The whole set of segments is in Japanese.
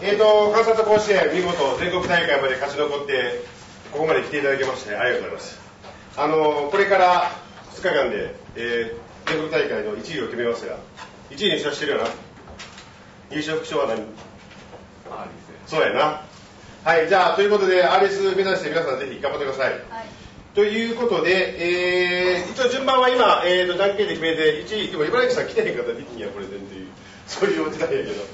関西と甲子園、見事全国大会まで勝ち残って、ここまで来ていただきまして、ありがとうございます。これから2日間で、全国大会の1位を決めますが、1位入賞してるよな。優勝副賞は何？そうやな。はい、じゃあ、ということで、RS 目指して皆さんぜひ頑張ってください。はいということで、一応順番は今、じゃんけんで決めて、1位、でも茨城さん来てへんかったら、2位はこれ全然、そういうお時代やけど、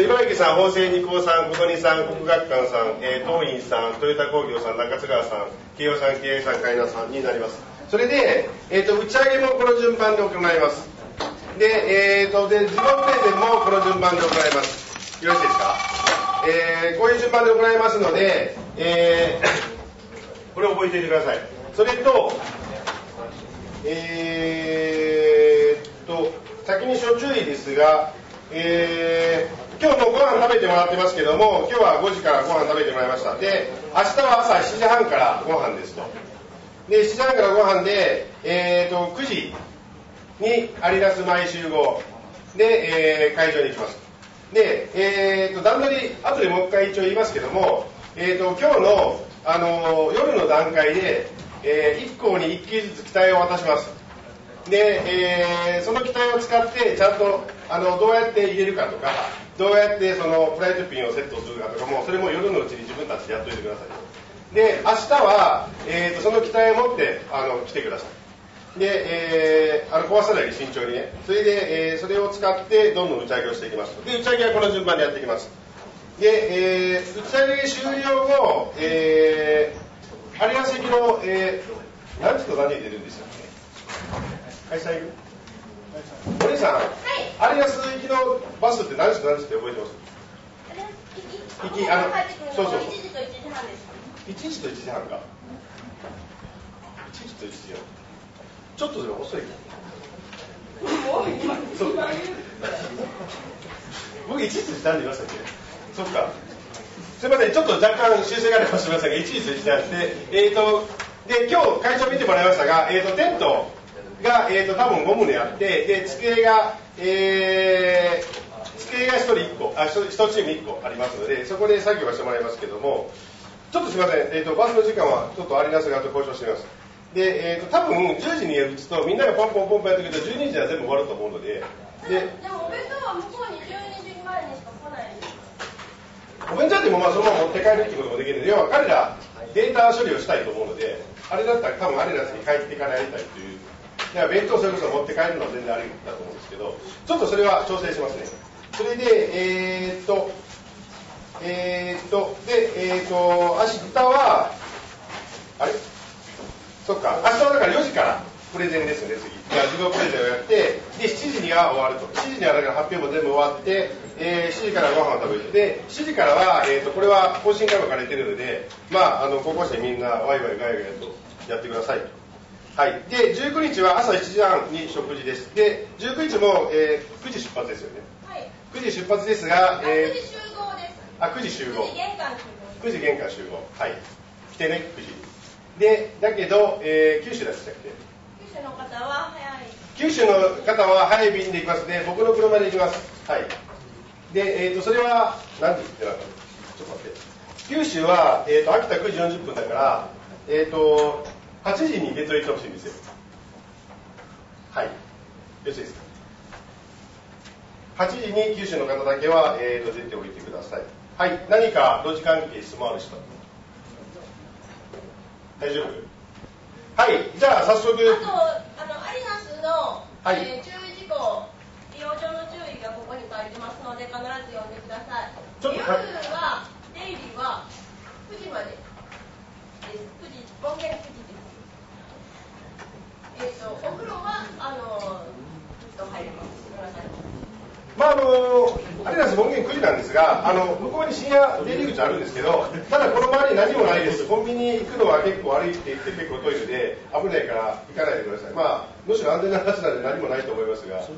茨城さん、法政二高さん、琴音さん、国学館さん、東院さん、トヨタ工業さん、中津川さん、慶応さん、経営さん、海南さんになります。それで、打ち上げもこの順番で行います。で、自動プレゼンもこの順番で行います。よろしいですか？こういう順番で行いますので、これを覚えていてください。それと、先に諸注意ですが、今日もご飯食べてもらってますけども、今日は5時からご飯食べてもらいました。で、明日は朝7時半からご飯ですと。で、7時半からご飯で、9時にアリナス毎集合で、会場に行きます。で、段取り、後でもう一回一応言いますけども、今日の夜の段階で、1校に1機ずつ機体を渡します。で、その機体を使ってちゃんとどうやって入れるかとか、どうやってそのフライトピンをセットするかとかも、それも夜のうちに自分たちでやっといてください。で、明日は、その機体を持って来てください。で、壊さないように慎重にね。それで、それを使ってどんどん打ち上げをしていきます。で、打ち上げはこの順番でやっていきます。で、打ち上げ終了後、有田席の、何時と何時に出るんでしたっけ？会社行く？お兄さん、有田席のバスって何時と何時って覚えてます？行き、そうそう。1時と1時半です。1時と1時半か。1時と1時半。ちょっとでも遅い。そう。僕1時と1時半でいましたっけ？そっか、すみません、ちょっと若干修正があるかもしれませんが、1時と1時半で、で今日会場見てもらいましたが、テントが、多分ゴムでやって、で机が1人1個、1チーム1個ありますので、そこで作業はしてもらいますけども、ちょっとすみません、バスの時間はちょっとありますが、と交渉してみます。で、多分10時に打つと、みんながポンポンポンポンやってくると、12時は全部終わると思うので。でもお弁当は向こうに12時前にしか来ないんですか？お弁当でもまあそのまま持って帰るってこともできるので、要は彼らデータ処理をしたいと思うので、あれだったら多分アレナスに帰ってからやりたいという、だから弁当それこそ持って帰るのは全然あれだと思うんですけど、ちょっとそれは調整しますね。それで明日はあれそっか、明日はだから4時からプレゼンですよね。次じゃあ自動プレゼンをやって、で7時には終わると。7時にはだから発表も全部終わって、7時からご飯を食べて、7時からは、これは更新会も兼ねてるので、まあ、高校生みんなワイワイガイガイとやってください。はい、で19日は朝7時半に食事です。で19日も、9時出発ですよね。はい、9時出発ですが、9時集合です。9時集合、9時玄関集合、はい、来てね9時で。だけど、九州でしたっけ？九州の方は早い便で行きますね。僕の車で行きます。はい、で、それは何時ってなったの？ちょっと待って。九州は、秋田9時40分だから、8時に出といてほしいんですよ。はい、よろしいですか？8時に九州の方だけは、出ておいてください。はい、何か同時関係質問ある人？大丈夫？はい、じゃあ早速。あとアリナスの、注意事項、利用上の注意がここに書いてますので必ず読んでください。夜はデイリーは9時までです。9時、本件9時です。お風呂はずっと入れます。ごめんなさい。まあアリナス門限9時なんですが、向こうに深夜出入り口あるんですけど、ただこの周り何もないです。コンビニ行くのは結構歩いて行って結構遠いので危ないから行かないでください。まあむしろ安全な話なんで何もないと思いますが、そん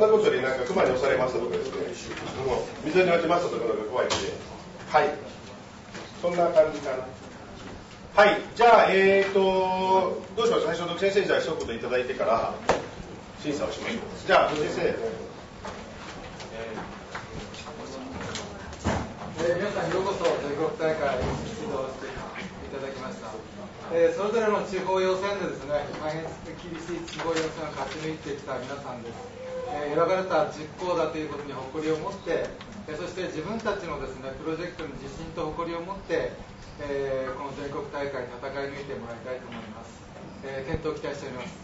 なことよりなんか熊に押されましたとかですね、水に落ちましたとかのが怖いので、はい、そんな感じかな。はい、じゃあどうしましょう。最初の先生じゃあ一言いただいてから審査をしましょう。じゃあ先生。大会出場していただきました。それぞれの地方予選でですね、大変厳しい地方予選を勝ち抜いてきた皆さんです。選ばれた実行だということに誇りを持って、そして自分たちのですね、プロジェクトに自信と誇りを持って、この全国大会戦い抜いてもらいたいと思います。検討を期待しております。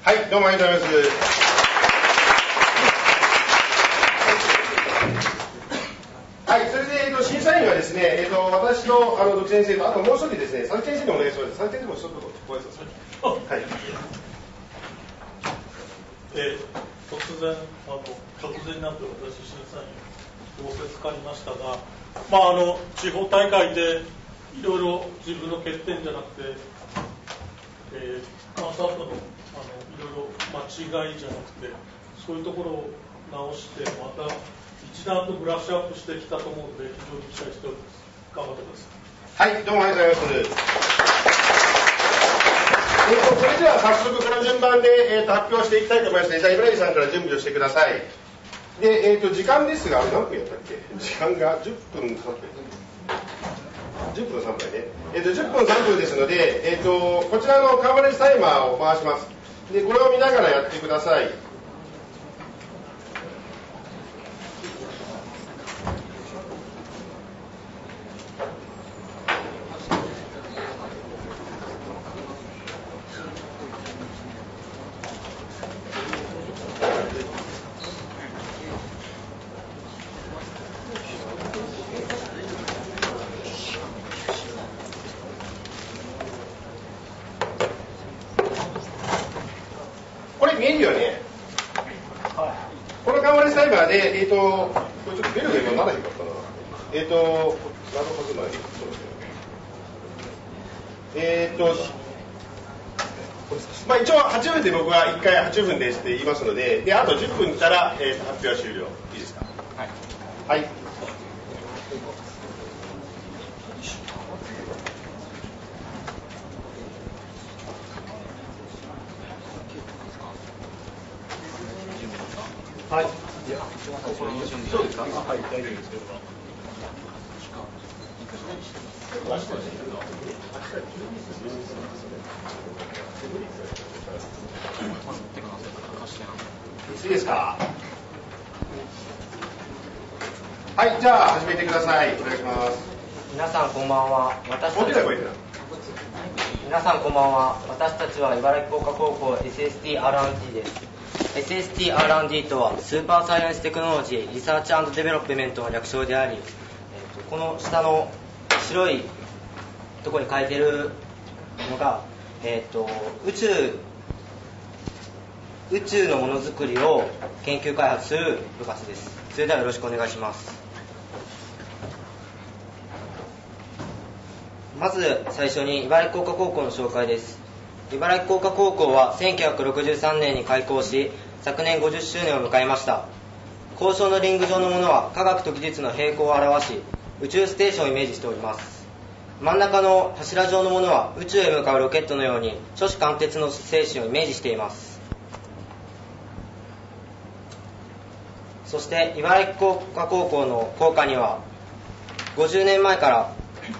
はい、どうもありがとうございます。はい、それで、審査員はですね、私と土木先生と、あともう一人ですね、佐々木先生にお願いします。佐々木先生もちょっとご挨拶させてください。はい。突然、突然なんて私、審査員、仰せつかりましたが、まあ、地方大会でいろいろ自分の欠点じゃなくて、コンサートのいろいろ間違いじゃなくて、そういうところを直して、また、一段とブラッシュアップしてきたと思うので、非常に期待しております。頑張ってください。はい、どうもありがとうございます。それでは早速この順番で、発表していきたいと思いますね。じゃあ茨城さんから準備をしてください。で、時間ですが、何分やったっけ？時間が10分3分ね。10分3分ですので、こちらのカンファレンスタイマーを回します。で、これを見ながらやってください。1回8分ですって言いますので、あと10分から、発表終了。いいですか？はい。はい。はい。そうですか？はい、大丈夫ですけど。いいですか？はい、じゃあ始めてください。お願いします。皆さんこんばんは。私たちは茨城工科高校 SST R&D です。SST R&D とはスーパーサイエンステクノロジーリサーチ&デベロップメントの略称であり、この下の白いところに書いてるのが、宇宙のものづくりを研究開発する部活です。それではよろしくお願いします。まず最初に茨城工科高校の紹介です。茨城工科高校は1963年に開校し、昨年50周年を迎えました。高所のリング状のものは科学と技術の平行を表し、宇宙ステーションをイメージしております。真ん中の柱状のものは宇宙へ向かうロケットのように、初子貫徹の精神をイメージしています。そして茨城工科高校の校歌には50年前から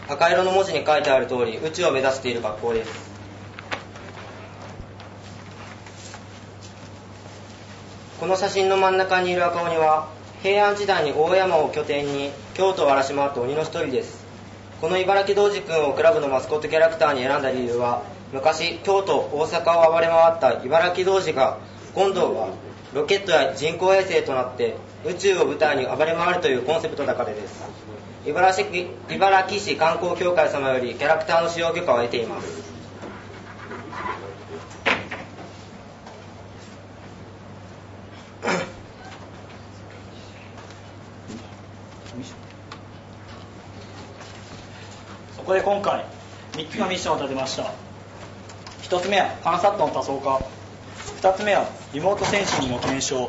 赤色の文字に書いてある通り宇宙を目指している学校です。この写真の真ん中にいる赤鬼は平安時代に大山を拠点に京都を荒らし回った鬼の一人です。この茨城童子くんをクラブのマスコットキャラクターに選んだ理由は、昔京都大阪を暴れ回った茨城童子が今度はロケットや人工衛星となって宇宙を舞台に暴れ回るというコンセプトだからです。茨城市観光協会様よりキャラクターの使用許可を得ています。そこで今回3つのミッションを立てました。1つ目はファンサットの多層化、2つ目はリモートセンシングの検証、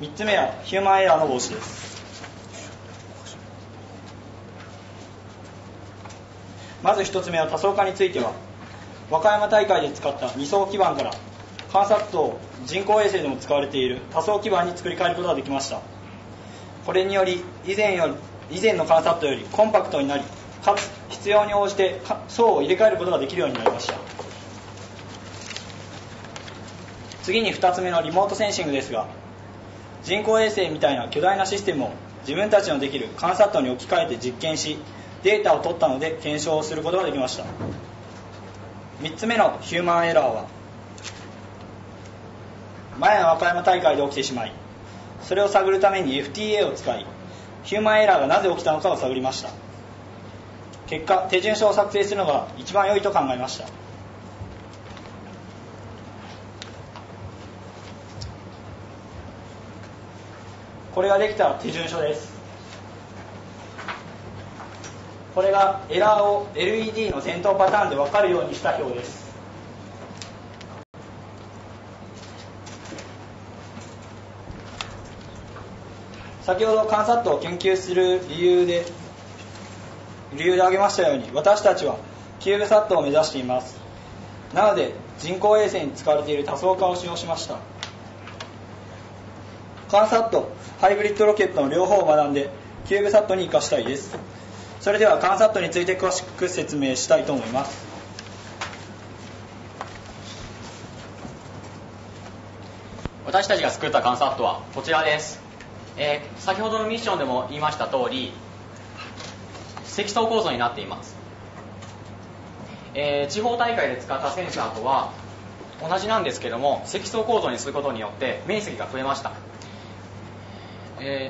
3つ目はヒューマンエラーの防止です。まず1つ目は多層化については、和歌山大会で使った2層基板から観察と人工衛星でも使われている多層基板に作り変えることができました。これにより以前のカンサットよりコンパクトになり、かつ必要に応じて層を入れ替えることができるようになりました。次に2つ目のリモートセンシングですが、人工衛星みたいな巨大なシステムを自分たちのできるカンサットに置き換えて実験し、データを取ったので検証をすることができました。3つ目のヒューマンエラーは、前の和歌山大会で起きてしまい、それを探るために FTA を使い、ヒューマンエラーがなぜ起きたのかを探りました。結果、手順書を作成するのが一番良いと考えました。これができた手順書です。これがエラーを LED の点灯パターンで分かるようにした表です。先ほど観察とを研究する理由で挙げましたように、私たちはキューブサットを目指しています。なので人工衛星に使われている多層化を使用しました。カンサット、ハイブリッドロケットの両方を学んでキューブサットに生かしたいです。それではカンサットについて詳しく説明したいと思います。私たちが作ったカンサットはこちらです。先ほどのミッションでも言いました通り、積層構造になっています。地方大会で使ったセンサーとは同じなんですけども、積層構造にすることによって面積が増えました。これ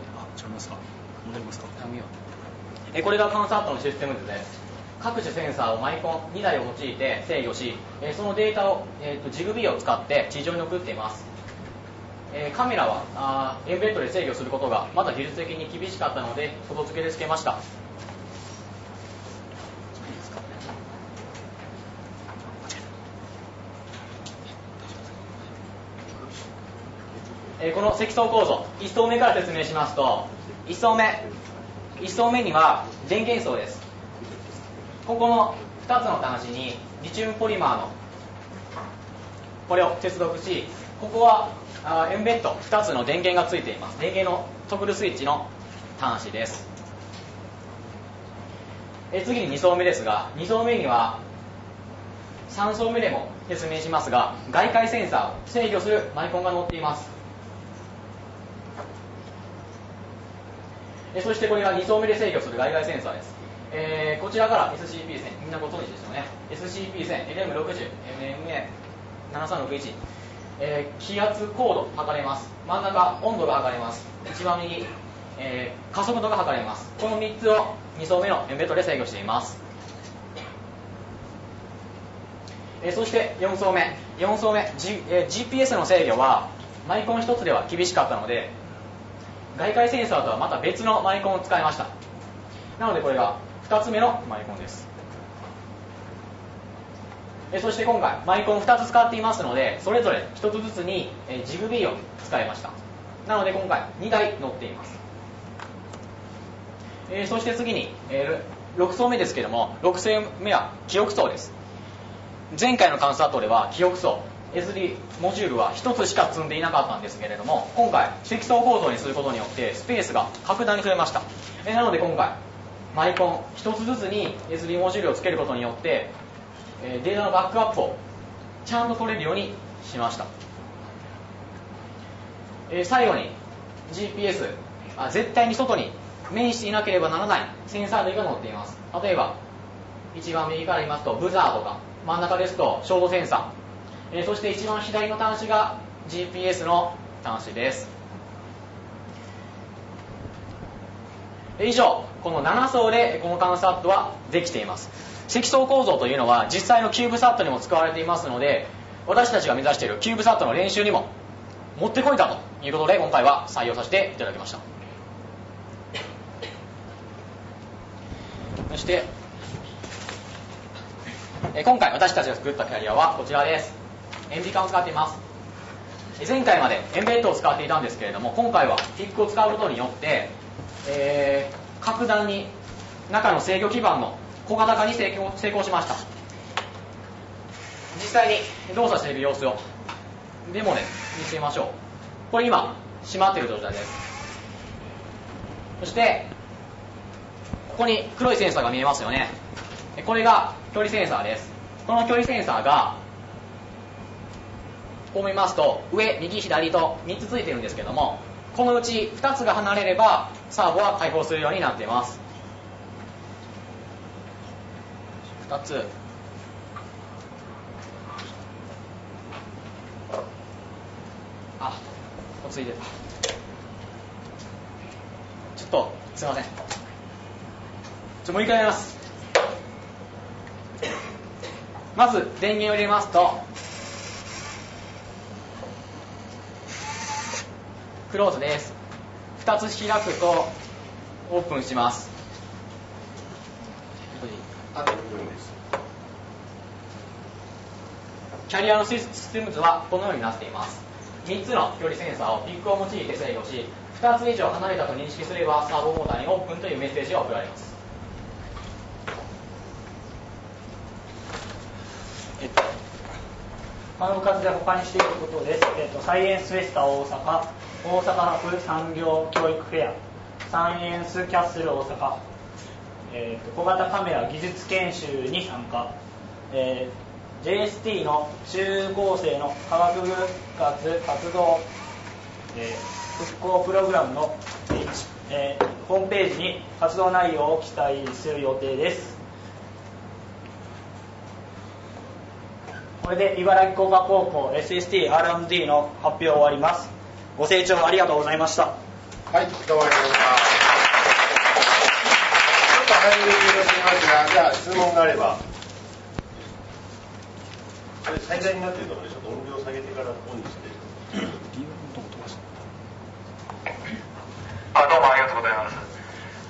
がカンサットのシステム図です。各種センサーをマイコン2台を用いて制御し、そのデータを、Zigbee を使って地上に送っています。カメラはMbedで制御することがまだ技術的に厳しかったので、外付けでつけました。この積層構造、1層目から説明しますと、1層目には電源層です。ここの2つの端子にリチウムポリマーのこれを接続し、ここはMbed2つの電源がついています。電源のトグルスイッチの端子です。次に2層目ですが、2層目には3層目でも説明しますが、外界センサーを制御するマイコンが載っています。そしてこれが2層目で制御する外外センサーです。こちらから SCP 線、みんなご存知ですよね。SCP 線、LM60、MMA7361、気圧高度測れます。真ん中、温度が測れます。一番右、加速度が測れます。この3つを2層目のエンベッドで制御しています。そして4層目、GPS の制御はマイコン1つでは厳しかったので、外界センサーとはまた別のマイコンを使いました。なのでこれが2つ目のマイコンです。そして今回マイコンを2つ使っていますので、それぞれ1つずつに Zigbee を使いました。なので今回2台載っています。そして次に6層目ですけども、6層目は記憶層です。前回の観察では記憶層。SD モジュールは1つしか積んでいなかったんですけれども、今回積層構造にすることによってスペースが格段に増えました。なので今回マイコン1つずつに SD モジュールをつけることによってデータのバックアップをちゃんと取れるようにしました。最後に GPS、 絶対に外に面していなければならないセンサー類が載っています。例えば一番右から言いますとブザーとか、真ん中ですと照度センサー、そして一番左の端子が GPS の端子です。以上、この7層でこのカンサットはできています。積層構造というのは実際のキューブサットにも使われていますので、私たちが目指しているキューブサットの練習にももってこいだということで、今回は採用させていただきました。そして今回私たちが作ったキャリアはこちらです。塩ビ管を使っています。前回までエンベッドを使っていたんですけれども、今回はピックを使うことによって、格段に中の制御基盤の小型化に成功しました。実際に動作している様子をデモで見てみましょう。これ今閉まっている状態です。そしてここに黒いセンサーが見えますよね。これが距離センサーです。この距離センサーがこう見ますと上右左と3つついてるんですけども、このうち2つが離れればサーボは開放するようになっています。2つ、あ、こっついてた、ちょっとすいません、もう一回やります。まず電源を入れますとクローズです。2つ開くとオープンします。キャリアのシステム図はこのようになっています。3つの距離センサーをピックを用いて制御し、2つ以上離れたと認識すればサーボモーターにオープンというメッセージが送られます。丸括で他にしていくことです。サイエンスフェスタ大阪、大阪博産業教育フェア、サイエンスキャッスル大阪、小型カメラ技術研修に参加、JST の中高生の科学部活活動、復興プログラムの、ホームページに活動内容を記載する予定です。これで茨城工科高校 SST R&D の発表を終わります。ご清聴ありがとうございました。はい、どうもありがとうございました。ちょっと早めに終了しますが、じゃあ質問があれば。これ最大になっているところでしょ。音量下げてからオンにして。あ、どうもありがとうございます。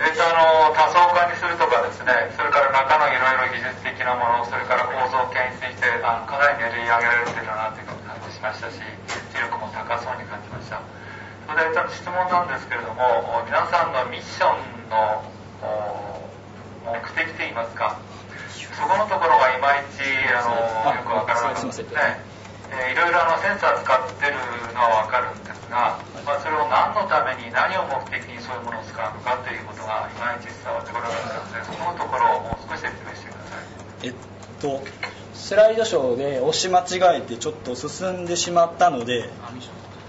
多層化にするとかですね、それから中のいろいろ技術的なもの、それから構造系についてかなり練り上げられてるなという感じしましたし、出力も高そうに感じました。それで質問なんですけれども、皆さんのミッションの目的といいますか、そこのところがいまいちよくわからなかったですね。いろいろセンサー使ってるのはわかるんですが、まあ、それを何のために何を目的にそういうものを使うのかということがいまいち伝わってこなかったので、そのところをもう少し説明してください。スライドショーで押し間違えてちょっと進んでしまったので、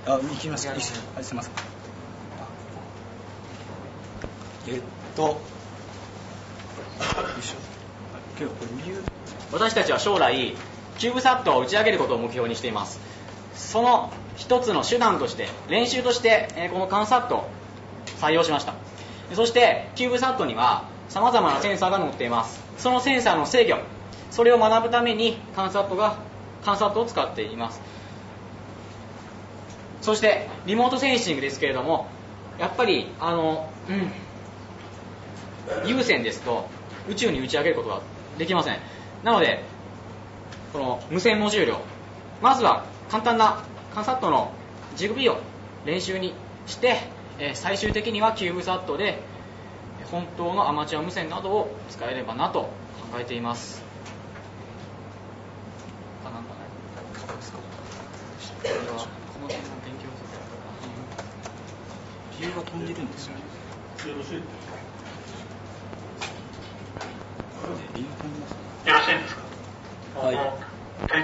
あ、行きます。はい、すいません。私たちは将来キューブサットを打ち上げることを目標にしています。その一つの手段として練習としてこのカンサットを採用しました。そしてキューブサットにはさまざまなセンサーが載っています。そのセンサーの制御、それを学ぶためにカンサットを使っています。そしてリモートセンシングですけれども、やっぱり有線ですと宇宙に打ち上げることができません。なのでこの無線モジュールを、まずは簡単なカンサットの JigBee を練習にして、最終的にはキューブサットで本当のアマチュア無線などを使えればなと考えています。理由が飛んでるんですよね。よろしいですか。はい、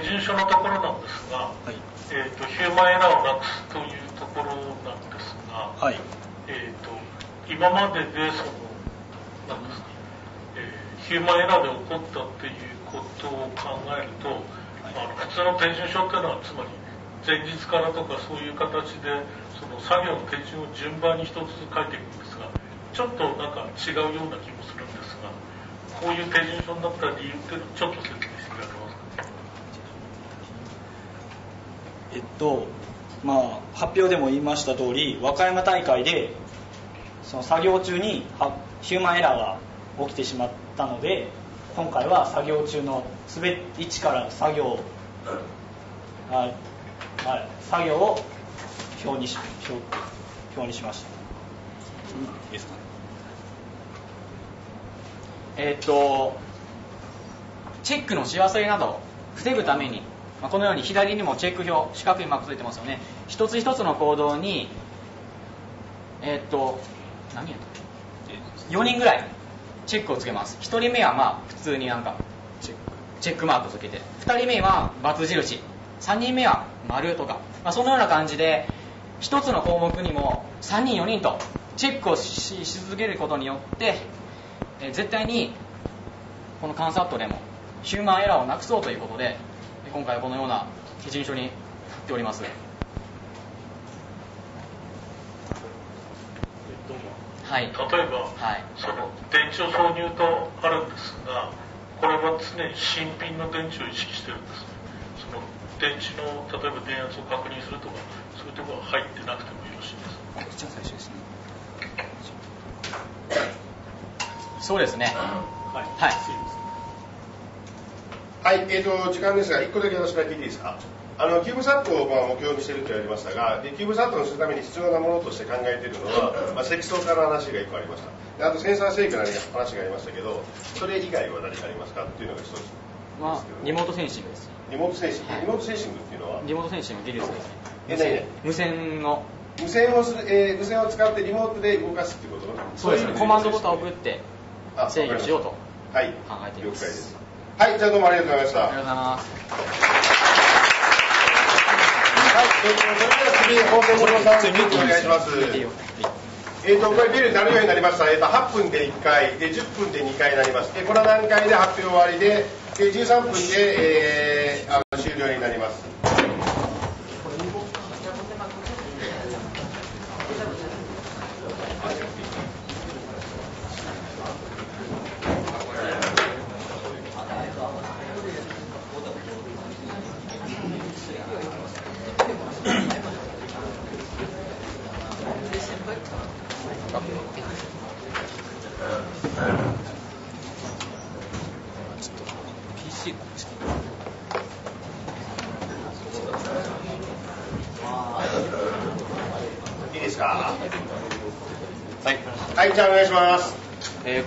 手順書のところなんですが、はい、ヒューマンエラーをなくすというところなんですが、はい、今まででそのなんですか、ヒューマンエラーで起こったっていうことを考えると、普通の手順書っていうのはつまり前日からとかそういう形でその作業の手順を順番に一つずつ書いていくんですが、ちょっとなんか違うような気もするんですが、こういう手順書になった理由っていうのをちょっと説明してください。まあ、発表でも言いました通り、和歌山大会でその作業中にヒューマンエラーが起きてしまったので、今回は作業中の一から作業を表にしました。いいですかね。チェックのし忘れなどを防ぐために、このように左にもチェック表、四角いマークついてますよね。一つ一つの行動に、何やったっけ、4人ぐらいチェックをつけます。1人目はまあ普通になんかチェックマークをつけて、2人目は×印、3人目は丸とか、まあ、そのような感じで1つの項目にも3人4人とチェックをし続けることによって、絶対にこのカンサットでもヒューマンエラーをなくそうということで、今回はこのような基準書になっております。はい、例えば、はい、その電池を挿入とあるんですが、これは常に新品の電池を意識してるんです。その電池の例えば電圧を確認するとか、そういうところは入ってなくてもよろしいです。じゃあ最初ですね。そうですね。はい。はい。時間ですが、1個だけ話から聞いていいですか。キューブサットをまあ目標にしていると言われましたが、キューブサットをするために必要なものとして考えているのは、まあ、積層化の話が1個ありました。あとセンサー制御の話がありましたけど、それ以外は何かありますかっていうのが一つ、まあ、リモートセンシングです。リモートセンシング、はい、リモートセンシングっていうのはリモートセンシング技術ですね。無線を使ってリモートで動かすってこと。そうですね。コマンドボタンを送って制御しようと考えています。はい、了解です。はい、じゃあどうもありがとうございました。ありがとうございます。はい、それでは次、本店のさんお願いします。これビルになるようになりました。8分で1回で10分で2回になります。この段階で発表終わりで、13分で、終了になります。お願いします。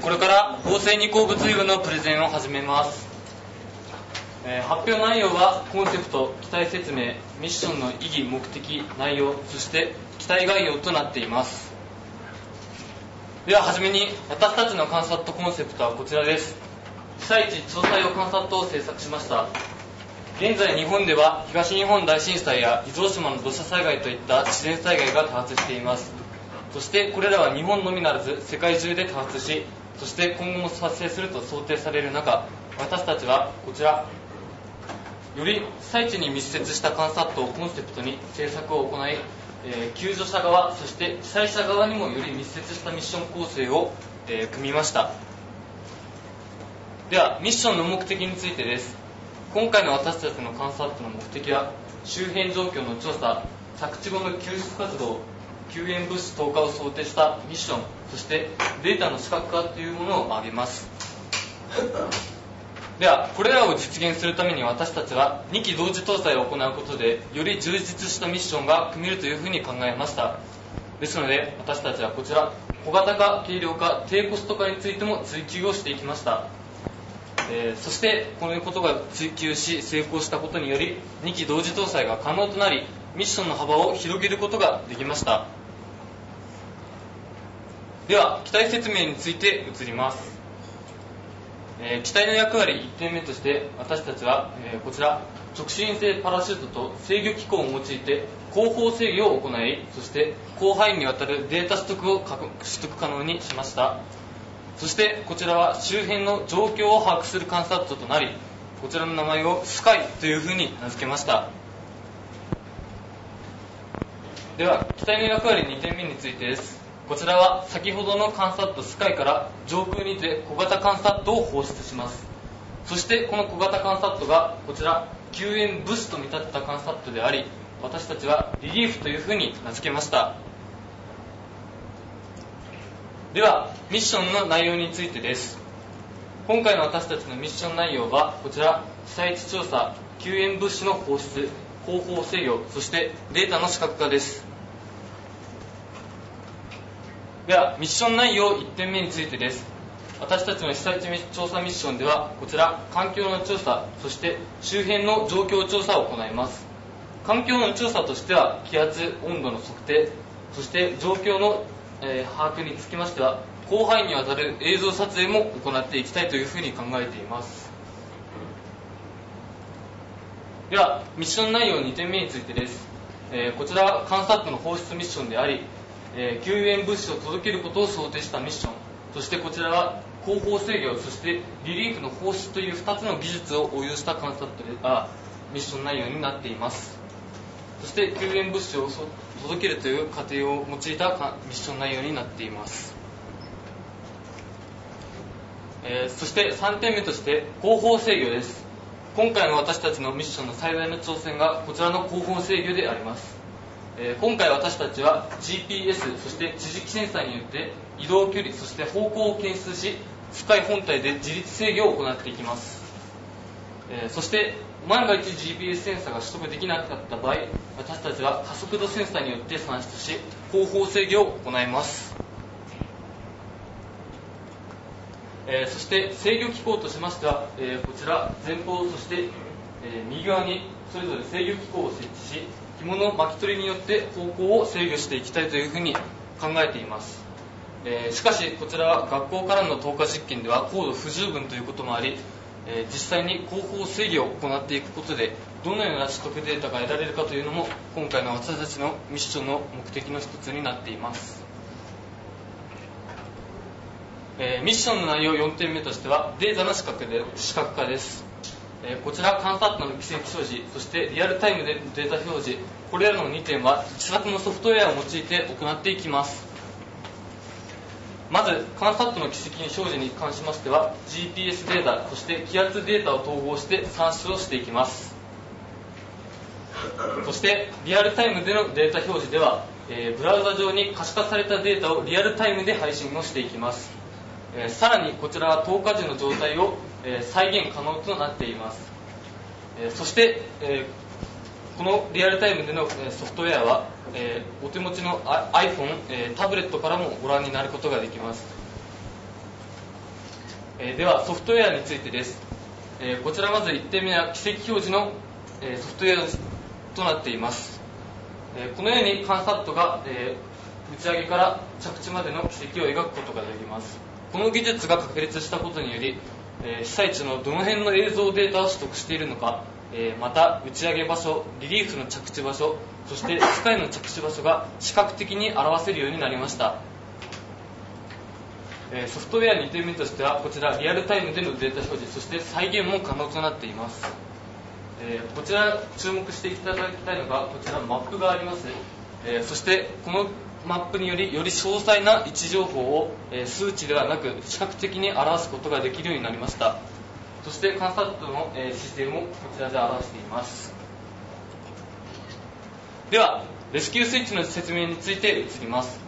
これから合成二項物理論のプレゼンを始めます。発表内容はコンセプト、期待説明、ミッションの意義、目的、内容、そして期待概要となっています。でははじめに私たちの観察とコンセプトはこちらです。被災地調査用観察を制作しました。現在日本では東日本大震災や伊豆大島の土砂災害といった自然災害が多発しています。そしてこれらは日本のみならず世界中で多発し、そして今後も発生すると想定される中、私たちはこちらより被災地に密接した観察とをコンセプトに制作を行い、救助者側、そして被災者側にもより密接したミッション構成を、組みました。ではミッションの目的についてです。今回の私たちの観察の目的は、周辺状況の調査、着地後の救出活動、救援物資投下を想定したミッション、そしてデータの視覚化というものを挙げます。ではこれらを実現するために、私たちは2期同時搭載を行うことで、より充実したミッションが組めるというふうに考えました。ですので私たちはこちら小型化、軽量化、低コスト化についても追求をしていきました。そしてこのことが追求し成功したことにより、2期同時搭載が可能となり、ミッションの幅を広げることができました。では機体説明について移ります。機体の役割1点目として、私たちは、こちら直進性パラシュートと制御機構を用いて後方制御を行い、そして広範囲にわたるデータ取得を取得可能にしました。そしてこちらは周辺の状況を把握する観察となり、こちらの名前をスカイというふうに名付けました。では機体の役割2点目についてです。こちらは先ほどの観察とスカイから上空にて小型観察とを放出します。そしてこの小型観察とがこちら救援物資と見立てた観察とであり、私たちはリリーフというふうに名付けました。ではミッションの内容についてです。今回の私たちのミッション内容はこちら被災地調査、救援物資の放出、後方制御、そしてデータの視覚化です。ではミッション内容1点目についてです。私たちの被災地調査ミッションではこちら環境の調査、そして周辺の状況調査を行います。環境の調査としては気圧、温度の測定、そして状況の把握につきましては広範囲にわたる映像撮影も行っていきたいというふうに考えています。ではミッション内容2点目についてです。こちらは観察区の放出ミッションであり、救援物資を届けることを想定したミッション、そしてこちらは後方制御、そしてリリーフの放出という2つの技術を応用した観察区でミッション内容になっています。そして救援物資を届けるという過程を用いたミッション内容になっています。そして3点目として後方制御です。今回の私たちのミッションの最大の挑戦がこちらの後方制御であります。今回私たちは GPS、 そして地磁気センサーによって移動距離、そして方向を検出し、機械本体で自律制御を行っていきます。そして万が一 GPS センサーが取得できなかった場合、私たちは加速度センサーによって算出し、後方制御を行います。そして制御機構としましては、こちら前方、そして右側にそれぞれ制御機構を設置し、紐の巻き取りによって方向を制御していきたいというふうに考えています。しかしこちらは学校からの投下実験では高度不十分ということもあり、実際に後方制御を行っていくことでどのような取得データが得られるかというのも今回の私たちのミッションの目的の一つになっています。ミッションの内容4点目としてはデータの視覚化です。こちら観察の軌跡表示、そしてリアルタイムでデータ表示、これらの2点は自作のソフトウェアを用いて行っていきます。まず観察の軌跡表示に関しましては GPS データ、そして気圧データを統合して算出をしていきます。そしてリアルタイムでのデータ表示では、ブラウザ上に可視化されたデータをリアルタイムで配信をしていきます。さらにこちらは投下時の状態を再現可能となっています。そしてこのリアルタイムでのソフトウェアはお手持ちの iPhone、タブレットからもご覧になることができます。ではソフトウェアについてです。こちらまず1点目は軌跡表示のソフトウェアとなっています。このようにカンサットが打ち上げから着地までの軌跡を描くことができます。この技術が確立したことにより、被災地のどの辺の映像データを取得しているのか、また打ち上げ場所、リリーフの着地場所、そして機械の着地場所が視覚的に表せるようになりました。ソフトウェア2点目としてはこちらリアルタイムでのデータ表示、そして再現も可能となっています。こちら注目していただきたいのがこちらマップがあります。そしてこのマップにより詳細な位置情報を数値ではなく視覚的に表すことができるようになりました。そして観察との視点もこちらで表しています。ではレスキュースイッチの説明について移ります。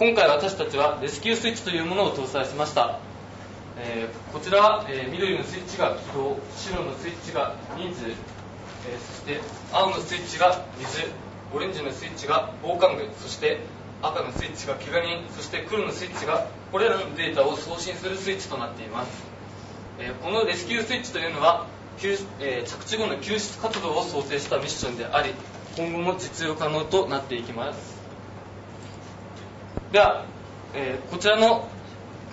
今回私たちはレスキュースイッチというものを搭載しました。こちらは緑のスイッチが起動、白のスイッチが人数、そして青のスイッチが水、オレンジのスイッチが防寒具、そして赤のスイッチが怪我人、そして黒のスイッチがこれらのデータを送信するスイッチとなっています。このレスキュースイッチというのは着地後の救出活動を想定したミッションであり、今後も実用可能となっていきます。では、こちらの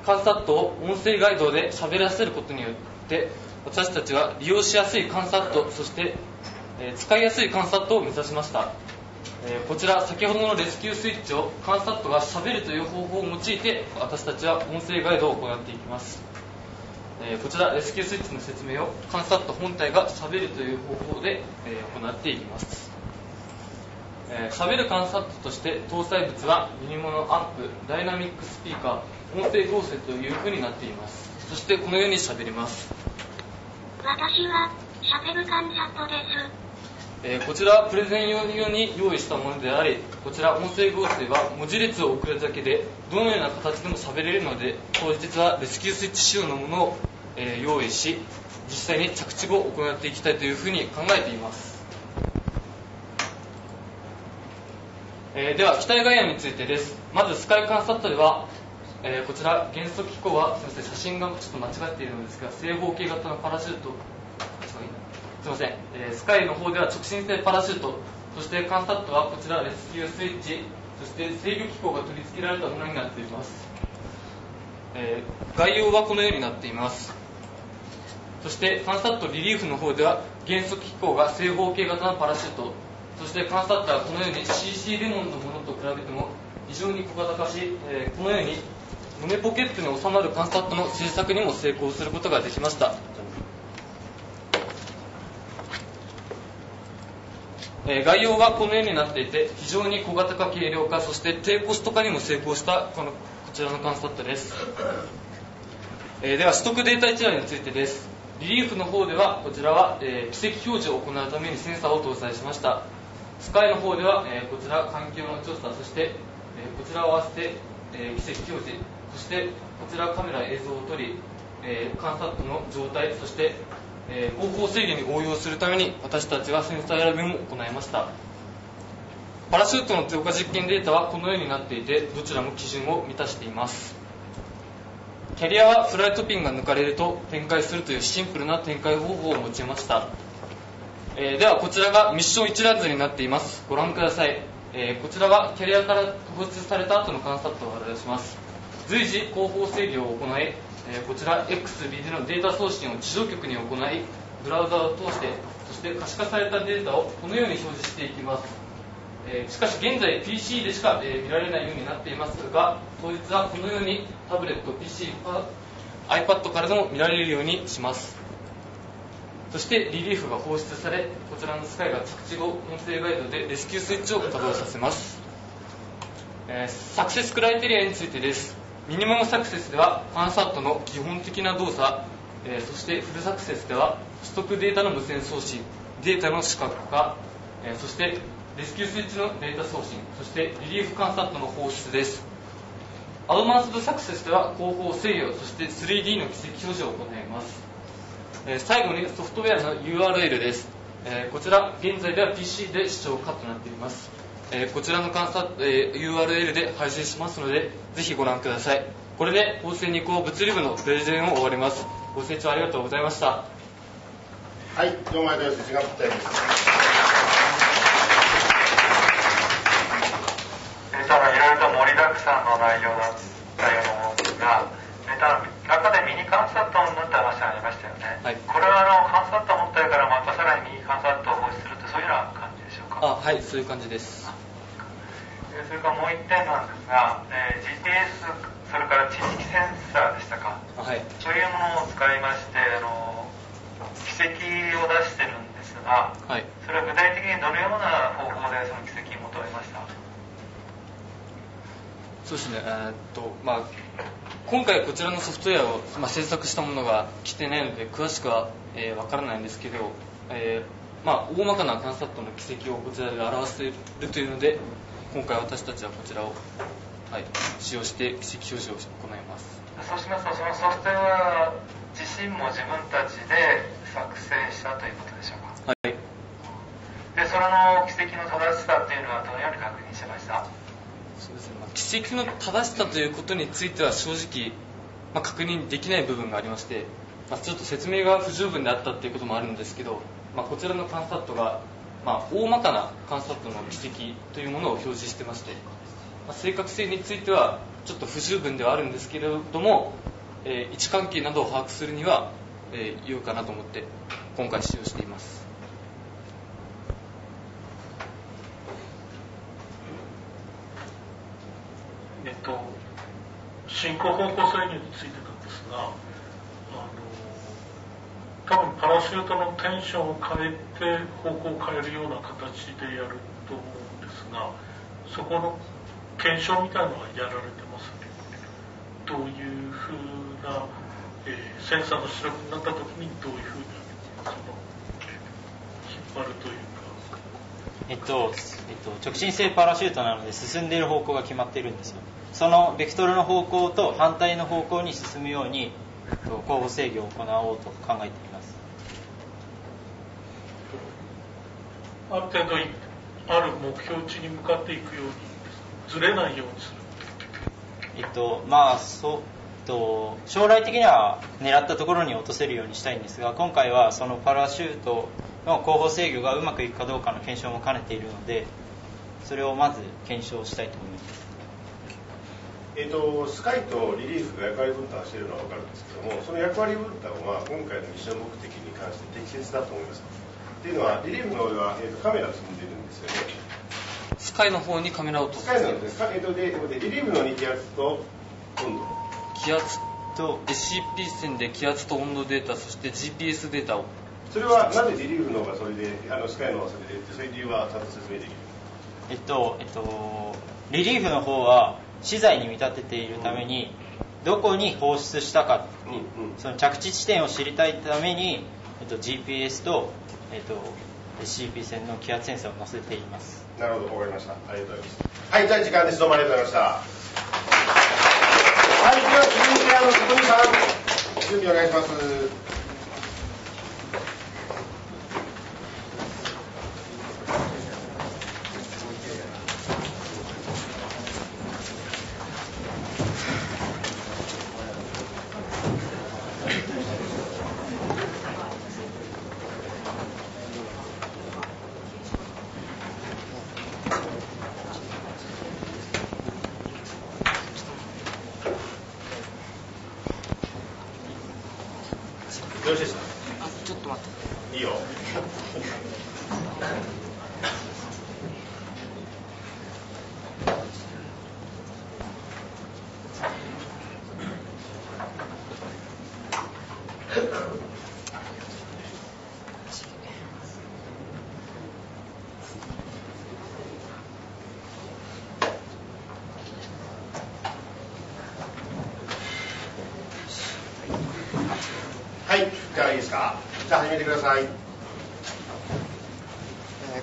観察とを音声ガイドで喋らせることによって私たちは利用しやすい観察と、そして、使いやすい観察とを目指しました。こちら先ほどのレスキュースイッチを観察とがしゃべるという方法を用いて私たちは音声ガイドを行っていきます。こちらレスキュースイッチの説明を観察と本体がしゃべるという方法で行っていきます。しゃべる観察として搭載物はミニモノアンプ、ダイナミックスピーカー、音声合成というふうになっています。そしてこのようにしゃべります。私はしゃべる観察です。こちらはプレゼン用に用意したものであり、こちら音声合成は文字列を送るだけでどのような形でも喋れるので、当日はレスキュースイッチ仕様のものを用意し、実際に着地後を行っていきたいというふうに考えています。では機体概要についてです。まずスカイ観察では、こちら元素機構はすみません、写真がちょっと間違っているのですが、正方形型のパラシュート、すみません、スカイの方では直進性パラシュート、そしてカンサットはこちらレスキュースイッチ、そして制御機構が取り付けられたものになっています。概要はこのようになっています。そしてカンサットリリーフの方では減速機構が正方形型のパラシュート、そしてカンサットはこのように CC レモンのものと比べても非常に小型化し、このように胸ポケットに収まるカンサットの製作にも成功することができました。概要はこのようになっていて、非常に小型化、軽量化、そして低コスト化にも成功したこちらのカンサットです。では、取得データ一覧についてです。リリーフの方では、こちらは軌跡表示を行うためにセンサーを搭載しました。スカイの方では、こちら環境の調査、そしてこちらを合わせて軌跡表示、そしてこちらカメラ映像を撮り、カンサットの状態、そして方向制御に応用するために私たちはセンサー選びも行いました。パラシュートの強化実験データはこのようになっていて、どちらも基準を満たしています。キャリアはフライトピンが抜かれると展開するというシンプルな展開方法を用いました。ではこちらがミッション一覧図になっています。ご覧ください。こちらはキャリアから放出された後の観察を表します。随時後方制御を行い、こちら XBD のデータ送信を地上局に行い、ブラウザを通して、そして可視化されたデータをこのように表示していきます。しかし現在 PC でしか見られないようになっていますが、当日はこのようにタブレット、PC、iPad からでも見られるようにします。そしてリリーフが放出され、こちらのスカイが着地後、音声ガイドでレスキュースイッチを稼働させます。サクセスクライテリアについてです。ミニマムサクセスではカンサットの基本的な動作、そしてフルサクセスでは取得データの無線送信、データの視覚化、そしてレスキュースイッチのデータ送信、そしてリリーフカンサットの放出です。アドバンスドサクセスでは後方制御、そして 3D の軌跡表示を行います。最後にソフトウェアの URL です。こちら現在では PC で視聴可となっています。こちらのURL で配信しますので、ぜひご覧ください。これで法制2項物理部のプレゼンを終わります。ご清聴ありがとうございました。はい、どうもありがとうございました。ただいろいろと盛りだくさんの内容だったようなんですが、ただ中でミニ観察となった話がありましたよね。はい、これは観察と持ってるからまたさらにミニ観察とを放出するってそういうような感じでしょうか。あ、はい、そういう感じです。それからもう1点なんですが、GPS、それから地域センサーでしたか、はい、そういうものを使いまして軌跡を出してるんですが、はい、それは具体的にどのような方法でその軌跡を求めました？そうですね、今回こちらのソフトウェアを、制作したものが来てないので詳しくは、わからないんですけど、大まかな観察との軌跡をこちらで表しているというので、今回私たちはこちらを、使用して軌跡表示を行います。そうしますと、そのソフトウェア自身も自分たちで作成したということでしょうか。はい。で、その軌跡の正しさというのはどのように確認しました？そうですね。軌跡の正しさということについては正直、確認できない部分がありまして、ちょっと説明が不十分であったということもあるんですけど、こちらの観察が大まかな観察の軌跡というものを表示してまして、正確性についてはちょっと不十分ではあるんですけれども、位置関係などを把握するには、良いかなと思って今回使用しています。進行方向制御についてなんですが、多分パラシュートのテンションを変えて方向を変えるような形でやると思うんですが、そこの検証みたいなのはやられてますね。どういうふうな、センサーの出力になった時にどういうふうに引っ張るというか。直進性パラシュートなので進んでいる方向が決まっているんですよ。そのベクトルの方向と反対の方向に進むように後方制御を行おうと考えています。ある程度ある目標値に向かっていくようにずれないようにする。将来的には狙ったところに落とせるようにしたいんですが、今回はそのパラシュートの後方制御がうまくいくかどうかの検証も兼ねているので、それをまず検証したいと思います。スカイとリリーフが役割分担しているのは分かるんですけども、その役割分担は今回のミッション目的に関して適切だと思います。っていうのはリリーフの上は、カメラを積んでいるんですよね。スカイの方にカメラを積んでいるんですか。でリリーフの2気圧と温度。気圧と SCP 線で気圧と温度データ、そして GPS データを。それはなぜリリーフの方がそれで、スカイの方がそれでって、そういう理由はちゃんと説明できる。リリーフの方は資材に見立てているために、どこに放出したか、その着地地点を知りたいために、GPS と、SCP 線の気圧センサーを載せています。なるほど、分かりました。ありがとうございます。はい、じゃあ時間です。どうもありがとうございました。はい、では続いて里見さん、準備お願いします。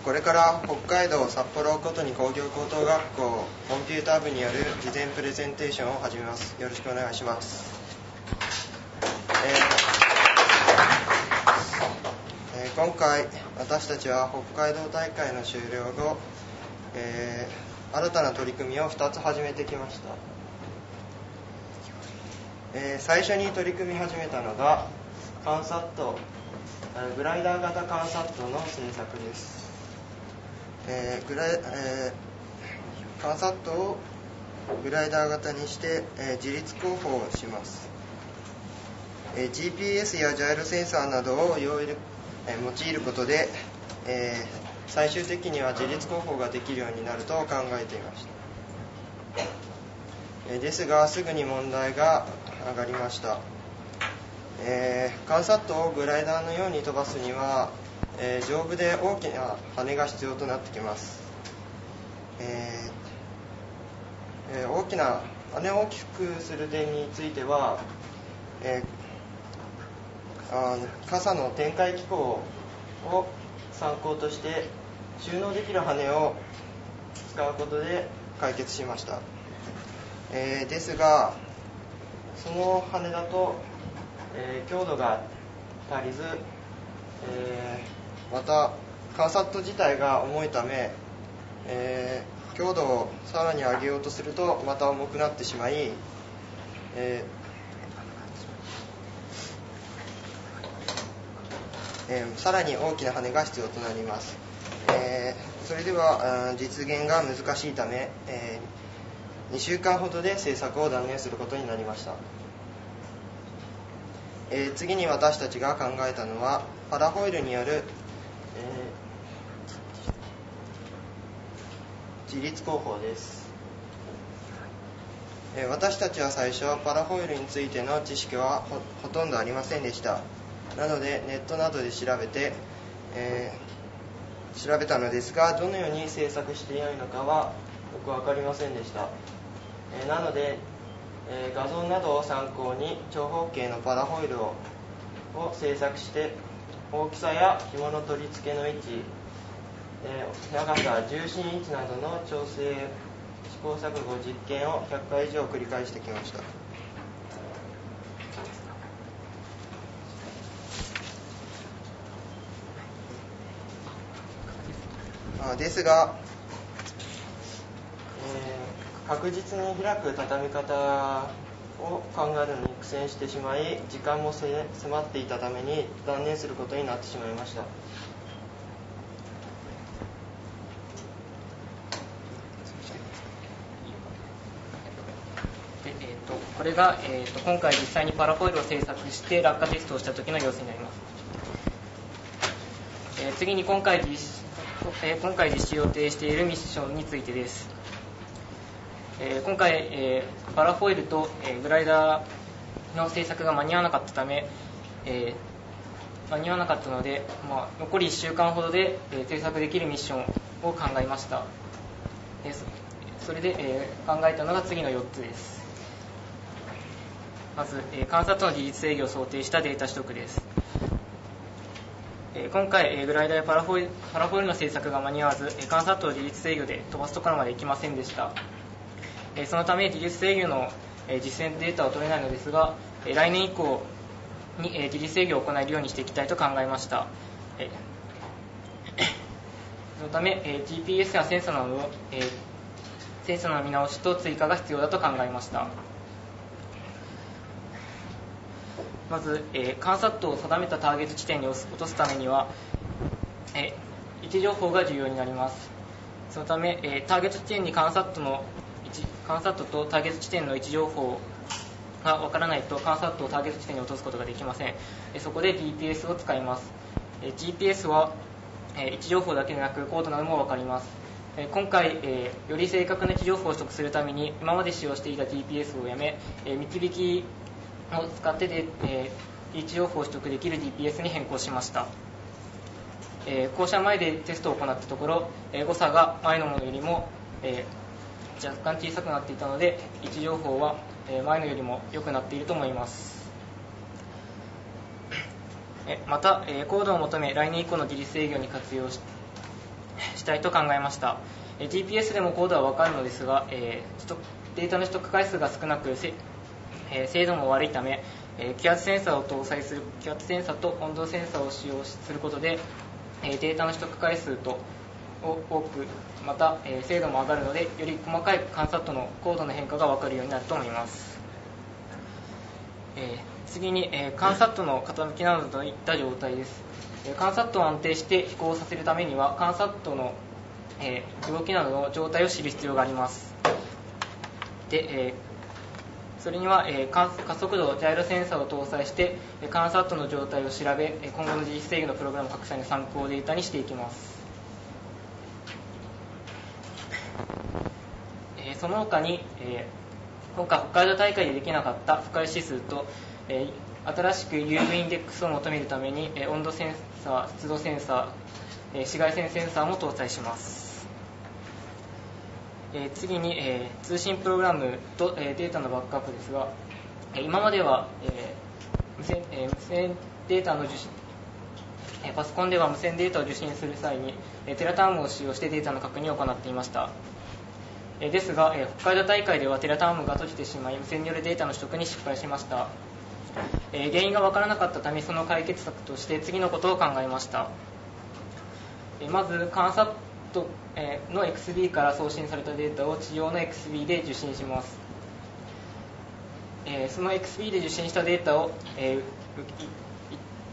これから北海道札幌琴似工業高等学校コンピューター部による事前プレゼンテーションを始めます。よろしくお願いします。今回私たちは北海道大会の終了後、新たな取り組みを2つ始めてきました。最初に取り組み始めたのが観察とグライダー型観察塔の制作です。観察塔をグライダー型にして、自立工法をします。GPS やジャイロセンサーなどを用いることで、最終的には自立工法ができるようになると考えていました。ですがすぐに問題が上がりました。観察塔をグライダーのように飛ばすには、丈夫で大きな羽が必要となってきます。大きな羽を大きくする点については、傘の展開機構を参考として収納できる羽を使うことで解決しました。ですがその羽だと強度が足りず、また観察塔自体が重いため、強度をさらに上げようとするとまた重くなってしまい、さらに大きな羽が必要となります。それでは実現が難しいため、2週間ほどで制作を断念することになりました。次に私たちが考えたのはパラホイルによる、自立工法です。私たちは最初パラホイルについての知識は ほとんどありませんでした。なのでネットなどで調べたのですが、どのように制作していないのかはよく分かりませんでした。なので画像などを参考に長方形のパラホイルを制作して、大きさや紐の取り付けの位置、長さ、重心位置などの調整、試行錯誤、実験を100回以上繰り返してきました。ですが、確実に開く畳み方を考えるのに苦戦してしまい、時間も迫っていたために断念することになってしまいました。れが、今回実際にパラフォイルを制作して落下テストをした時の様子になります。次に今回実施予定しているミッションについてです。今回、パラフォイルと、グライダーの制作が間に合わなかったため、間に合わなかったので、残り1週間ほどで、制作できるミッションを考えました。それで、考えたのが次の4つです。まず、観察の技術制御を想定したデータ取得です。今回、グライダーやパラフォイルの制作が間に合わず、観察を技術制御で飛ばすところまでいきませんでした。そのため技術制御の実践データは取れないのですが、来年以降に技術制御を行えるようにしていきたいと考えました。そのため GPS やセンサーの見直しと追加が必要だと考えました。まず観察塔を定めたターゲット地点に落とすためには位置情報が重要になります。そのためターゲット地点に観察とターゲット地点の位置情報がわからないと観察とターゲット地点に落とすことができません。そこで GPS を使います。GPS は位置情報だけでなく高度な有無もわかります。今回より正確な位置情報を取得するために今まで使用していた GPS をやめ、導きを使ってで位置情報を取得できる GPS に変更しました。降車前でテストを行ったところ誤差が前のものよりも若干小さくなっていたので位置情報は前のよりも良くなっていると思います。また高度を求め来年以降の自立制御に活用したいと考えました。 GPS でも高度は分かるのですがデータの取得回数が少なく精度も悪いため気圧センサーを搭載する気圧センサーと温度センサーを使用することでデータの取得回数と多くまた精度も上がるのでより細かい観察の高度の変化が分かるようになると思います。次に観察の傾きなどといった状態です。観察を安定して飛行させるためには観察の動きなどの状態を知る必要があります。でそれには加速度ジャイロセンサーを搭載して観察の状態を調べ今後の実施制御のプログラム各社の参考データにしていきます。その他に、今回北海道大会でできなかった不快指数と、新しく UV インデックスを求めるために、温度センサー、湿度センサー、紫外線センサーも搭載します。次に、通信プログラムと、データのバックアップですが、今までは、無線データの受信パソコンでは無線データを受信する際に、テラタームを使用してデータの確認を行っていました。ですが、北海道大会ではテラタームが閉じてしまい無線によるデータの取得に失敗しました。原因が分からなかったためその解決策として次のことを考えました。まず観察の XB から送信されたデータを地上の XB で受信します。その XB で受信したデータを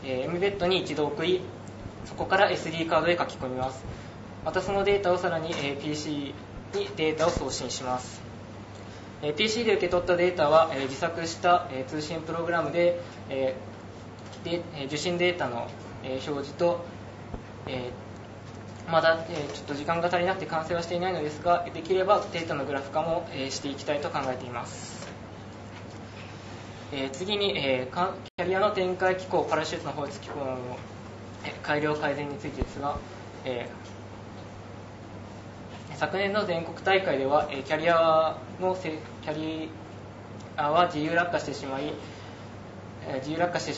Mbed に一度送りそこから SD カードへ書き込みます。またそのデータをさらに PCにデータを送信します。 PC で受け取ったデータは自作した通信プログラムで受信データの表示とまだちょっと時間が足りなくて完成はしていないのですができればデータのグラフ化もしていきたいと考えています。次にキャリアの展開機構パラシュートの放出機構の改良改善についてですが昨年の全国大会ではキャリアは自由落下してし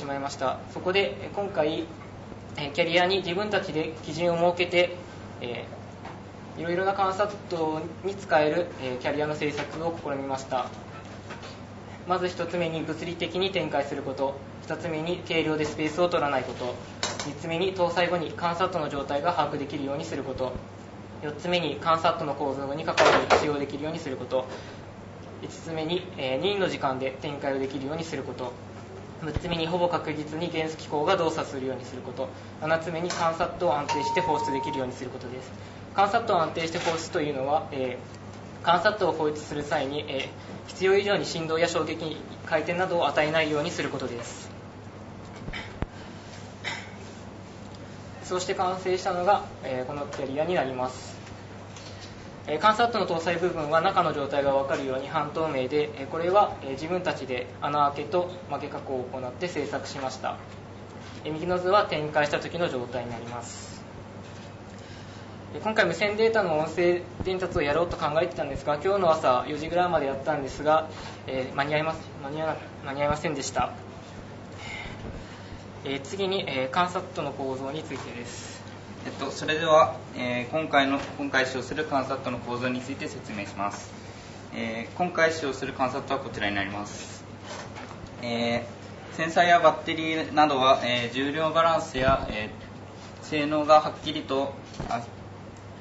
まいました。そこで今回キャリアに自分たちで基準を設けていろいろな観察塔に使えるキャリアの制作を試みました。まず1つ目に物理的に展開すること、2つ目に軽量でスペースを取らないこと、3つ目に搭載後に観察塔の状態が把握できるようにすること、4つ目に観察の構造に関わり使用できるようにすること、5つ目に2人の時間で展開をできるようにすること、6つ目にほぼ確実に元素機構が動作するようにすること、7つ目に観察を安定して放出できるようにすることです。観察を安定して放出というのは観察を放出する際に、必要以上に振動や衝撃、回転などを与えないようにすることです。そして完成したのが、このキャリアになります。観察の搭載部分は中の状態が分かるように半透明で、これは、自分たちで穴あけと負け加工を行って制作しました。右の図は展開した時の状態になります。今回無線データの音声伝達をやろうと考えてたんですが、今日の朝4時ぐらいまでやったんですが、間に合いませんでした。次に、観察との構造についてです。それでは、今回使用する観察との構造について説明します。今回使用する観察はこちらになります。センサーやバッテリーなどは、重量バランスや、性能がはっきりと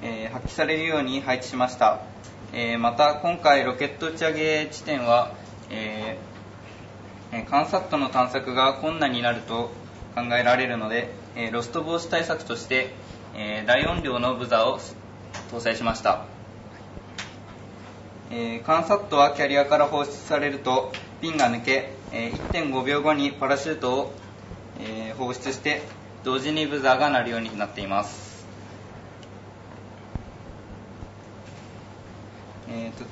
発揮されるように配置しました。また今回ロケット打ち上げ地点は、観察との探索が困難になると考えられるので、ロスト防止対策として、大音量のブザーを搭載しました。観察とはキャリアから放出されるとピンが抜け、1.5 秒後にパラシュートを、放出して同時にブザーが鳴るようになっています。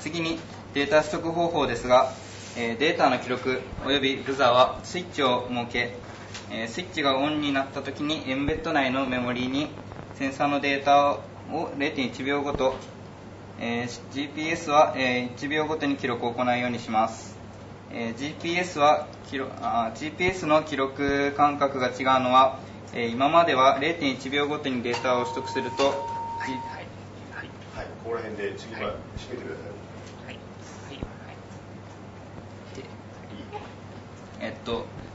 次にデータ取得方法ですが、データの記録およびブザーはスイッチを設け、スイッチがオンになった時にMbed内のメモリーにセンサーのデータを 0.1 秒ごと、GPS は1秒ごとに記録を行うようにします。GPS の記録間隔が違うのは、今までは 0.1 秒ごとにデータを取得すると、ここら辺で次は締めてください。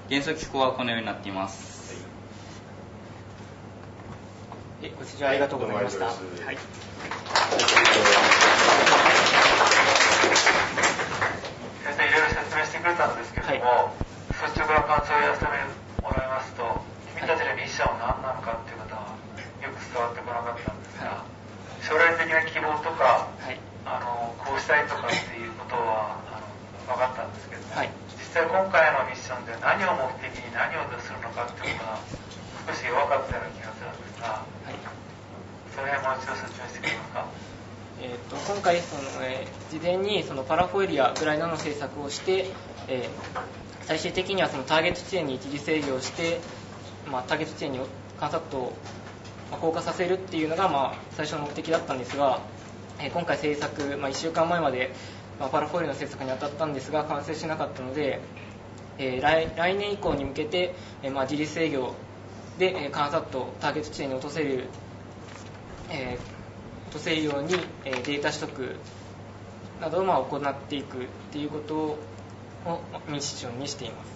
原則機構はこのようになっています。ご視聴ありがとうございました。先生、いろいろ説明してくれたんですけれども、率直な感想を言わせてもらいますと、君たちのミッションは何なのかっていうことはよく伝わってこなかったんですが。将来的な希望とか、こうしたいとかっていうことは分かったんですけど、実際今回のミッションで何を目的に何をどうするのかっていうのが少し弱かったような気がするんですが、その辺もう一度説明してくれますか。今回事前にパラフォイルやグライダーの制作をして、最終的にはターゲット地点に一時制御をして、ターゲット地点に観察と降下させるっていうのが、最初の目的だったんですが、今回制作、1週間前まで、パラフォイルの制作に当たったんですが完成しなかったので、来年以降に向けて、自立営業で、観察とターゲット地点に落とせるように、データ取得などを行っていくっていうことをミッションにしています。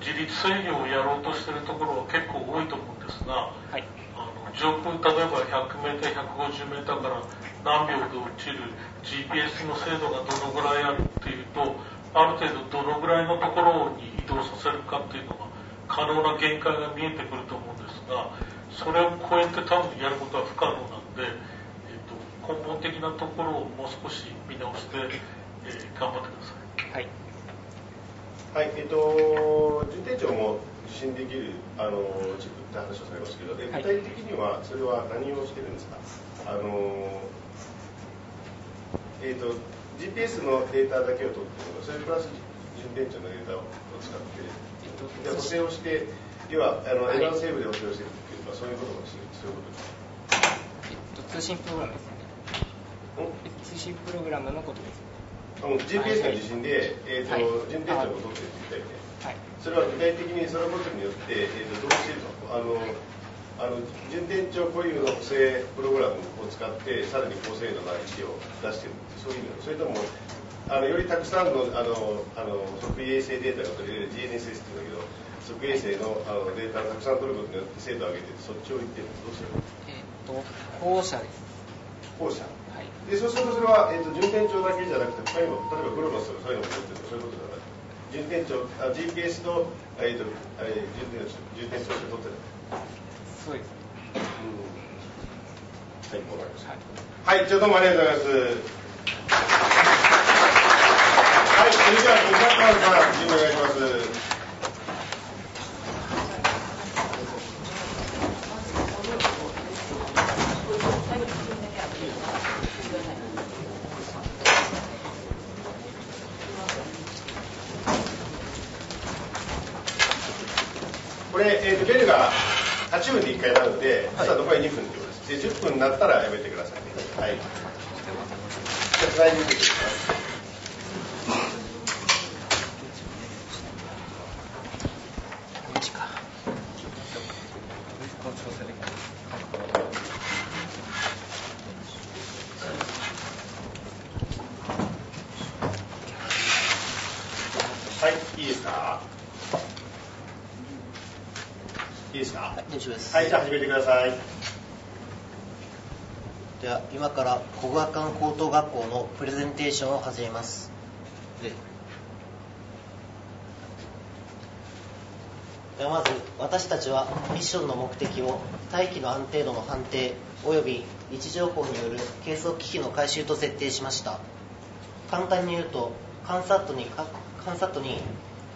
自立制御をやろうとしているところは結構多いと思うんですが、上空、例えば 100m、150m から何秒で落ちる GPS の精度がどのぐらいあるっていうと、ある程度どのぐらいのところに移動させるかっていうのが可能な限界が見えてくると思うんですが、それを超えて多分やることは不可能なんで、根本的なところをもう少し見直して、頑張ってください。順天庁も受信できるチップって話をされますけど、具体的にはそれは何をしてるんですか。GPS のデータだけを取っているのか、それプラス順天庁のデータを使って、補正をして、要はエラーセーブで補正をしているというか、そういうこともしてる、そういうことですか。通信プログラムですね。通信プログラムのことです。GPS の受信で、順天庁を取っているみたいで、それは具体的にそのことによって、どうしてるか、順天庁固有の補正プログラムを使って、さらに高精度な位置を出している、そういう意味、それともよりたくさんの測位衛星データが取れる GNSS っていうんだけど、測位衛星のデータをたくさん取ることによって精度を上げて、そっちをいってるどうしてるか。後者です。後者。でそうするとそれは、順天庁だけじゃなくて、例えばグロノスとかそういうのも持ってるとか、そういうことじゃない。充電長、GPS の、充電長を取ってる。そうですね。はい、わかりました。はい、じゃあどうもありがとうございます。はい、それでは小島さん、準備お願いします。これ、ベルが8分で1回なので、あとは残り2分ってことです。で、10分になったらやめてくださいね。はい。じゃあ、つないでいきます。はい、いいですか？いいですか？はい、じゃあ始めてください。では、今から国学館高等学校のプレゼンテーションを始めます。ではまず、私たちはミッションの目的を大気の安定度の判定および位置情報による計測機器の回収と設定しました。簡単に言うと、カンサットに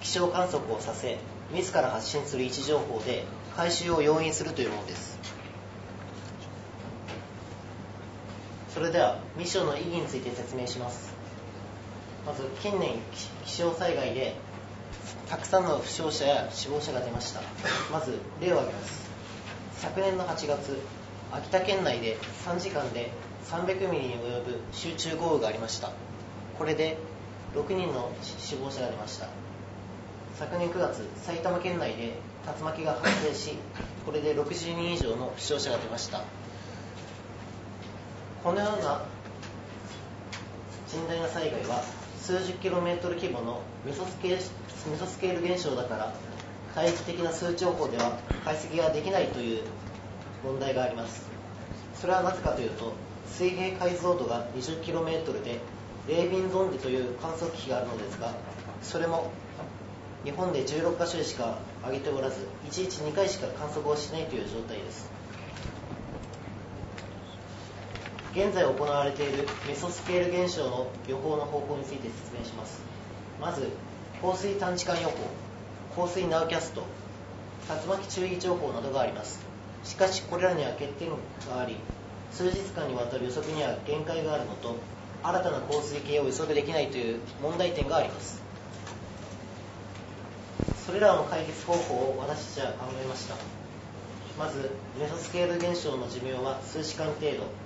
気象観測をさせ、自ら発信する位置情報で回収を容認するというものです。それではミッションの意義について説明します。まず近年気象災害でたくさんの負傷者や死亡者が出ました。まず例を挙げます。昨年の8月、秋田県内で3時間で300ミリに及ぶ集中豪雨がありました。これで6人の死亡者が出ました。昨年9月、埼玉県内で竜巻が発生し、これで60人以上の負傷者が出ました。このような甚大な災害は数十キロメートル規模のメソスケール現象だから、大気的な数値予報では解析ができないという問題があります。それはなぜかというと、水平解像度が20キロメートルでレービンゾンデという観測機器があるのですが、それも日本で16カ所でしか上げておらず、いちいち2回しか観測をしないという状態です。現在行われているメソスケール現象の予報の方法について説明します。まず、降水短時間予報、降水ナウキャスト、竜巻注意情報などがあります。しかしこれらには欠点があり、数日間にわたる予測には限界があるのと、新たな降水系を予測できないという問題点があります。それらの解決方法を私たちは考えました。まず、メソスケール現象の寿命は数時間程度。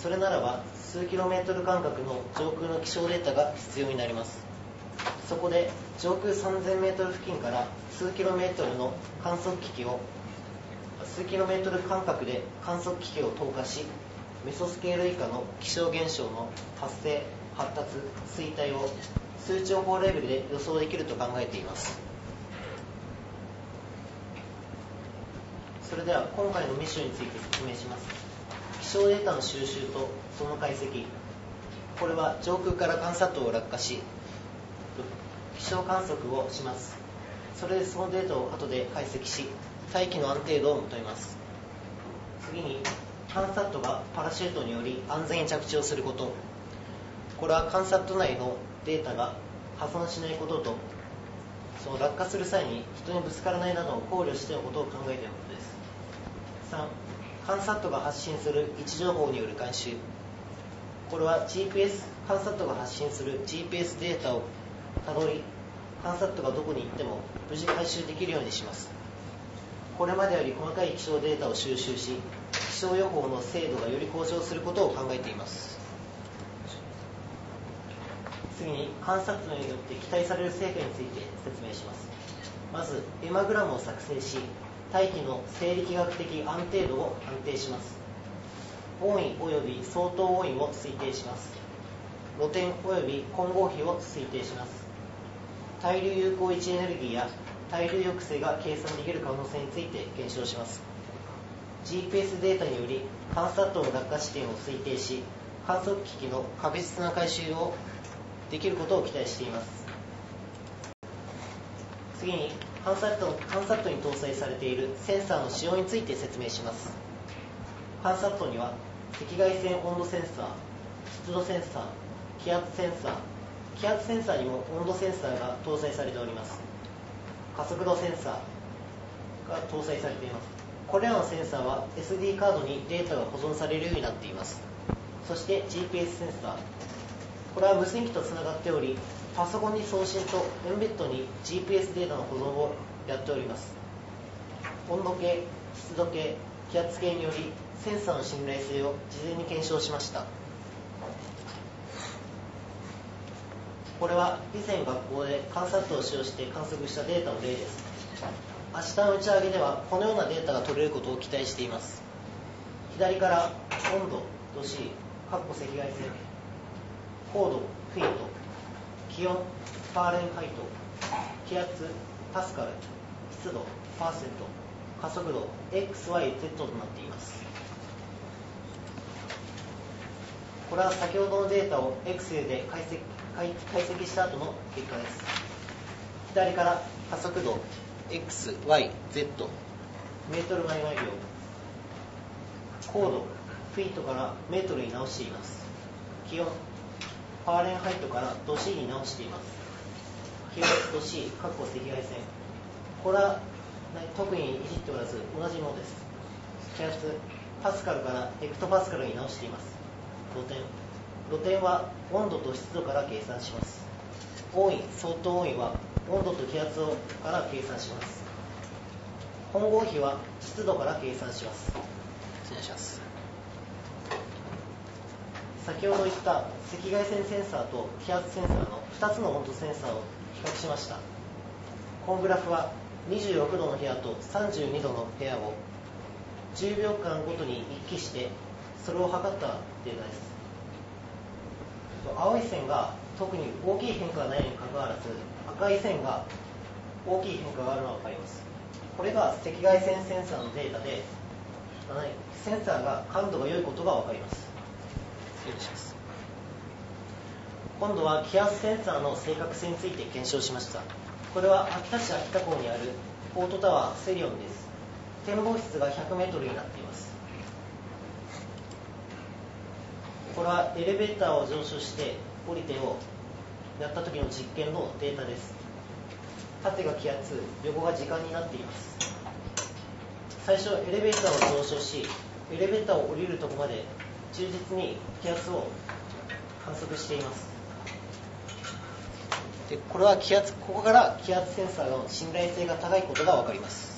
それならば数キロメートル間隔の上空の気象データが必要になります。そこで上空3000メートル付近から数キロメートルの観測機器を数キロメートル間隔で観測機器を投下し、メソスケール以下の気象現象の発生、発達、衰退を数値予報レベルで予想できると考えています。それでは今回のミッションについて説明します。気象データの収集とその解析、これは上空から観察を落下し気象観測をします。それでそのデータを後で解析し、大気の安定度を求めます。次に、カンサットがパラシュートにより安全に着地をすること、これはカンサット内のデータが破損しないことと、その落下する際に人にぶつからないなどを考慮してのことを考えていることです。3、カンサットが発信する位置情報による回収、これは GPS、 カンサットが発信する GPS データをたどり、カンサットがどこに行っても無事回収できるようにします。これまでより細かい気象データを収集し、気象予報の精度がより向上することを考えています。次に、観察によって期待される成果について説明します。まず、エマグラムを作成し、大気の生理学的安定度を判定します。温位および相当温位を推定します。露天および混合比を推定します。対流有効位置エネルギーや対流抑制が計算できる可能性について検証します。GPS データにより観察塔の落下地点を推定し、観測機器の確実な回収をできることを期待しています。次にハンサットに搭載されているセンサーの使用について説明します。ハンサットには赤外線温度センサー、湿度センサー、気圧センサーにも温度センサーが搭載されております。加速度センサーが搭載されています。これらのセンサーは SD カードにデータが保存されるようになっています。そして GPS センサー、これは無線機とつながっており、パソコンに送信と Mbed に GPS データの保存をやっております。温度計、湿度計、気圧計によりセンサーの信頼性を事前に検証しました。これは以前学校でハンサットを使用して観測したデータの例です。明日の打ち上げではこのようなデータが取れることを期待しています。左から温度、度 C、 赤外線、高度、フィート、気温、ファーレンハイト、気圧、パスカル、湿度、パーセント、加速度、XYZ となっています。これは先ほどのデータを Excel で解析した後の結果です。左から加速度 XYZ、 メートル毎秒、高度フィートからメートルに直しています。気温ファーレンハイトから度 C に直しています。気温度 C、 赤外線、これは特にいじっておらず同じものです。気圧パスカルからヘクトパスカルに直しています。露天は温度と湿度から計算します。温位、相当温位は温度と気圧から計算します。混合比は湿度から計算します。失礼します。先ほど言った赤外線センサーと気圧センサーの2つの温度センサーを比較しました。このグラフは26度の部屋と32度の部屋を10秒間ごとに行き来してそれを測ったデータです。青い線が特に大きい変化がないにかかわらず、赤い線が大きい変化があるのが分かります。これが赤外線センサーのデータで、センサーが感度が良いことが分かります。今度は気圧センサーの正確性について検証しました。これは秋田市秋田港にあるポートタワーセリオンです。展望室が 100m になっています。これはエレベーターを上昇して降りてをやった時の実験のデータです。縦が気圧、横が時間になっています。最初エレベーターを上昇し、エレベーターを降りるとこまで忠実に気圧を観測しています。でこれは気圧、ここから気圧センサーの信頼性が高いことが分かります。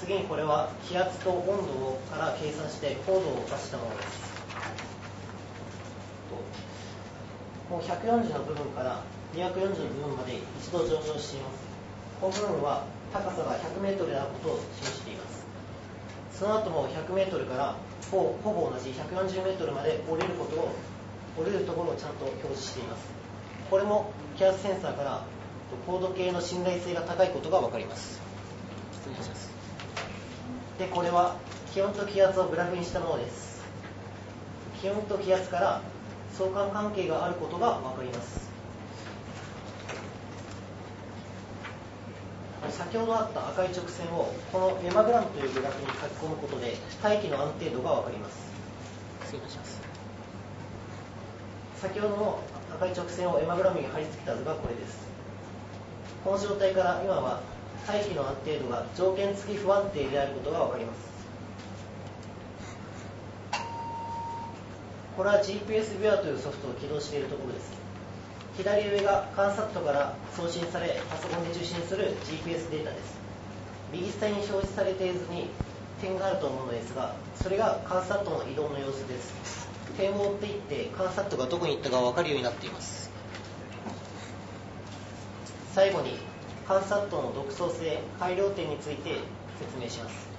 次にこれは気圧と温度から計算して高度を出したものです。もう140の部分から240の部分まで一度上昇しています。この部分は高さが 100m であることを示しています。その後も 100m からほぼ同じ 140m まで降りるところをちゃんと表示しています。これも気圧センサーから高度計の信頼性が高いことが分かります。失礼します。でこれは気温と気圧をグラフにしたものです。気温と気圧から相関関係があることが分かります。先ほどあった赤い直線をこのレマグラムというグラフに書き込むことで大気の安定度が分かります。失礼します。先ほどの赤い直線をレマグラムに貼り付けた図がこれです。この状態から今は大気の安定度が条件付き不安定であることが分かります。これは GPS ビュアというソフトを起動しているところです。左上が観察トから送信されパソコンで受信する GPS データです。右下に表示されている図に点があると思うのですが、それが観察トの移動の様子です。点を追っていって観察トがどこに行ったか分かるようになっています。最後に観察トの独創性、改良点について説明します。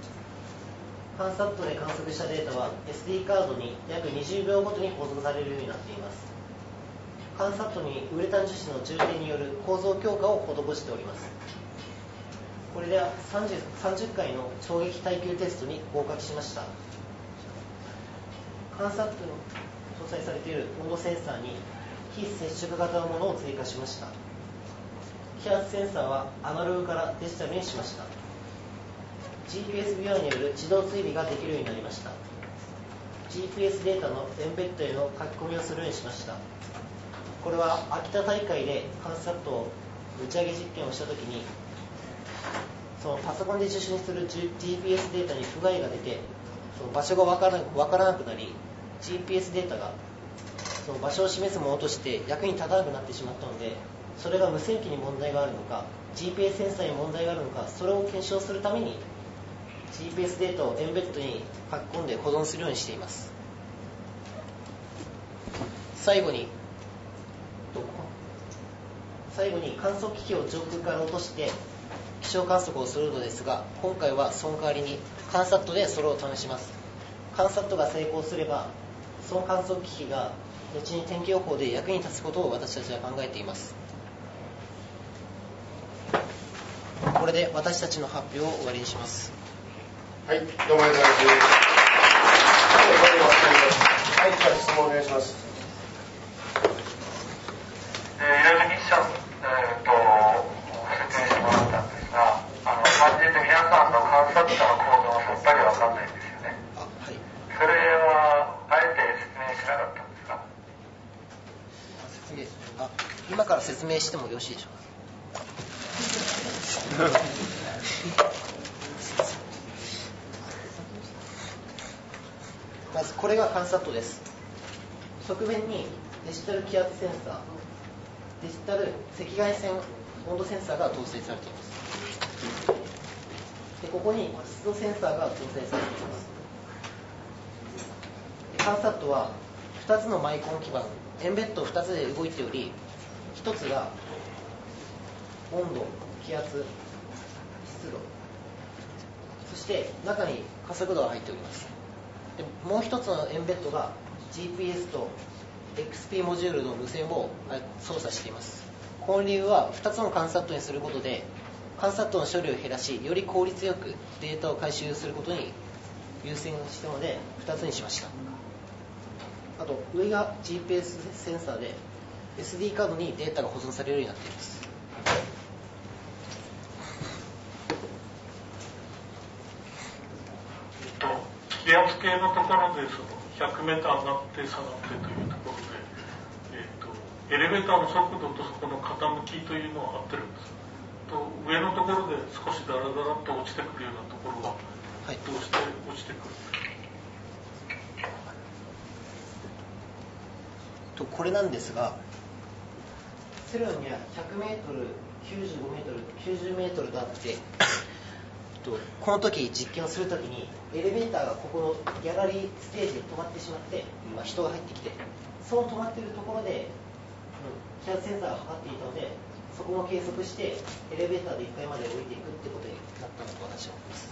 観察トで観測したデータは SD カードに約20秒ごとに保存されるようになっています。観察トにウレタン樹脂の充填による構造強化を施しております。これでは 30回の衝撃耐久テストに合格しました。観察トに搭載されている温度センサーに非接触型のものを追加しました。気圧センサーはアナログからデジタルにしました。 GPS 利用による自動追尾ができるようになりました。 GPS データのMbedへの書き込みをするようにしました。これは秋田大会で監視サットを打ち上げ実験をしたときに、そのパソコンで受信する GPS データに不具合が出て、その場所が分からなくなり、 GPS データがその場所を示すものとして役に立たなくなってしまったので、それが無線機に問題があるのか GPS センサーに問題があるのか、それを検証するために GPS データをエンベッドに書き込んで保存するようにしています。最後に観測機器を上空から落として気象観測をするのですが、今回はその代わりにカンサットでそれを試します。カンサットが成功すれば、その観測機器が後に天気予報で役に立つことを私たちは考えています。これで私たちの発表を終わりにします。はい、どうもありがとうございます。はい、じゃあ質問お願いします。今から説明してもよろしいでしょうか。まずこれが観察です。側面にデジタル気圧センサー、デジタル赤外線温度センサーが搭載されています。でここに湿度センサーが搭載されています。観察は2つのマイコン基板、エンベッド2つで動いており、1つが温度、気圧、湿度、そして中に加速度が入っております。でもう1つのエンベッドが GPS と XP モジュールの無線を操作しています。この理由は2つのカンサットにすることで、カンサットの処理を減らし、より効率よくデータを回収することに優先したので2つにしました。あと上が GPS センサーで SD カードにデータが保存されるようになっています。気圧計のところで100メーター上がって下がってというところで、エレベーターの速度とそこの傾きというのは合ってるんです。と上のところで少しダラダラと落ちてくるようなところはどうして落ちてくるんですか。はい、これなんですが、セロンには 100m、95m、90m とあって、この時実験をするときにエレベーターがここのギャラリーステージで止まってしまって、人が入ってきて、その止まっているところで気圧センサーが測っていたので、そこも計測してエレベーターで1階まで降りていくってことになったのと私は思います。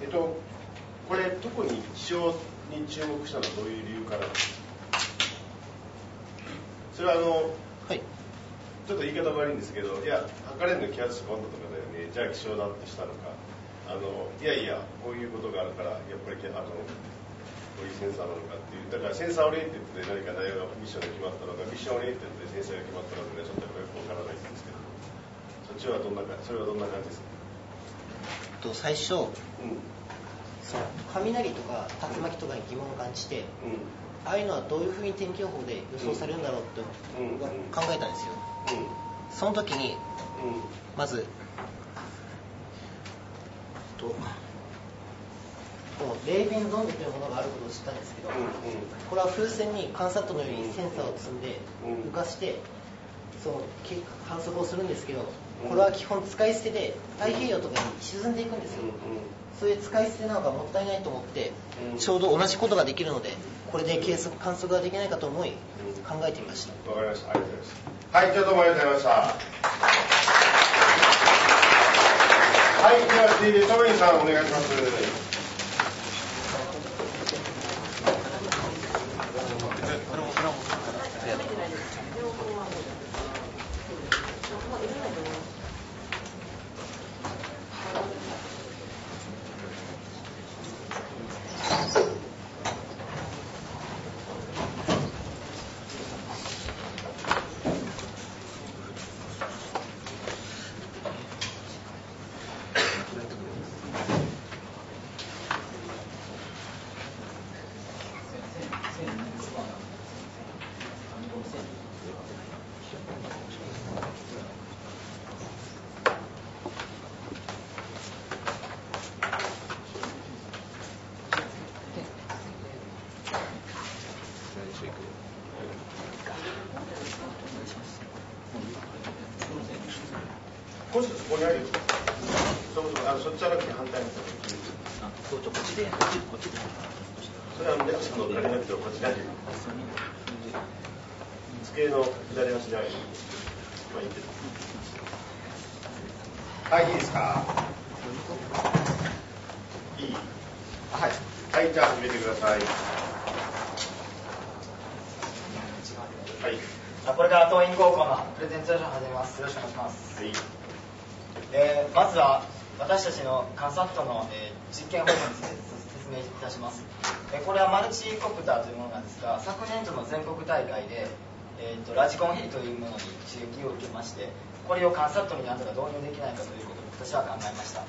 はい、これ特に気象に注目したのはどういう理由からなんですか。それははい、ちょっと言い方悪いんですけど、いや測れるの気圧とか温度とかだよね、じゃあ気象だってしたのか、いやいやこういうことがあるからやっぱりこういうセンサーなのかっていう、だからセンサーオリエンテッドで何か内容がミッションが決まったのか、ミッションオリエンテッドでセンサーが決まったのか、ちょっとよくわからないんですけど、そっちはどんな感じですか。最初、その雷とか竜巻とかに疑問を感じて、ああいうのはどういうふうに天気予報で予想されるんだろうって考えたんですよ。その時に、まず冷便ゾンデというものがあることを知ったんですけど、これは風船に観察のようにセンサーを積んで浮かしてその観測をするんですけど、これは基本使い捨てで太平洋とかに沈んでいくんですよ。そういう使い捨てなのがもったいないと思って、ちょうど同じことができるので、これで観測ができないかと思い考えてみました。わかりました、ありがとうございます。はい、じゃあどうもありがとうございましたはい、では続いてトムリンさんお願いします。ラジコンヘリというものに刺激を受けまして、これをカンサットになんとか導入できないかということを私は考えました。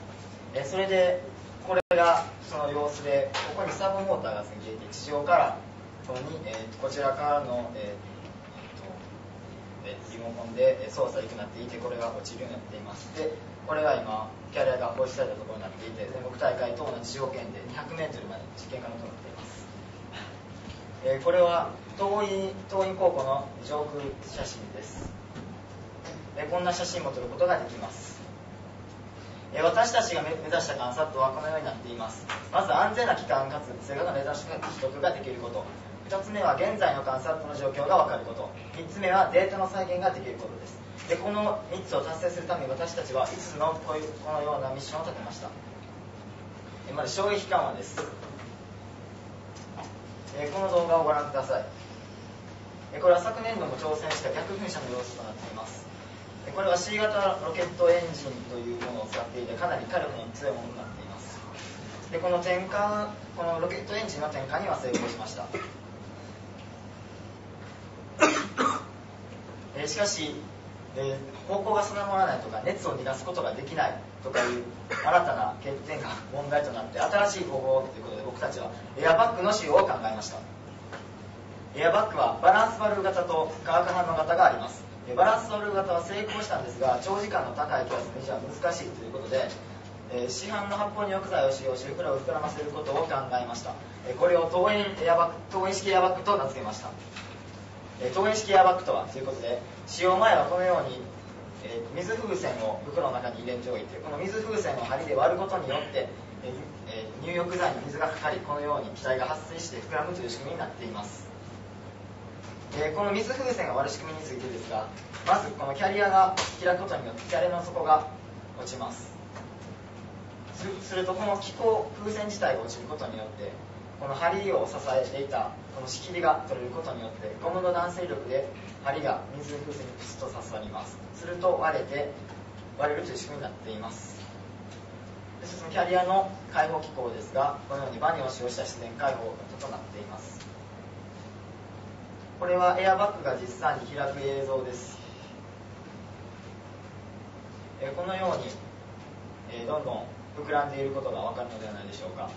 それでこれがその様子で、ここにサブモーターがついていて、地上からここに、こちらからの、リモコンで操作できなっていて、これが落ちるようになっています。でこれが今キャリアが放出されたところになっていて、全国大会と同じ条件で 200m まで実験可能となっています。これは桐蔭高校の上空写真です。こんな写真も撮ることができます。私たちが目指した観察はこのようになっています。まず安全な期間かつ正確なレーダー取得ができること、2つ目は現在の観察の状況が分かること、3つ目はデータの再現ができることです。でこの3つを達成するために私たちは5つのこのようなミッションを立てました。まず衝撃緩和です。この動画をご覧ください。これは昨年度も挑戦した逆噴射の様子となっています。これは C 型ロケットエンジンというものを使っていて、かなり火力の強いものになっています。でこのロケットエンジンの点火には成功しました。しかし方向が定まらないとか、熱を逃がすことができないとかいう新たな欠点が問題となって、新しい方法ということで、僕たちはエアバッグの使用を考えました。エアバッグはバランスバルーン型と化学反応型があります。バランスバルーン型は成功したんですが、長時間の高い気圧には難しいということで、市販の発泡入浴剤を使用してこれを膨らませることを考えました。これを投影式エアバッグと名付けました。投影式エアバッグとはということで、使用前はこのように水風船を袋の中に入れておいて、この水風船を針で割ることによって入浴剤に水がかかり、このように気体が発生して膨らむという仕組みになっています。この水風船が割る仕組みについてですが、まずこのキャリアが開くことによってキャリアの底が落ちます。するとこの気孔風船自体が落ちることによって、この針を支えていたこの仕切りが取れることによって、ゴムの弾性力で針が水風船にプスッと刺さります。すると割れるという仕組みになっています。そのキャリアの開放機構ですが、このようにバネを使用した自然開放となっています。これはエアバッグが実際に開く映像です。このようにどんどん膨らんでいることが分かるのではないでしょうか。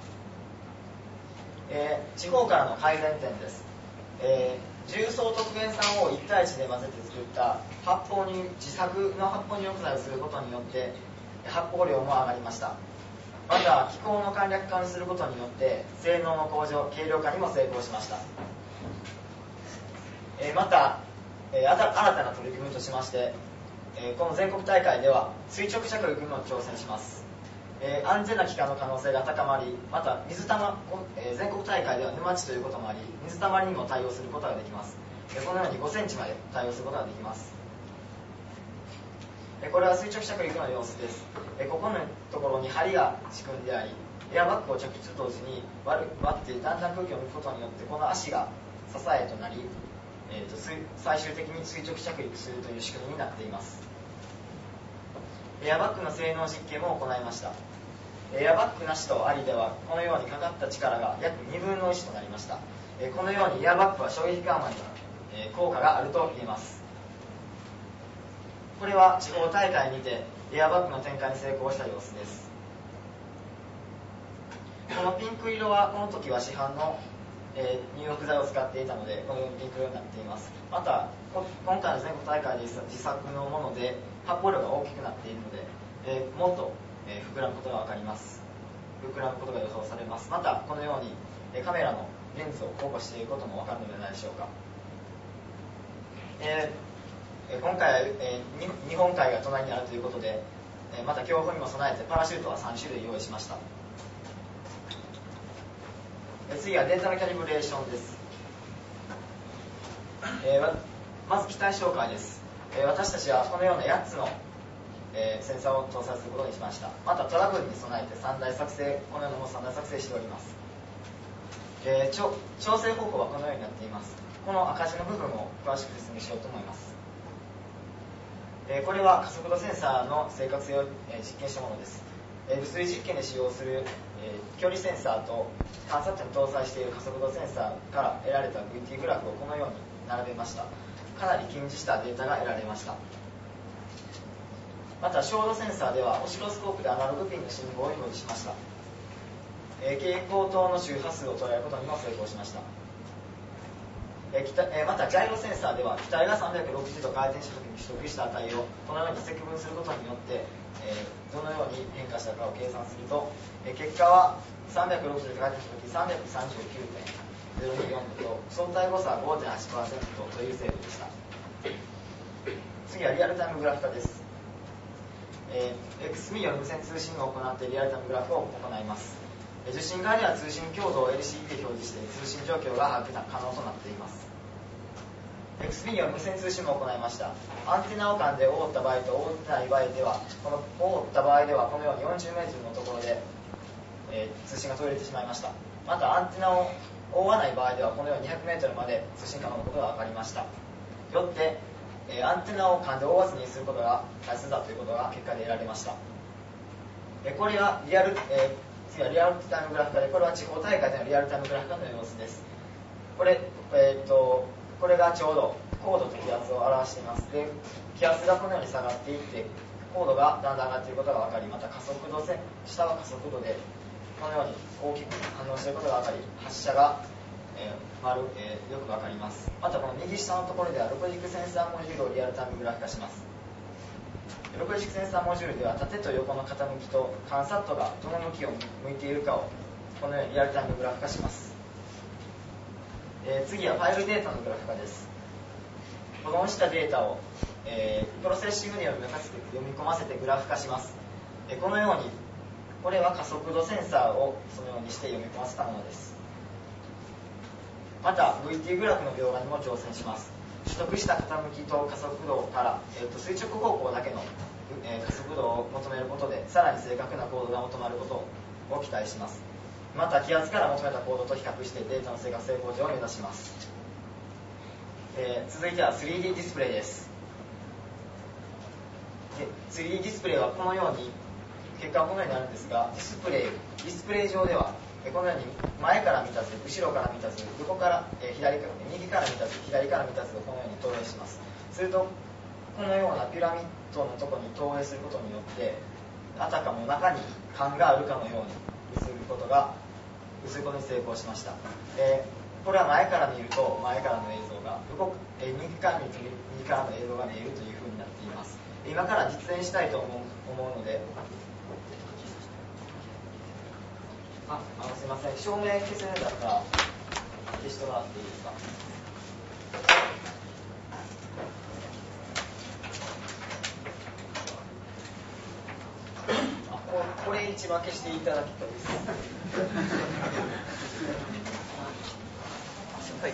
地方からの改善点です。重曹とクエン酸を1対1で混ぜて作った自作の発泡入浴剤をすることによって発泡量も上がりました。また気候の簡略化にすることによって性能の向上、軽量化にも成功しました。また、新たな取り組みとしまして、この全国大会では垂直着陸にも挑戦します。安全な期間の可能性が高まり、また全国大会では沼地ということもあり、水たまりにも対応することができます。このように5センチまで対応することができます。これは垂直着陸の様子です。ここのところに針が仕組んであり、エアバッグを着地と同時に割ってだんだん空気を抜くことによって、この足が支えとなり、最終的に垂直着陸するという仕組みになっています。エアバッグの性能実験も行いました。エアバッグなしとありでは、このようにかかった力が約2分の1となりました。このようにエアバッグは衝撃緩和に効果があると言えます。これは地方大会にてエアバッグの展開に成功した様子です。このピンク色はこの時は市販の入浴剤を使っていたので、このようにできるようになっています。また今回の全国大会で自作のもので発泡量が大きくなっているので、もっと膨らむことが分かります。膨らむことが予想されます。またこのようにカメラのレンズを交互していくことも分かるのではないでしょうか。今回は日本海が隣にあるということで、また強風にも備えてパラシュートは3種類用意しました。次はデータのキャリブレーションです。まず機体紹介です。私たちはこのような8つのセンサーを搭載することにしました。またトラブルに備えて3台作成、このようなものを3台作成しております。調整方法はこのようになっています。この赤字の部分を詳しく説明しようと思います。これは加速度センサーの正確性を実験したものです。物理実験で使用する距離センサーと観察点に搭載している加速度センサーから得られた VT グラフをこのように並べました。かなり近似したデータが得られました。また照度センサーではオシロスコープでアナログピンの信号を表示しました。蛍光灯の周波数を捉えることにも成功しました。またジャイロセンサーでは機体が360度回転した時に取得した値をこのように積分することによってどのように変化したかを計算すると、結果は360度回転した時 339.024 度と相対誤差 5.8% という精度でした。次はリアルタイムグラフ化です。XB より無線通信を行ってリアルタイムグラフを行います。受信側では通信強度を LCD で表示して通信状況が把握可能となっています。XB による無線通信も行いました。アンテナを間で覆った場合と覆ってない場合では、覆った場合ではこのように40メートルのところで、通信が途切れてしまいました。またアンテナを覆わない場合ではこのように200メートルまで通信可能なことが分かりました。よって、アンテナを間で覆わずにすることが大切だということが結果で得られました。これはリアルタイムグラフ化で、これは地方大会でのリアルタイムグラフ化の様子です。これがちょうど高度と気圧を表しています。で気圧がこのように下がっていって高度がだんだん上がっていることが分かり、また加速度線下は加速度でこのように大きく反応していることが分かり、発射が、よく分かります。またこの右下のところではロクジックセンサーモジュールをリアルタイムグラフ化します。ロクジックセンサーモジュールでは縦と横の傾きと観察度がどの向きを向いているかをこのようにリアルタイムグラフ化します。次はファイルデータのグラフ化です。保存したデータを、プロセッシングに読み込ませてグラフ化します。このようにこれは加速度センサーをそのようにして読み込ませたものです。また VT グラフの描画にも挑戦します。取得した傾きと加速度から、垂直方向だけの、加速度を求めることでさらに正確な高度が求まることを期待します。また気圧から求めた高度と比較してデータの正確性向上を目指します。続いては 3D ディスプレイです。 3D ディスプレイはこのように結果はこのようになるんですが、ディスプレイ上ではこのように前から見た図、後ろから見た図、横から、右から見た図、左から見た図をこのように投影します。するとこのようなピラミッドのところに投影することによってあたかも中に管があるかのように映ることに成功しました。これは前から見ると前からの映像が、右から見ると右からの映像が見えるというふうになっています。今から実演したいと思うので、すいません、照明消せなかったら消してもらっていいですか。これ一番消していただきたいです。はい、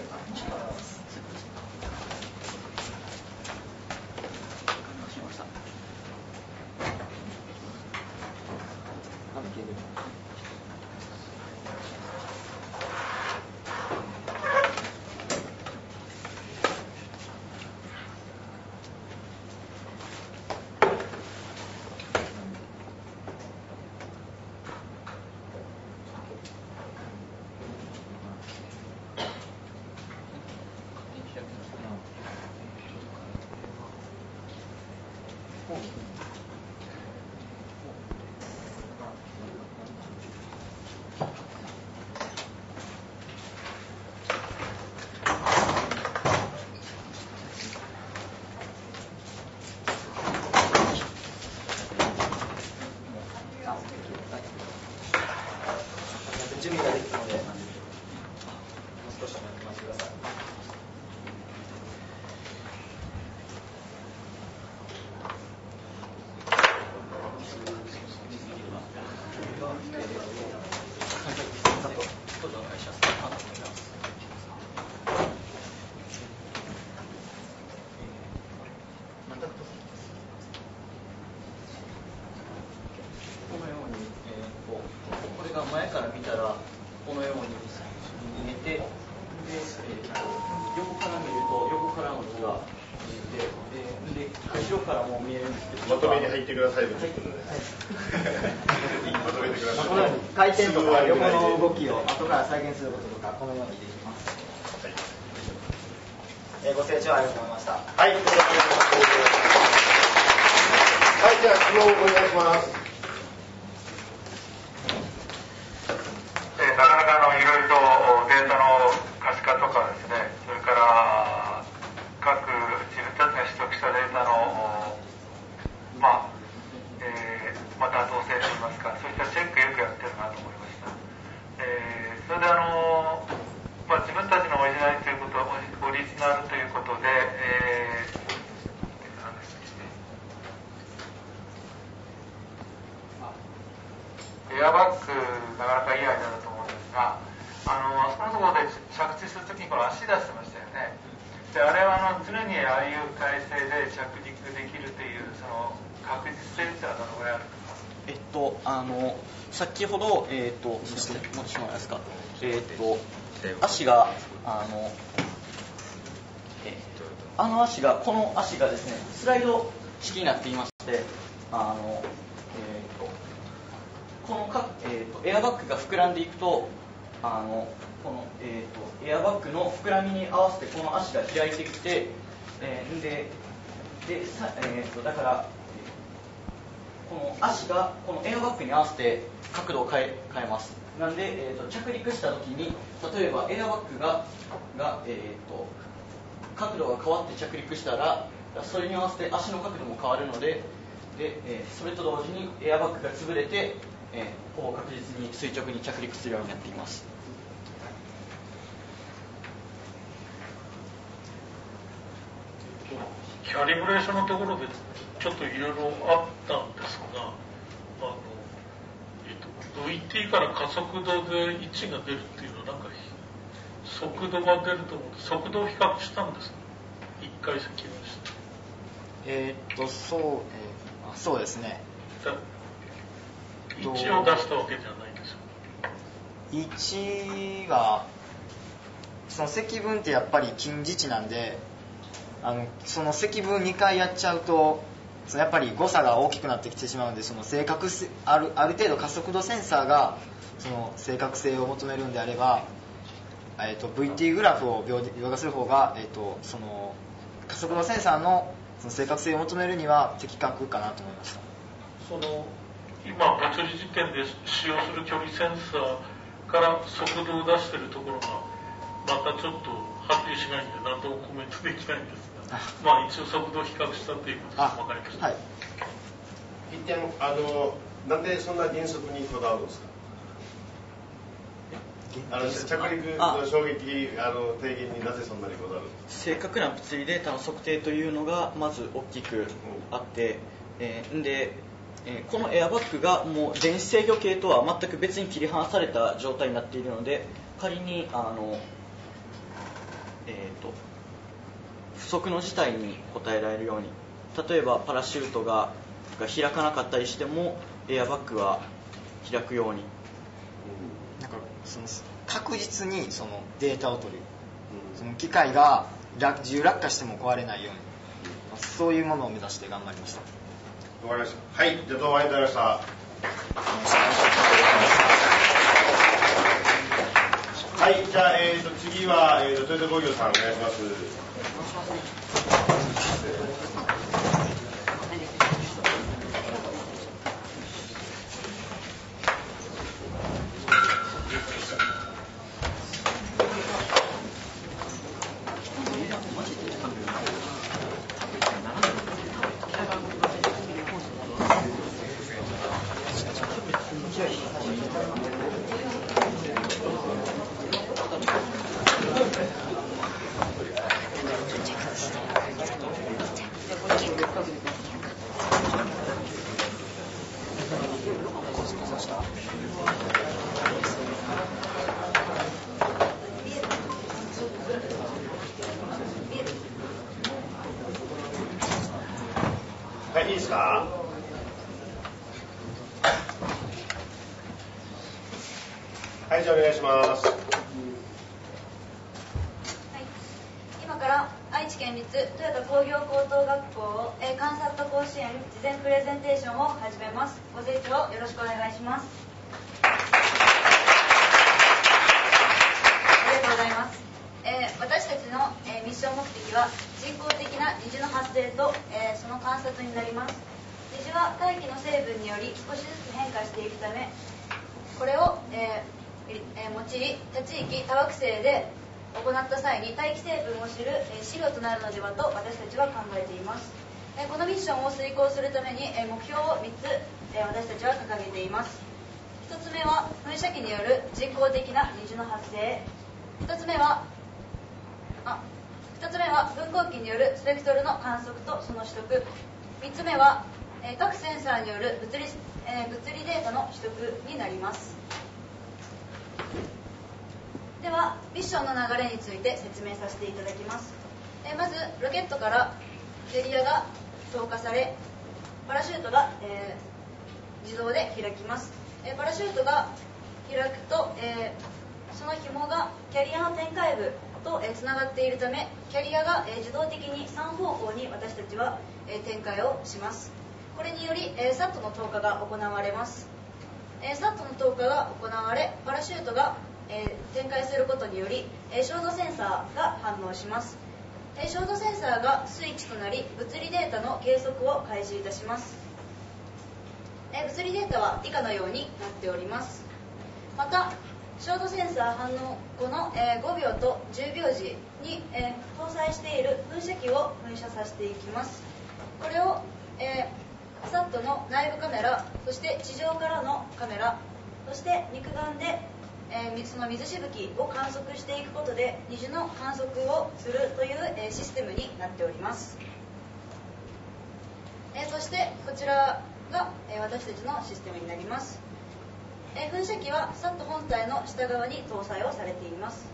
後ろからもう見えるんですけど、まとめに入ってくださいの10分で、まとめてください。このように回転とか横の動きを後から再現することとかこのようにできます。はい、ご清聴ありがとうございました。はい、はい、じゃあ質問をお願いします。なかなかいろいろとデータの可視化とかですね、それから各自分たちが取得したデータの、妥当性といいますか、そういったチェックよくやってるなと思いました。それで自分たちのオリジナルということはオリジナルということで、エアバッグなかなかいいアイデアだと思うんですが、あそこのところで着地するときにこの足出してましたよね。であれは常にああいう体勢で着陸できるというその確実性っていうのはどのぐらいあるんですか？先ほど戻してもらえますか？足がこの足がですね、スライド式になっていまして、このエアバッグが膨らんでいくと、このエアバッグの膨らみに合わせてこの足が開いてきて、だからこの足がこのエアバッグに合わせて角度を変えます。なので、着陸した時に例えばエアバッグが角度が変わって着陸したらそれに合わせて足の角度も変わるので、それと同時にエアバッグが潰れて、ほぼ確実に垂直に着陸するようになっています。キャリブレーションのところでちょっといろいろあったんですが、VT から加速度で位置が出るっていうのはなんか速度が出ると思うんで、速度を比較したんですか？一回先はした。そうですね。1を出したわけじゃないんですよ。1がその積分ってやっぱり近似値なんで、その積分2回やっちゃうとそのやっぱり誤差が大きくなってきてしまうんで、その正確ある程度加速度センサーがその正確性を求めるんであれば、VT グラフを描画する方が、その加速度センサーのその正確性を求めるには的確かなと思いました。その今物理実験で使用する距離センサーから速度を出しているところがまたちょっとはっきりしないんで何ともコメントできないんですが、一応速度を比較したということが分かりました。はい、一点なんでそんな原則にこだわるんですか？着陸の衝撃低減になぜそんなにこだわるんですか？正確な物理データの測定というのがまず大きくあって、このエアバッグがもう電子制御系とは全く別に切り離された状態になっているので、仮に不測の事態に応えられるように、例えばパラシュートが開かなかったりしてもエアバッグは開くように、なんかその確実にそのデータを取る、その機械が自由落下しても壊れないように、そういうものを目指して頑張りました。わかりました。はい、じゃあどうもありがとうございました。はい、じゃあ、次は、豊田工業さんお願いします。試験立豊田工業高等学校観察甲子園事前プレゼンテーションを始めます。ご清聴よろしくお願いします。ありがとうございます。私たちの、ミッション目的は人工的な虹の発生と、その観察になります。虹は大気の成分により少しずつ変化していくため、これを、用い他地域多惑星で行った際に大気成分を知る、資料となるのではと私たちは考えています。このミッションを遂行するために、目標を3つ、私たちは掲げています。1つ目は噴射器による人工的な虹の発生、2つ目は分光器によるスペクトルの観測とその取得、3つ目は、各センサーによる物理データの取得になります。ではミッションの流れについて説明させていただきます。まずロケットからエリアが投下され、パラシュートが、自動で開きます。パラシュートが開くと、その紐がキャリアの展開部とつながっているため、キャリアが、自動的に3方向に私たちは、展開をします。これにより、サットの投下が行われます。サットの投下が行われ、パラシュートが展開することにより、照度センサーが反応します。照度センサーがスイッチとなり、物理データの計測を開始いたします。物理データは以下のようになっております。また照度センサー反応後の5秒と10秒時に搭載している噴射器を噴射させていきます。これをサットの内部カメラ、そして地上からのカメラ、そして肉眼でその水しぶきを観測していくことで虹の観測をするというシステムになっております。そしてこちらが私たちのシステムになります。噴射器はサット本体の下側に搭載をされています。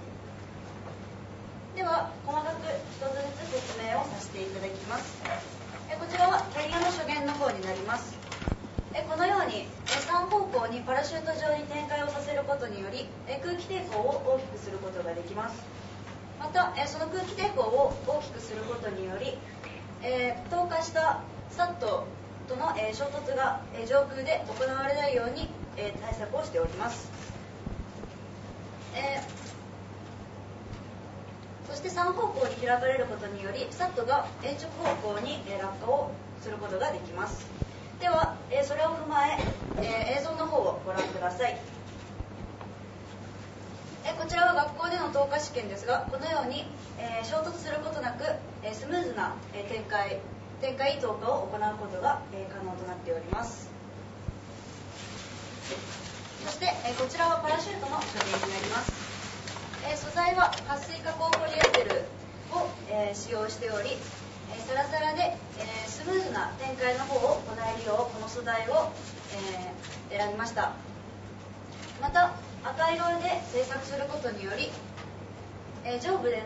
では細かく一つずつ説明をさせていただきます。こちらはキャリアの初見の方になります。このように3方向にパラシュート状に展開をさせることにより、空気抵抗を大きくすることができます。またその空気抵抗を大きくすることにより、投下したサットとの衝突が上空で行われないように対策をしております。そして3方向に開かれることにより、サットが鉛直方向に落下をすることができます。ではそれを踏まえ映像の方をご覧ください。こちらは学校での投下試験ですが、このように衝突することなくスムーズな展開投下を行うことが可能となっております。そしてこちらはパラシュートの初見になります。素材は撥水加工ポリエステルを使用しており、サラサラでスムーズな展開の方を行えるようこの素材を選びました。また赤色で制作することにより上部で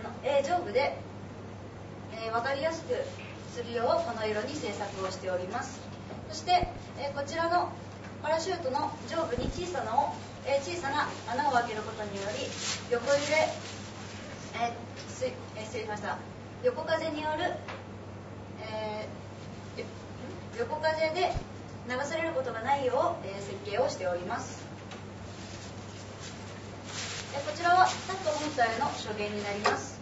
分かりやすくするようこの色に制作をしております。そしてこちらのパラシュートの上部に小さな穴を開けることにより横風による横風で流されることがないよう設計をしております。こちらはサット本体の初見になります。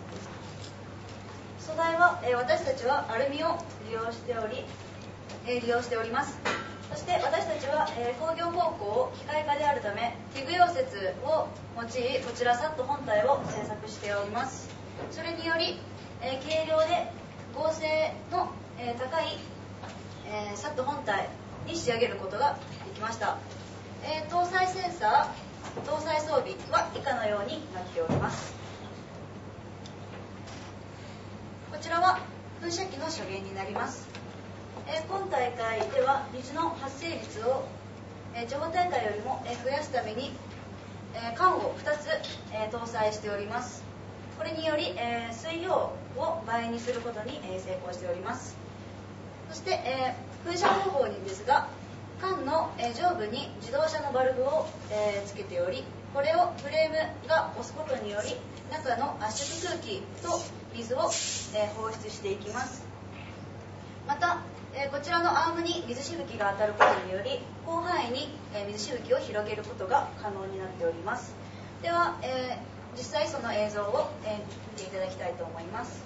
素材は私たちはアルミを利用しております。そして私たちは工業高校機械科であるため、器具溶接を用いこちらサット本体を製作しております。それにより軽量で剛性の高いサット本体に仕上げることができました。搭載センサー、搭載装備は以下のようになっております。こちらは噴射器の初見になります。今大会では虹の発生率を地方大会よりも増やすために管を2つ搭載しております。これにより水量を倍にすることに成功しております。そして噴射方法にですが、缶の上部に自動車のバルブをつけており、これをフレームが押すことにより中の圧縮空気と水を放出していきます。またこちらのアームに水しぶきが当たることにより広範囲に水しぶきを広げることが可能になっております。では実際その映像を見ていただきたいと思います。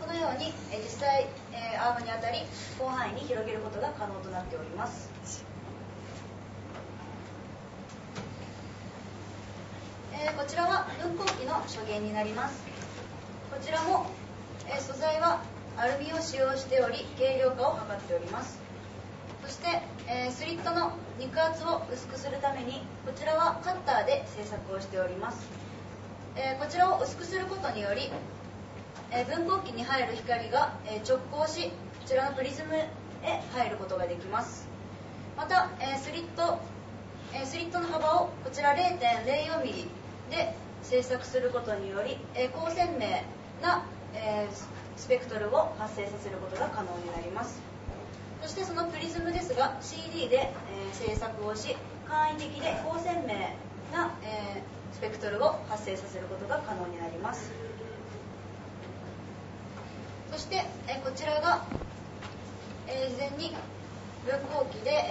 このように実際アームに当たり広範囲に広げることが可能となっております。こちらは分光器の所言になります。こちらも素材はアルミを使用しており軽量化を図っております。そしてスリットの肉厚を薄くするためにこちらはカッターで製作をしております。こちらを薄くすることにより分光器に入る光が直行しこちらのプリズムへ入ることができます。またスリットの幅をこちら 0.04mm で制作することにより高鮮明なスペクトルを発生させることが可能になります。そしてそのプリズムですが CD で制作をし簡易的で高鮮明なスペクトルを発生させることが可能になります。そしてこちらが事前に分光器で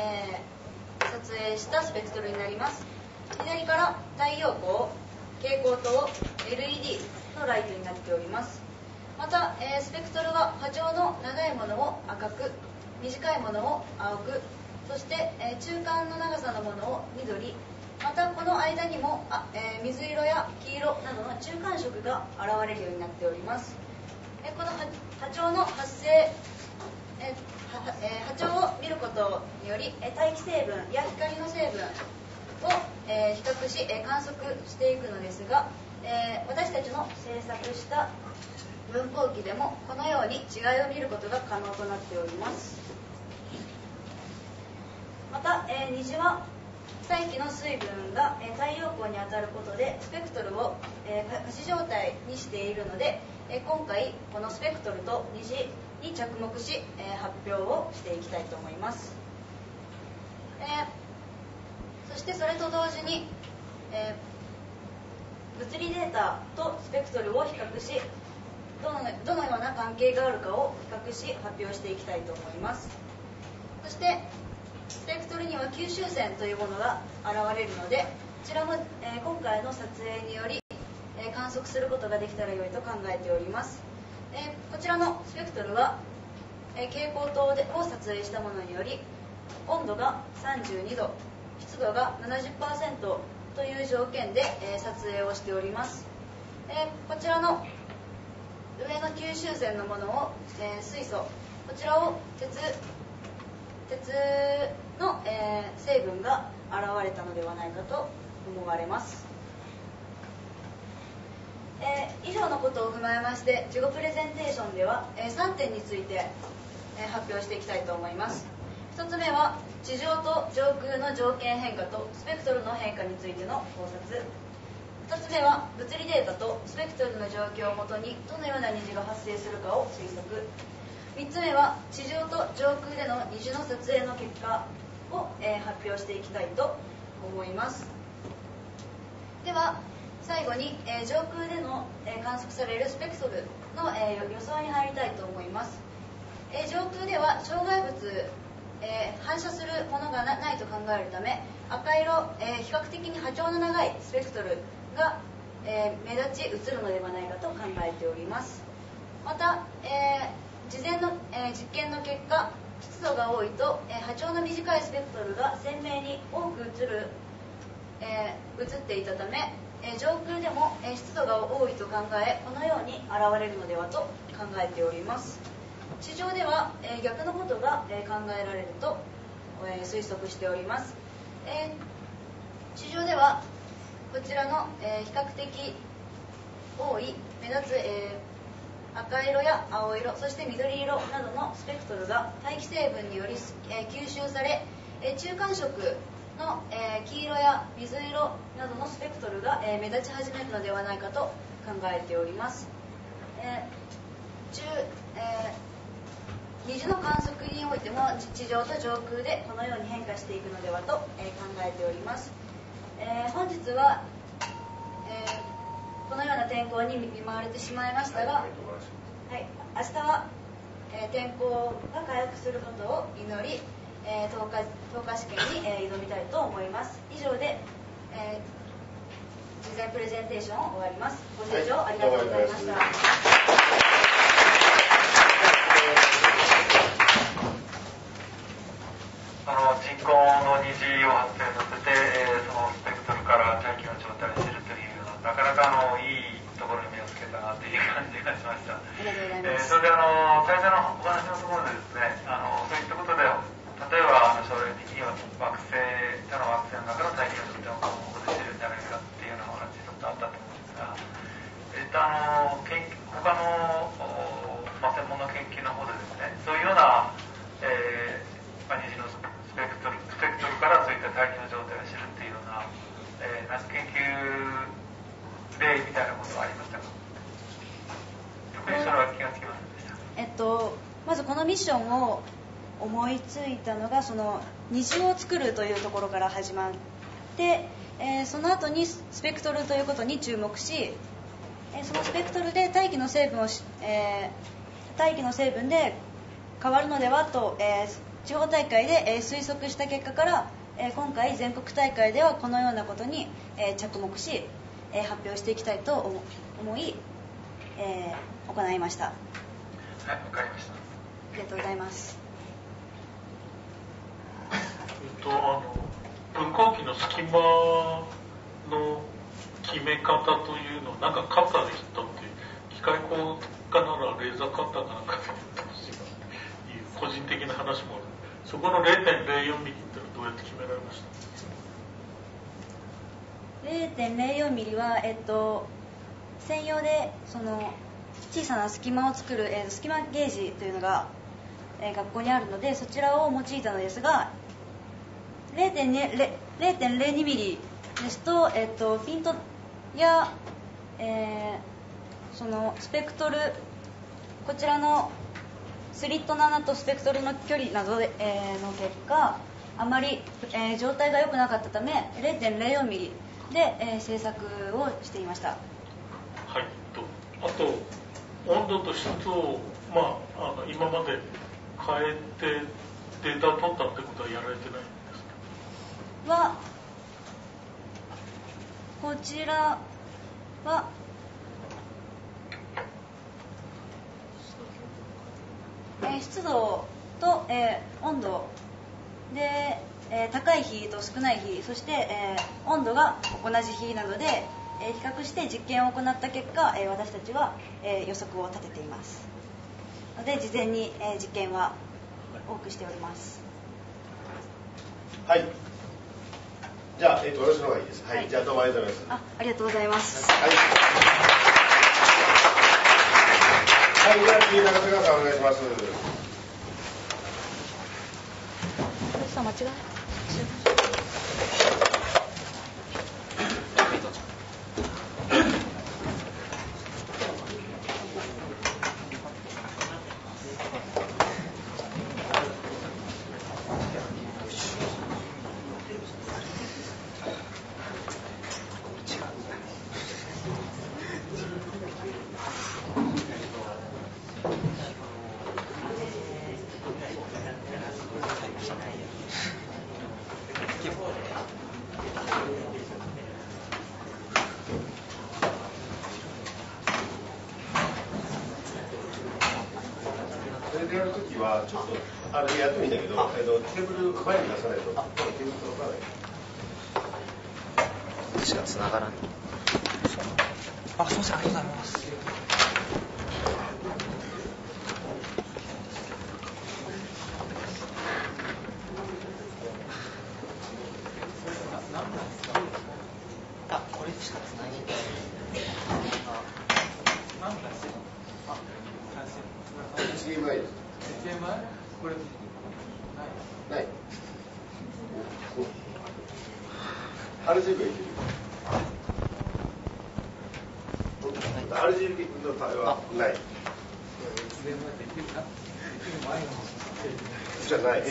撮影したスペクトルになります。左から太陽光、蛍光灯、LED のライトになっております。またスペクトルは波長の長いものを赤く、短いものを青く、そして中間の長さのものを緑、またこの間にも水色や黄色などの中間色が現れるようになっております。この波長の発生波長を見ることにより大気成分や光の成分を比較し観測していくのですが、私たちの制作した分光器でもこのように違いを見ることが可能となっております。また虹は大気の水分が太陽光に当たることでスペクトルを可視状態にしているので今回このスペクトルと虹に着目し発表をしていきたいと思います。そしてそれと同時に物理データとスペクトルを比較しどのような関係があるかを比較し発表していきたいと思います。そしてスペクトルには吸収線というものが現れるのでこちらも今回の撮影により観測することができたら良いと考えております。こちらのスペクトルは蛍光灯を撮影したものにより温度が32度、湿度が 70% という条件で撮影をしております。こちらの上の吸収線のものを水素、こちらを鉄の成分が現れたのではないかと思われます。以上のことを踏まえまして事後プレゼンテーションでは3点について発表していきたいと思います。1つ目は地上と上空の条件変化とスペクトルの変化についての考察、2つ目は物理データとスペクトルの状況をもとにどのような虹が発生するかを推測、3つ目は地上と上空での虹の撮影の結果を発表していきたいと思います。では最後に上空での観測されるスペクトルの予想に入りたいと思います。上空では障害物、反射するものがないと考えるため赤色、比較的に波長の長いスペクトルが目立ち映るのではないかと考えております。また事前の実験の結果湿度が多いと波長の短いスペクトルが鮮明に多く映っていたため上空でも湿度が多いと考えこのように現れるのではと考えております。地上では逆のことが考えられると推測しております。地上ではこちらの比較的多い目立つ赤色や青色そして緑色などのスペクトルが大気成分により吸収され中間色の黄色や水色などのスペクトルが目立ち始めるのではないかと考えております。虹の観測においても地上と上空でこのように変化していくのではと考えております。本日は、このような天候に見舞われてしまいましたが、はい、明日は、天候が回復することを祈り、東海試験に、挑みたいと思います。以上で、事前プレゼンテーションを終わります。ご清聴ありがとうございました。人口の2次を発生させて、そのスペクトルから大気の状態にするというような、なかなかいいところに目をつけたなという感じがしました。それで最初のお話のところでですね、そういったことで、例えば将来的には惑星、他の惑星の中の大気の状態を保持しているんじゃないかっていうようなお話ちょっとあったと思うんですが、他の、専門の研究の方でですね、そういうような、虹のスペクトルからそういった大気の状態を知るっていうような、研究例みたいなことはありましたか？特にそれは気がつきませんでした。まずこのミッションを思いついたのが、その虹を作るというところから始まって、その後にスペクトルということに注目し、そのスペクトルで大気の成分で変わるのではと、地方大会で、推測した結果から、今回全国大会ではこのようなことに、着目し、発表していきたいと思い、行いました。はい、わかりました。ありがとうございます。分光器の隙間の決め方というのをなんかカッターで切ったっていう機械工科ならレーザーカッターかなんかで切ったという個人的な話もある。そこの 0.04mm ってのはどうやって決められました？ 0.04mm は、専用でその小さな隙間を作る、隙間ゲージというのが、学校にあるので、そちらを用いたのですが、0.02 ミリですと、ピントや、そのスペクトル、こちらのスリットの穴とスペクトルの距離などで、の結果、あまり、状態が良くなかったため 0.04 ミリで、制作をしていました。はい、あと温度と湿度を、今まで変えてデータを取ったってことはやられてない。はこちらは湿度と温度で高い日と少ない日、そして温度が同じ日などで比較して実験を行った結果、私たちは予測を立てていますので、事前に実験は多くしております。はい、じゃあ、よろしくお願いします。はい。じゃあ、どうもありがとうございます。ありがとうございます。はい。はい、じゃあ、次、長瀬川さん、お願いします。さあ、間違え。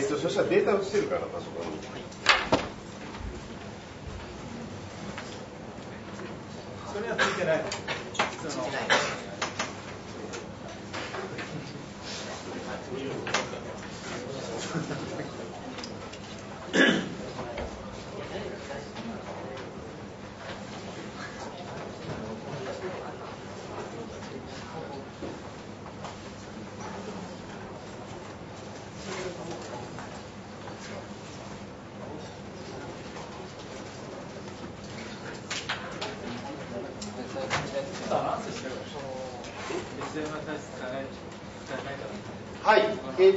そしたらデータをしてるから、パソコンに。それはついてない。そ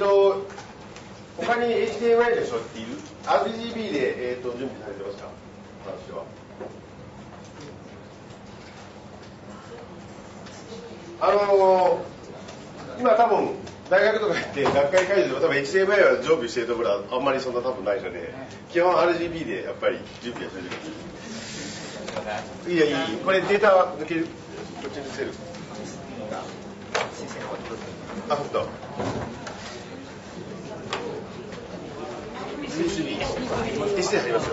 の他に HDMI でしょっていう RGB で、準備されてました。私は今多分大学とか行って学会会場でも多分 HDMI は常備しているところはあんまりそんな多分ないので、基本 RGB でやっぱり準備はされてます。いやいい。これデータは抜ける。こっちにせる。あ、ほんと。USB SD 入りますよ。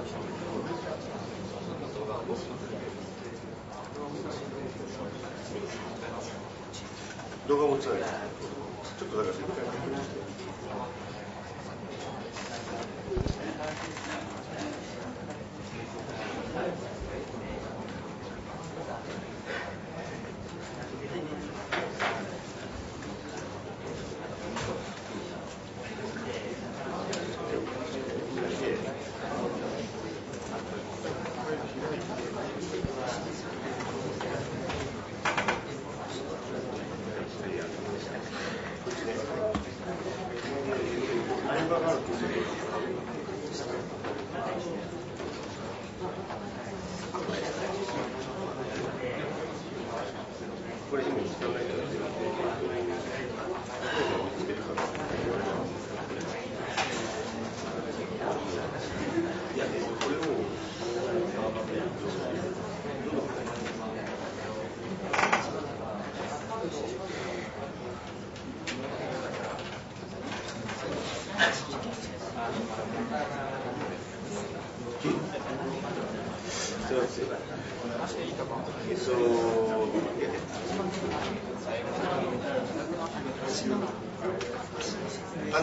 これに動画もちょっとだから先輩は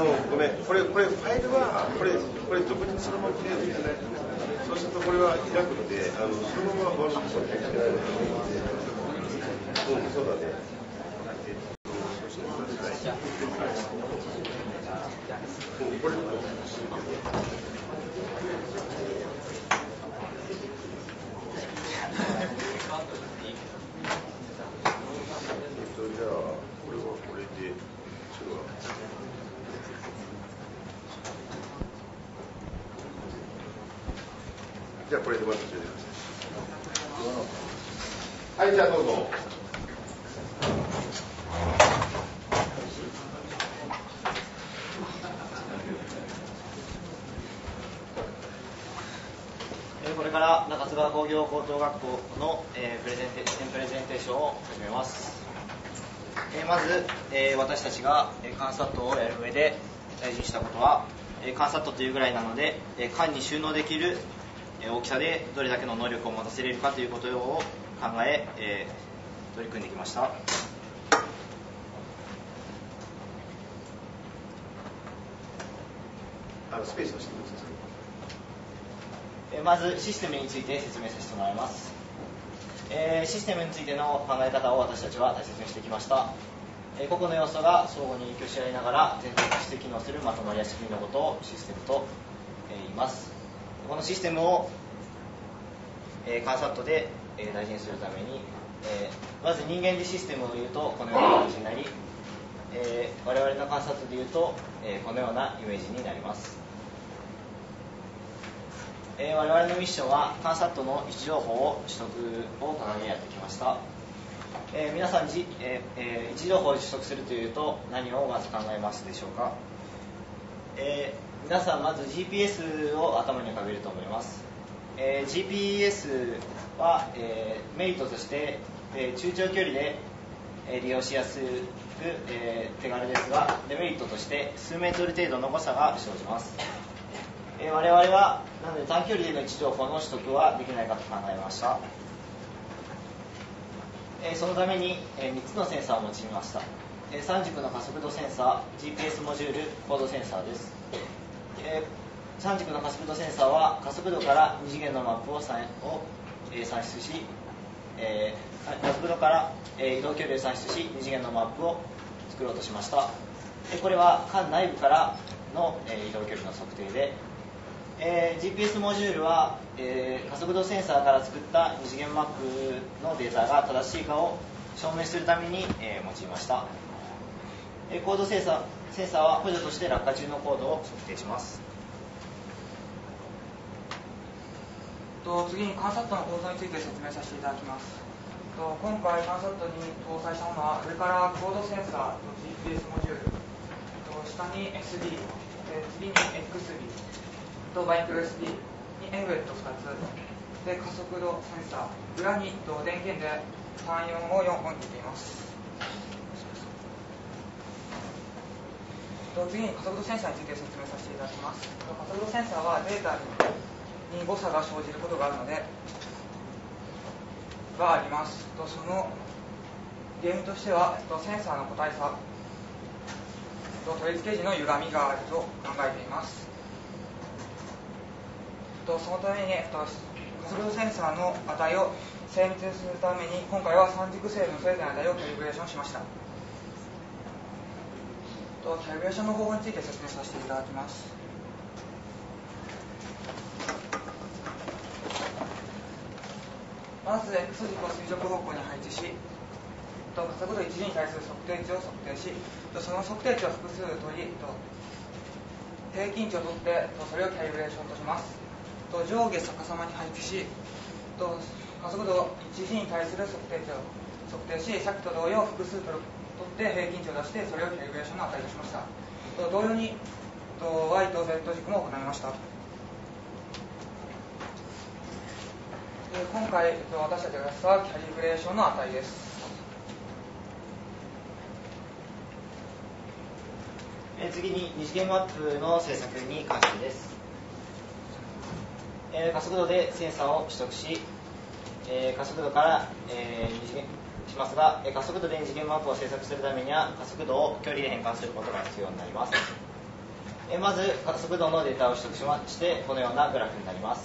い、じゃあどうぞ。これから中津川工業高等学校の、プレゼンテーションを始めます。まず、私たちが観察等をやる上で大事にしたことは、観察等というぐらいなので、缶に収納できる大きさでどれだけの能力を持たせれるかということを考え、取り組んできました。スペースをしてください。まずシステムについて説明させてもらいます。システムについての考え方を私たちは大切にしてきました。個々の要素が相互に影響し合いながら全体として機能するまとまりや仕組みのことをシステムと言います。このシステムを観察等で大事にするために、まず人間でシステムを言うとこのような形になり、我々の観察で言うと、このようなイメージになります。我々のミッションはカンサットの位置情報を取得を掲げやってきました。皆さん位置情報を取得するというと何をまず考えますでしょうか。皆さんまず GPS を頭に浮かべると思います。GPS は、メリットとして、中長距離で、利用しやすく、手軽ですが、デメリットとして数メートル程度の誤差が生じます。我々はなので短距離での位置情報の取得はできないかと考えました。そのために、3つのセンサーを用いました。3軸の加速度センサー、GPS モジュール、高度センサーです。3軸の加速度センサーは加速度から2次元のマップを算出し、加速度から移動距離を算出し2次元のマップを作ろうとしました。これは間内部からの移動距離の測定で、GPS モジュールは加速度センサーから作った2次元マップのデータが正しいかを証明するために用いました。高度センサーは補助として落下中の高度を測定します。次にカンサットの構造について説明させていただきます。今回カンサットに搭載したものは、上から高度センサーと GPS モジュール、下に SD、次に XB とマイクロ SD に Mbed と2つで、加速度センサー、裏に電源で34を4本入れています。次に加速度センサーについて説明させていただきます。加速度センサーはデータに誤差が生じることがあるのでがあります。その原因としてはセンサーの個体差、取り付け時の歪みがあると考えています。そのために加速度センサーの値を精密にするために、今回は3軸成分それぞれの値をキャリブレーションしました。キャリブレーションの方法について説明させていただきます。まず X 軸を垂直方向に配置し、加速度1時に対する測定値を測定し、その測定値を複数取り、平均値を取ってそれをキャリブレーションとします。上下逆さまに配置し、加速度1時に対する測定値を測定し、さっきと同様複数取って平均値を出して、それをキャリブレーションの値としました。同様に Y と Z 軸も行いました。今回私たちが出したキャリブレーションの値です。次に二次元マップの制作に関してです。加速度でセンサーを取得し、加速度から二次元しますが、加速度で二次元マップを制作するためには加速度を距離で変換することが必要になります。まず加速度のデータを取得しまして、このようなグラフになります。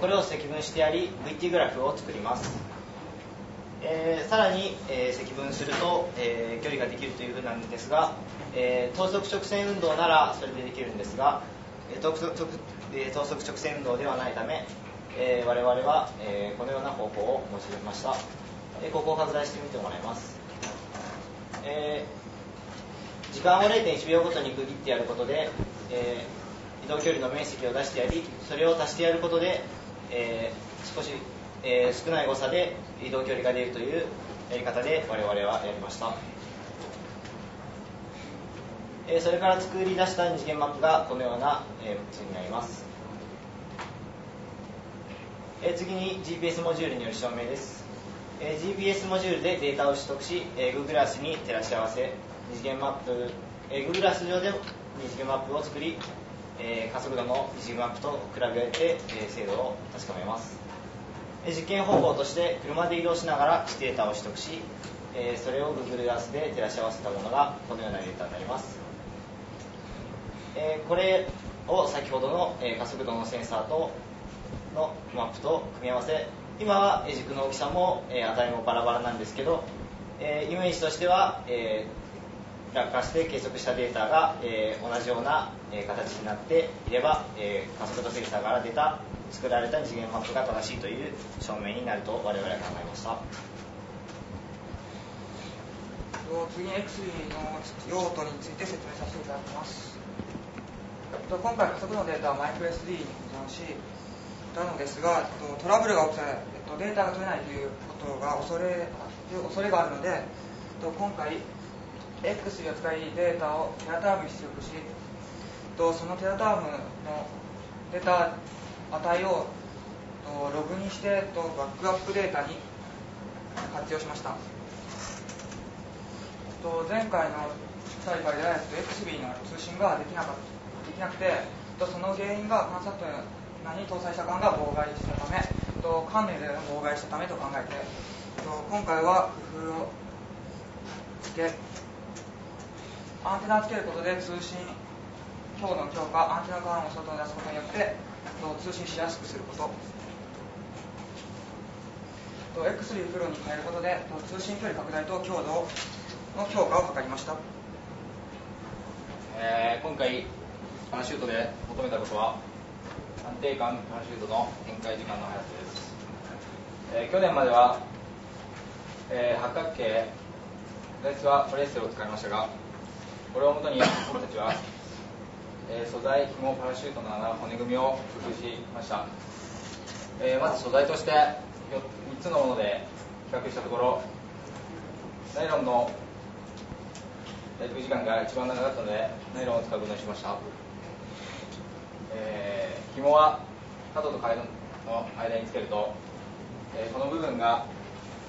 これを積分してあり VT グラフを作ります。さらに、積分すると、距離ができるというふうなんですが、等速直線運動ならそれでできるんですが、等速直線運動ではないため、我々は、このような方法を用いました。ここを拡大してみてもらいます。時間を 0.1 秒ごとに区切ってやることで、移動距離の面積を出してやり、それを足してやることで、少し少ない誤差で移動距離が出るというやり方で我々はやりました。それから作り出した二次元マップがこのような図になります。次に GPS モジュールによる証明です。GPS モジュールでデータを取得し、Google Earth に照らし合わせ、二次元マップ、Google Earth 上で二次元マップを作り、加速度の二次元マップと比べて精度を確かめます。実験方法として車で移動しながら地データを取得し、それを Google Earth で照らし合わせたものがこのようなデータになります。これを先ほどの加速度のセンサーとのマップと組み合わせ、今は軸の大きさも値もバラバラなんですけど、イメージとしては落下して計測したデータが同じような形になっていれば、加速度センサーから出た作られた二次元マップが正しいという証明になると我々は考えました。次に XB の用途について説明させていただきます。今回加速度のデータは MicroSD に保存し、なのですが、トラブルが起きたらデータが取れないということが恐れがあるので、今回 XB を使いデータをテラタームに出力し、そのテラタームのデータ値をログにしてバックアップデータに活用しました。前回の大会で XB の通信ができなくて、その原因が観察というに搭載した間が妨害したため、関連で妨害したためと考えて、今回は工夫をつけ、アンテナをつけることで通信強度の強化、アンテナ間を外に出すことによって通信しやすくすること、X3 プロに変えることで通信距離拡大と強度の強化を図りました。今回パラシュートで求めたことは、安定感パラシュートの展開時間の速さです。去年までは、八角形、左側はポリエステルを使いましたが、これをもとに僕たちは、素材、紐、パラシュートの穴、骨組みを工夫しました。まず素材として3つのもので比較したところ、ナイロンの在宅時間が一番長かったので、ナイロンを使うことにしました。紐は角と角の間につけると、この部分が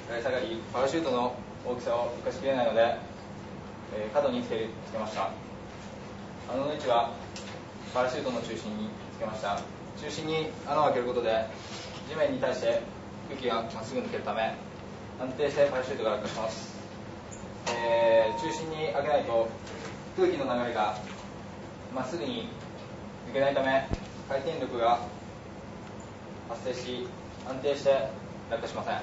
垂れ下がり、パラシュートの大きさを生かしきれないので、角につけました。穴の位置はパラシュートの中心につけました。中心に穴を開けることで地面に対して空気がまっすぐ抜けるため、安定してパラシュートが落下します。中心に開けないと空気の流れがまっすぐに抜けないため、回転力が発生し、安定して落下しません。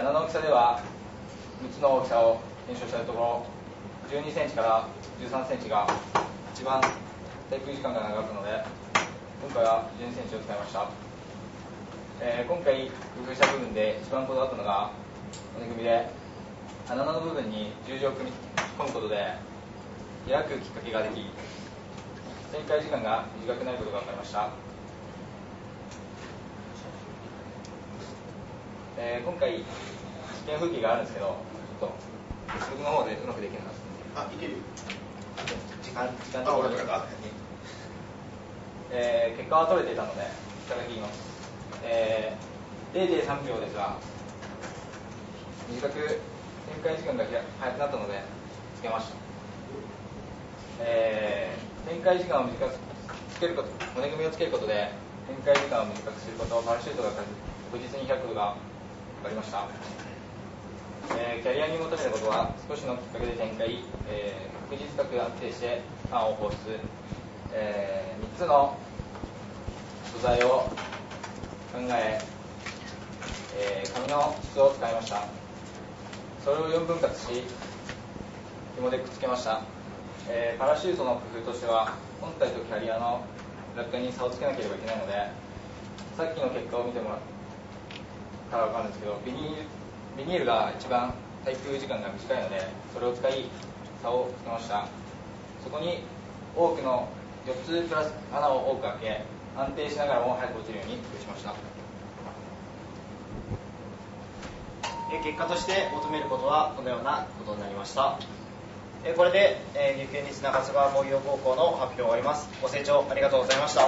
穴の大きさでは6つの大きさを検証したところ、12センチから13センチが一番滞空時間が長くので、今回は12センチを使いました。今回工夫した部分で一番こだわったのが骨組みで、穴の部分に十字を組み込むことで開くきっかけができ、展開時間が短くなることが分かりました。今回試験風景があるんですけど、ちょっと僕の方でうまくできるな。あ、いける。時間とか分かった。結果は取れていたのでいただきます。0.3 秒ですが、短く展開時間が早くなったのでつけました。展開時間を短くつけること、骨組みをつけることで展開時間を短くすること、パラシュートが確実に開くことが分かりました。キャリアに求めることは、少しのきっかけで展開、確実かく安定して間を放出、3つの素材を考え、紙の質を使いました。それを4分割し、紐でくっつけました。パラシュートの工夫としては、本体とキャリアの落下に差をつけなければいけないので、さっきの結果を見てもらったら分かるんですけど、ビニールが一番滞空時間が短いので、それを使い差をつけました。そこに多くの4つプラス穴を多く開け、安定しながらも早く落ちるように工夫しました。結果として求めることはこのようなことになりました。これで入県立中津川工業高校の発表を終わります。ご清聴ありがとうございました。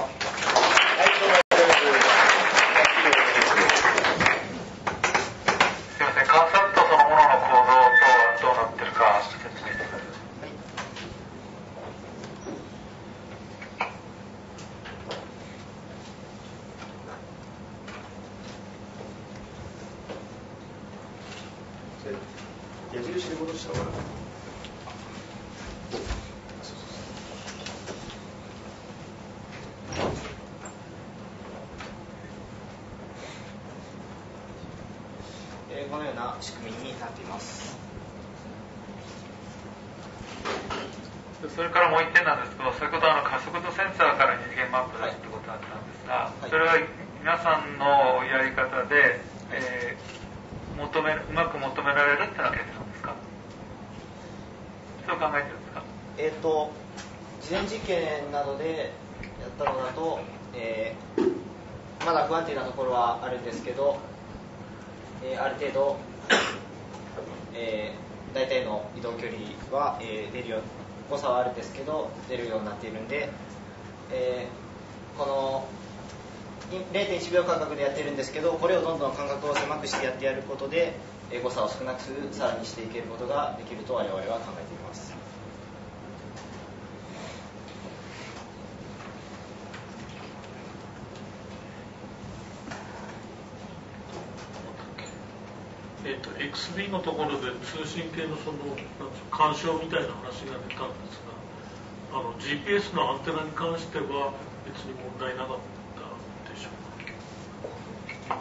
このような仕組みになっています。それからもう1点なんですけど、先ほど加速度センサーから二次元マップ出すということだったんですが、はい、それは皆さんのやり方で、うまく求められるというわけなんですか？そう考えてるんですか？事前実験などでったのだと、まだ不安定なところはあるんですけど、ある程度、大体の移動距離は、出るよう誤差はあるんですけど出るようになっているんで、この 0.1 秒間隔でやってるんですけど、これをどんどん間隔を狭くしてやってやることで、誤差を少なくさらにしていけることができると我々は考えています。XB のところで通信系のその干渉みたいな話が出たんですが、GPS のアンテナに関しては別に問題なかったでしょうか。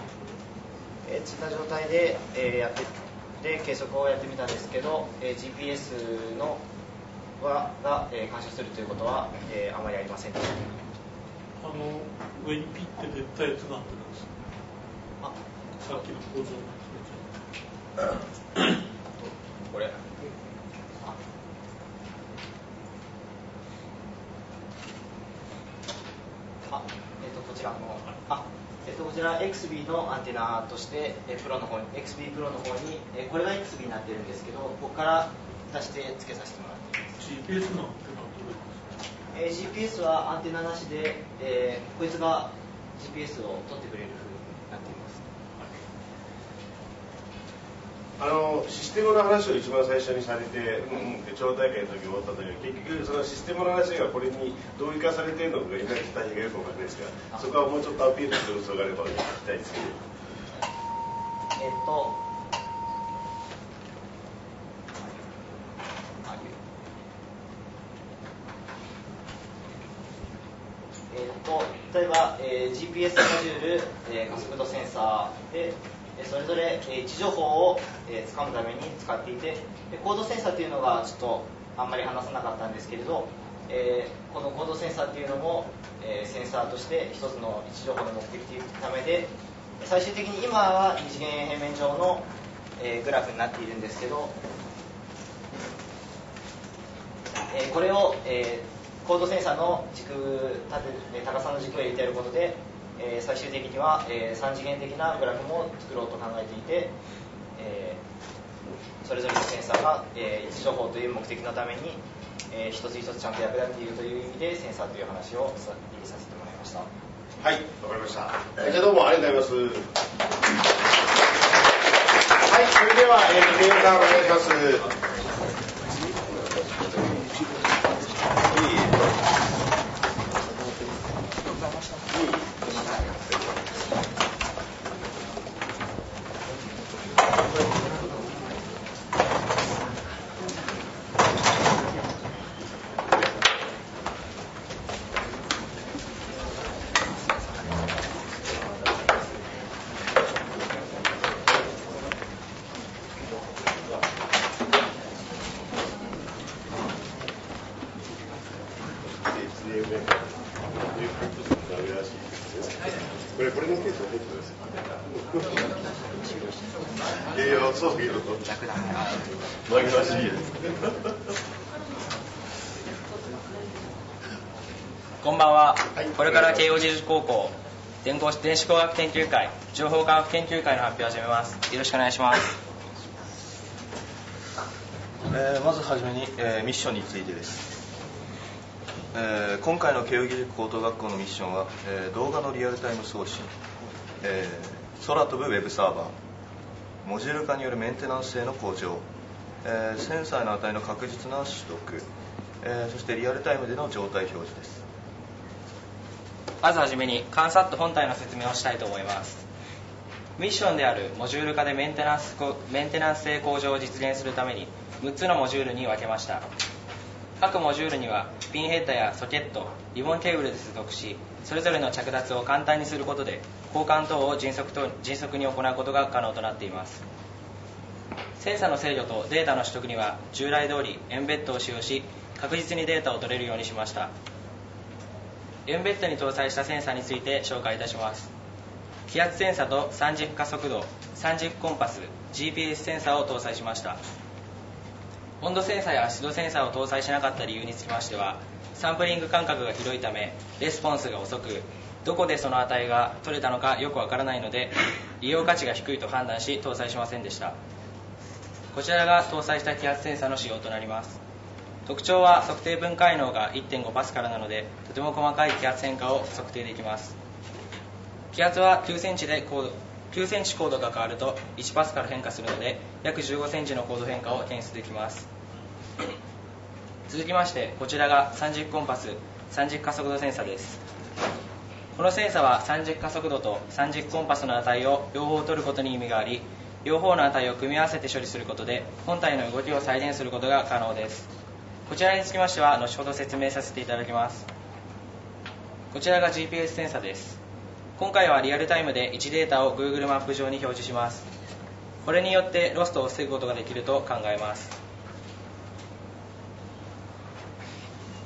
つった状態で、やって計測をやってみたんですけど、GPS のが、干渉するということは、あまりありませんでした。上にピッて絶対つながってるんです。あ、さっきの構造これこちらのこちら XB のアンテナとして、プロの方に XB プロの方に、これが XB になってるんですけど、ここから足して付けさせてもらっています。 GPS のアンテナはどういうことですか？GPS はアンテナなしで、こいつが GPS を取ってくれる風になっています。システムの話を一番最初にされて、超大会の時思ったんだけど、結局そのシステムの話がこれにどう生かされているのかいない大変よくわかんないですが、そこはもうちょっとアピールする必要があれば聞きたいですけど。例えば、GPS モジュール、加速度センサーでそれぞれ位置情報をつかむために使っていて、高度センサーというのがちょっとあんまり話さなかったんですけれど、この高度センサーというのもセンサーとして一つの位置情報の目的というためで、最終的に今は二次元平面上のグラフになっているんですけど、これを高度センサーの軸高さの軸を入れてやることで、最終的には3次元的なグラフも作ろうと考えていて、それぞれのセンサーが位置情報という目的のために一つ一つちゃんと役立っているという意味でセンサーという話をさせてもらいました。はい、わかりました。じゃあどうもありがとうございます。はい、それではケイさんお願いします。こんばんは。これから慶應義塾高校電子工学研究会情報科学研究会の発表を始めます。よろしくお願いします。まずはじめに、ミッションについてです。今回の慶應義塾高等学校のミッションは、動画のリアルタイム送信、空飛ぶウェブサーバー、モジュール化によるメンテナンス性の向上、センサーの値の確実な取得、そしてリアルタイムでの状態表示です。まずはじめにカンサット本体の説明をしたいと思います。ミッションであるモジュール化でメンテナンス性向上を実現するために6つのモジュールに分けました。各モジュールにはピンヘッダやソケット、リボンケーブルで接続し、それぞれの着脱を簡単にすることで交換等を迅速に行うことが可能となっています。センサの制御とデータの取得には従来通り Mbed を使用し、確実にデータを取れるようにしました。 Mbed に搭載したセンサについて紹介いたします。気圧センサと3軸加速度、3軸コンパス、GPS センサを搭載しました。温度センサや湿度センサーを搭載しなかった理由につきましては、サンプリング間隔が広いためレスポンスが遅く、どこでその値が取れたのかよくわからないので利用価値が低いと判断し搭載しませんでした。こちらが搭載した気圧センサーの仕様となります。特徴は測定分解能が 1.5 パスカルなので、とても細かい気圧変化を測定できます。気圧は9センチ高度が変わると1パスカル変化するので、約15センチの高度変化を検出できます。続きましてこちらが30コンパス30加速度センサです。このセンサは30加速度と30コンパスの値を両方取ることに意味があり、両方の値を組み合わせて処理することで本体の動きを再現することが可能です。こちらにつきましては後ほど説明させていただきます。こちらが GPS センサです。今回はリアルタイムで位置データを Google マップ上に表示します。これによってロストを防ぐことができると考えます。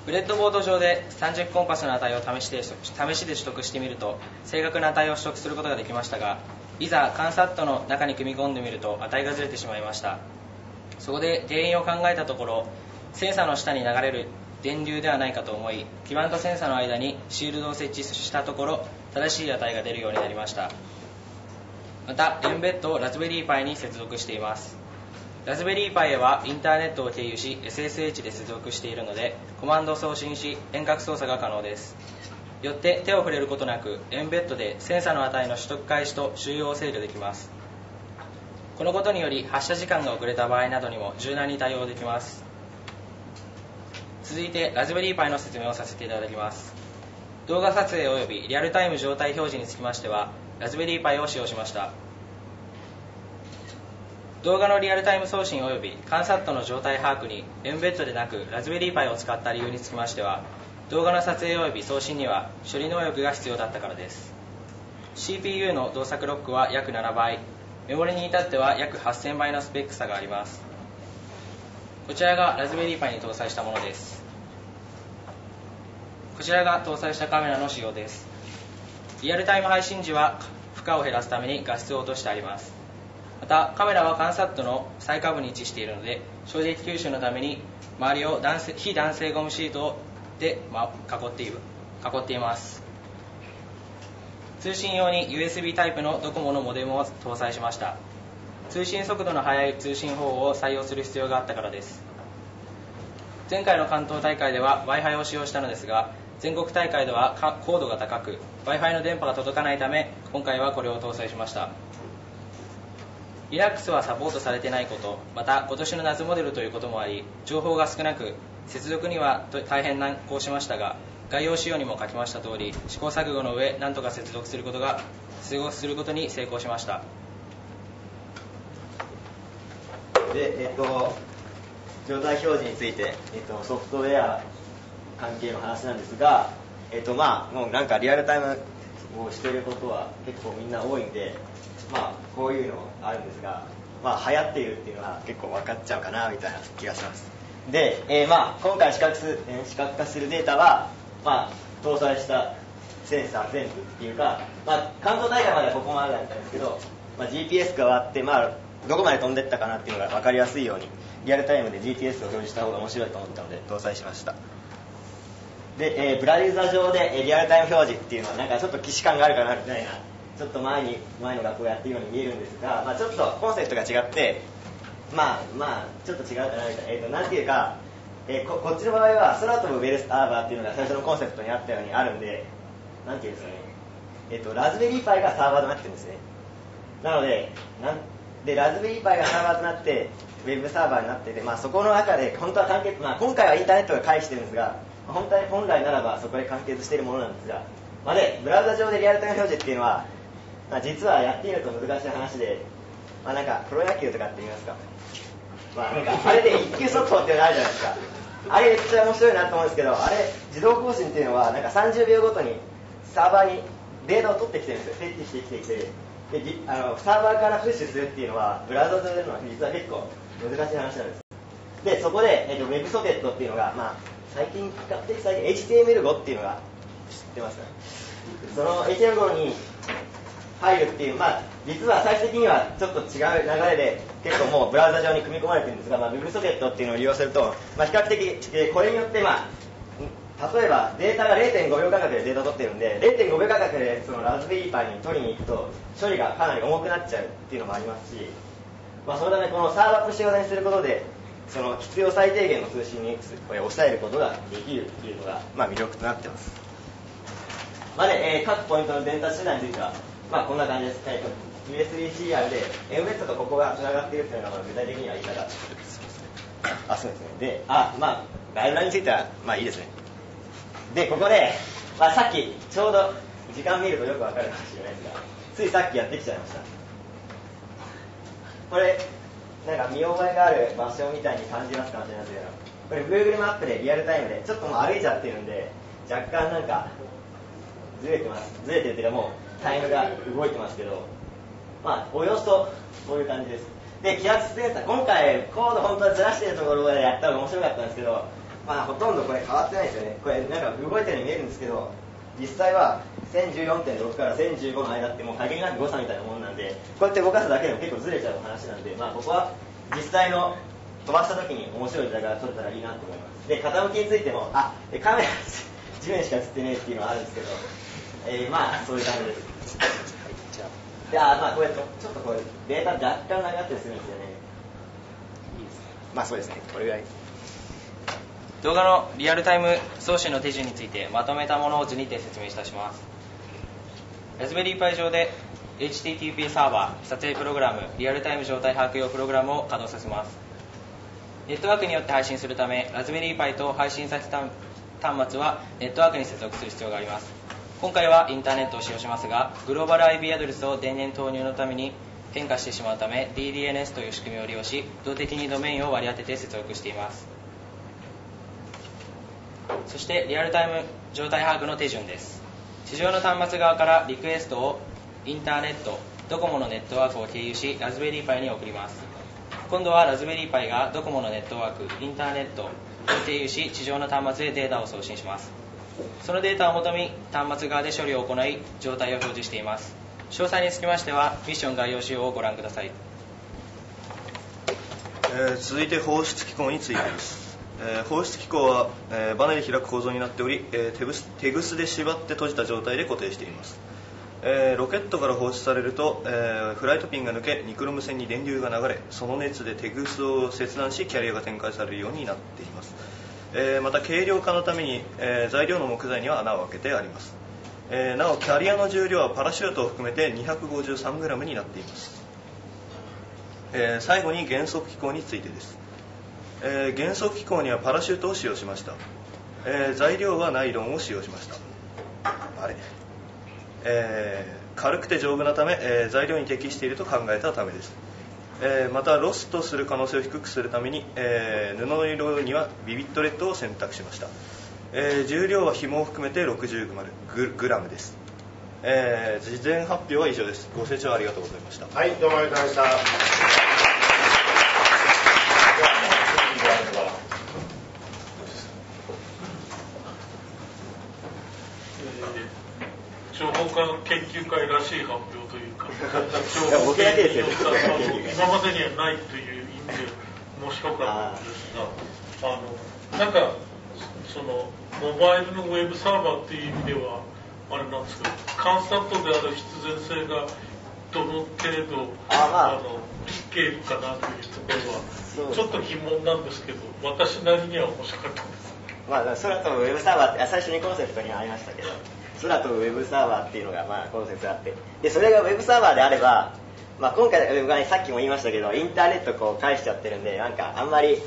ブレッドボード上で30コンパスの値を試しで取得してみると正確な値を取得することができましたが、いざカンサットの中に組み込んでみると値がずれてしまいました。そこで原因を考えたところ、センサーの下に流れる電流ではないかと思い、基板とセンサーの間にシールドを設置したところ正しい値が出るようになりました。また Mbed をラズベリーパイに接続しています。ラズベリーパイへはインターネットを経由し SSH で接続しているので、コマンドを送信し遠隔操作が可能です。よって手を触れることなく Mbed でセンサーの値の取得開始と収容を制御できます。このことにより発射時間が遅れた場合などにも柔軟に対応できます。続いてラズベリーパイの説明をさせていただきます。動画撮影およびリアルタイム状態表示につきましてはラズベリーパイを使用しました。動画のリアルタイム送信およびカンサットの状態把握に Mbed でなくラズベリーパイを使った理由につきましては、動画の撮影および送信には処理能力が必要だったからです。 CPU の動作クロックは約7倍、メモリに至っては約8000倍のスペック差があります。こちらがラズベリーパイに搭載したものです。こちらが搭載したカメラの仕様です。リアルタイム配信時は負荷を減らすために画質を落としてあります。またカメラはカンサットの最下部に位置しているので、衝撃吸収のために周りを非弾性ゴムシートで囲っています。通信用に USB タイプのドコモのモデムを搭載しました。通信速度の速い通信方法を採用する必要があったからです。前回の関東大会では Wi-Fi を使用したのですが、全国大会では高度が高く Wi-Fi の電波が届かないため、今回はこれを搭載しました。リラックスはサポートされてないこと、また今年の夏モデルということもあり情報が少なく、接続には大変難航しましたが、概要資料にも書きました通り試行錯誤の上、なんとか接続することに成功しました。で、状態表示について、ソフトウェア関係の話なんですが、もうなんかリアルタイムをしていることは結構みんな多いんで、こういうのあるんですが、流行っているっていうのは結構分かっちゃうかなみたいな気がします。で、今回視覚化するデータは、搭載したセンサー全部っていうか、関東大会まではここまでだったんですけど、GPS が割って、どこまで飛んでったかなっていうのが分かりやすいようにリアルタイムで GPS を表示した方が面白いと思ったので搭載しました。で、ブラウザ上でリアルタイム表示っていうのはなんかちょっと既視感があるかなみたいな、ちょっと前の学校やってるように見えるんですが、ちょっとコンセプトが違ってちょっと違うかなみたいな、なんていうか、こっちの場合は空飛ぶウェルスアーバーっていうのが最初のコンセプトにあったようにあるんで、なんていうんですかね、ラズベリーパイがサーバーとなってるんですね。なのでラズベリーパイがサーバーとなってウェブサーバーになってて、そこの中で本当は今回はインターネットが回避してるんですが、本来ならばそこで完結しているものなんですが、ブラウザ上でリアルタイム表示っていうのは、実はやっていると難しい話で、なんかプロ野球とかって言いますか、あれで1球速報っていうのあるじゃないですか、あれめっちゃ面白いなと思うんですけど、あれ自動更新っていうのは30秒ごとにサーバーにデータを取ってきてるんですよ。でサーバーからプッシュするっていうのはブラウザ上でのは実は結構難しい話なんです。でそこで、Web ソケットっていうのが、比較的最近 HTML5 っていうのが知ってますか、その HTML5 に入るっていう、実は最終的にはちょっと違う流れで結構もうブラウザ上に組み込まれてるんですが、Web ソケットっていうのを利用すると、比較的これによって例えばデータが 0.5 秒間隔でデータ取ってるんで 0.5 秒間隔でそのラズベリーパイに取りに行くと処理がかなり重くなっちゃうっていうのもありますし、そのためこのサーバープッシュ型にすることでその必要最低限の通信にこれを抑えることができるっていうのが魅力となってます。各ポイントの伝達手段についてはこんな感じです。USB-CR で Mbed とここがつながっているというのが具体的には言い方そうですね。で、ガイドラインについてはいいですね。で、ここで、さっきちょうど時間見るとよくわかるかもしれないですが、ついさっきやってきちゃいました。これ、なんか見覚えがある場所みたいに感じますかもしれないですけど、これ Google マップでリアルタイムで、ちょっともう歩いちゃってるんで、若干なんか、ずれてます。ずれてるっていうかもうタイムが動いてますけど、およそこういう感じです。で、気圧センサー、今回コード本当はずらしてるところまでやった方が面白かったんですけど、ほとんどこれ変わってないですよね。これなんか動いてるように見えるんですけど、実際は 1014.6 から1015の間ってもう限りなく誤差みたいなもんなんで、こうやって動かすだけでも結構ずれちゃう話なんで、ここは実際の飛ばした時に面白いデータが取れたらいいなと思います。で、傾きについても、カメラ地面しか映ってねえっていうのはあるんですけど、そういう感じです。じゃあ、これちょっとこれデータ若干長かったりするんですよね。いいですね。そうですね。これぐらい。動画のリアルタイム送信の手順についてまとめたものを図にて説明いたします。ラズベリーパイ上で HTTP サーバー、撮影プログラム、リアルタイム状態把握用プログラムを稼働させます。ネットワークによって配信するため、ラズベリーパイと配信先端末はネットワークに接続する必要があります。今回はインターネットを使用しますが、グローバル IP アドレスを電源投入のために変化してしまうため、DDNS という仕組みを利用し、動的にドメインを割り当てて接続しています。そしてリアルタイム状態把握の手順です。市場の端末側からリクエストをインターネットドコモのネットワークを経由しラズベリーパイに送ります。今度はラズベリーパイがドコモのネットワークインターネットを経由し地上の端末へデータを送信します。そのデータをもとに端末側で処理を行い状態を表示しています。詳細につきましてはミッション概要資料をご覧ください。続いて放出機構についてです。放出機構は、バネで開く構造になっており、テグスで縛って閉じた状態で固定しています。ロケットから放出されると、フライトピンが抜けニクロム線に電流が流れ、その熱でテグスを切断しキャリアが展開されるようになっています。また軽量化のために、材料の木材には穴を開けてあります。なおキャリアの重量はパラシュートを含めて 253g になっています。最後に減速機構についてです。減速機構にはパラシュートを使用しました。材料はナイロンを使用しました。軽くて丈夫なため、材料に適していると考えたためです。またロストする可能性を低くするために、布の色にはビビットレッドを選択しました。重量は紐を含めて 60g です。事前発表は以上です。ご清聴ありがとうございました。はい、どうもありがとうございました。情報科研究会らしい発表というか、情報研究会今までにはないという意味で面白かったんですが、なんかそのモバイルのウェブサーバーという意味ではあれなんですけど、カンスタントである必然性がどの程度きているかなというところはちょっと疑問なんですけど、私なりには面白かったです。空飛ぶウェブサーバーって最初にコンセプトにありましたけど、空飛ぶウェブサーバーっていうのがコンセプトあって、でそれがウェブサーバーであれば、今回さっきも言いましたけどインターネットこう返しちゃってるんで、なんかあんまり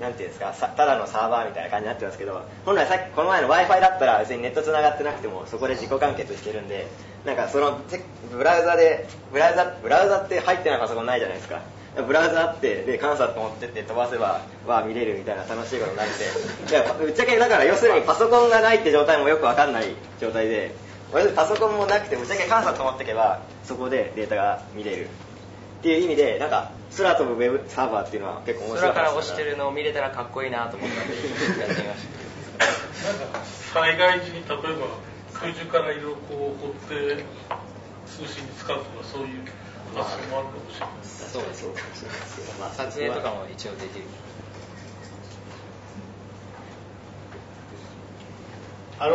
なんていうんですか、ただのサーバーみたいな感じになってますけど、本来さっきこの前の Wi-Fi だったら別にネットつながってなくてもそこで自己完結してるんで、なんかそのブラウザって入ってないパソコンないじゃないですか。ブラウザあってでカンサート持ってって飛ばせば見れるみたいな楽しいことになって、ぶっちゃけだから要するにパソコンがないって状態もよく分かんない状態で、パソコンもなくてぶっちゃけカンサート持ってけばそこでデータが見れるっていう意味で、なんか空飛ぶウェブサーバーっていうのは結構面白い。空から落ちてるのを見れたらかっこいいなと思ったんでやってみました。なんか災害時に例えば空中からいろいろこう掘って通信に使うとかそういう発想もあるかもしれない。そうですそうです撮影とかも一応できる。僕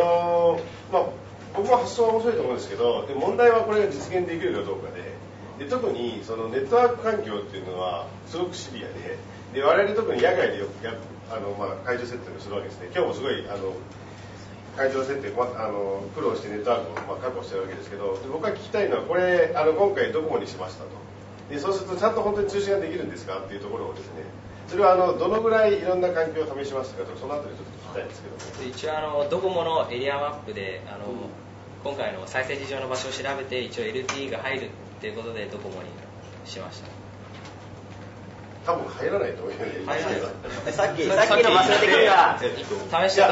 は発想は面白いと思うんですけど、で問題はこれが実現できるかどうかで、特にそのネットワーク環境っていうのはすごくシビアで、で我々特に野外でよく会場設定をするわけですね。今日もすごい会場設定、苦労してネットワークを確保してるわけですけど、僕が聞きたいのはこれ今回ドコモにしましたと。でそうするとちゃんと本当に通信ができるんですかっていうところをですね、それはどのぐらいいろんな環境を試しましたかと、そのあたりちょっと聞きたいんですけど、ね、一応ドコモのエリアマップで今回の再生事情の場所を調べて、一応 LTE が入るっていうことでドコモにしました。多分入らないと思いますけど、さっきの忘れてくるわ。試して結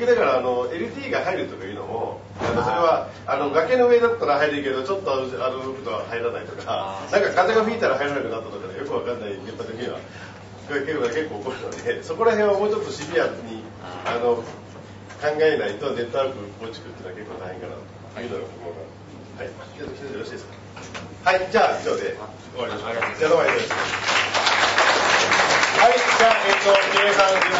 局だからLTE が入るとかいうのも、それは崖の上だったら入るけど、ちょっと動くと入らないとか、なんか風が吹いたら入らなくなったとかで、よくわかんない現場的には結構起こるので、そこら辺はもうちょっとシビアに考えないとネットワーク構築っていうのは結構大変かなというのが思うので。はい、よろしいですか。はい、じゃあ以上で終わりましょう。じゃあどうもありがとうございました。はい、じゃあ皆さんお願いします。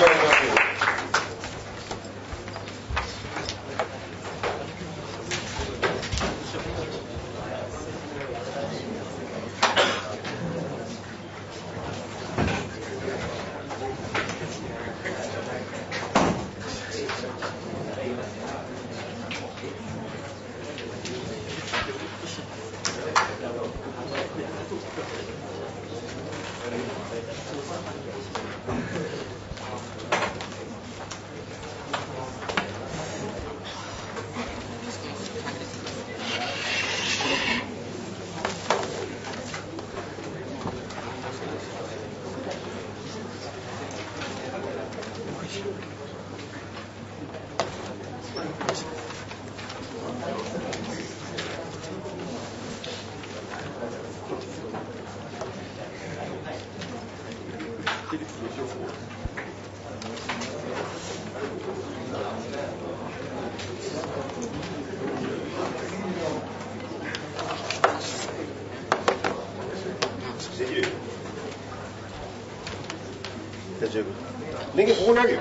電源ここにあるよ。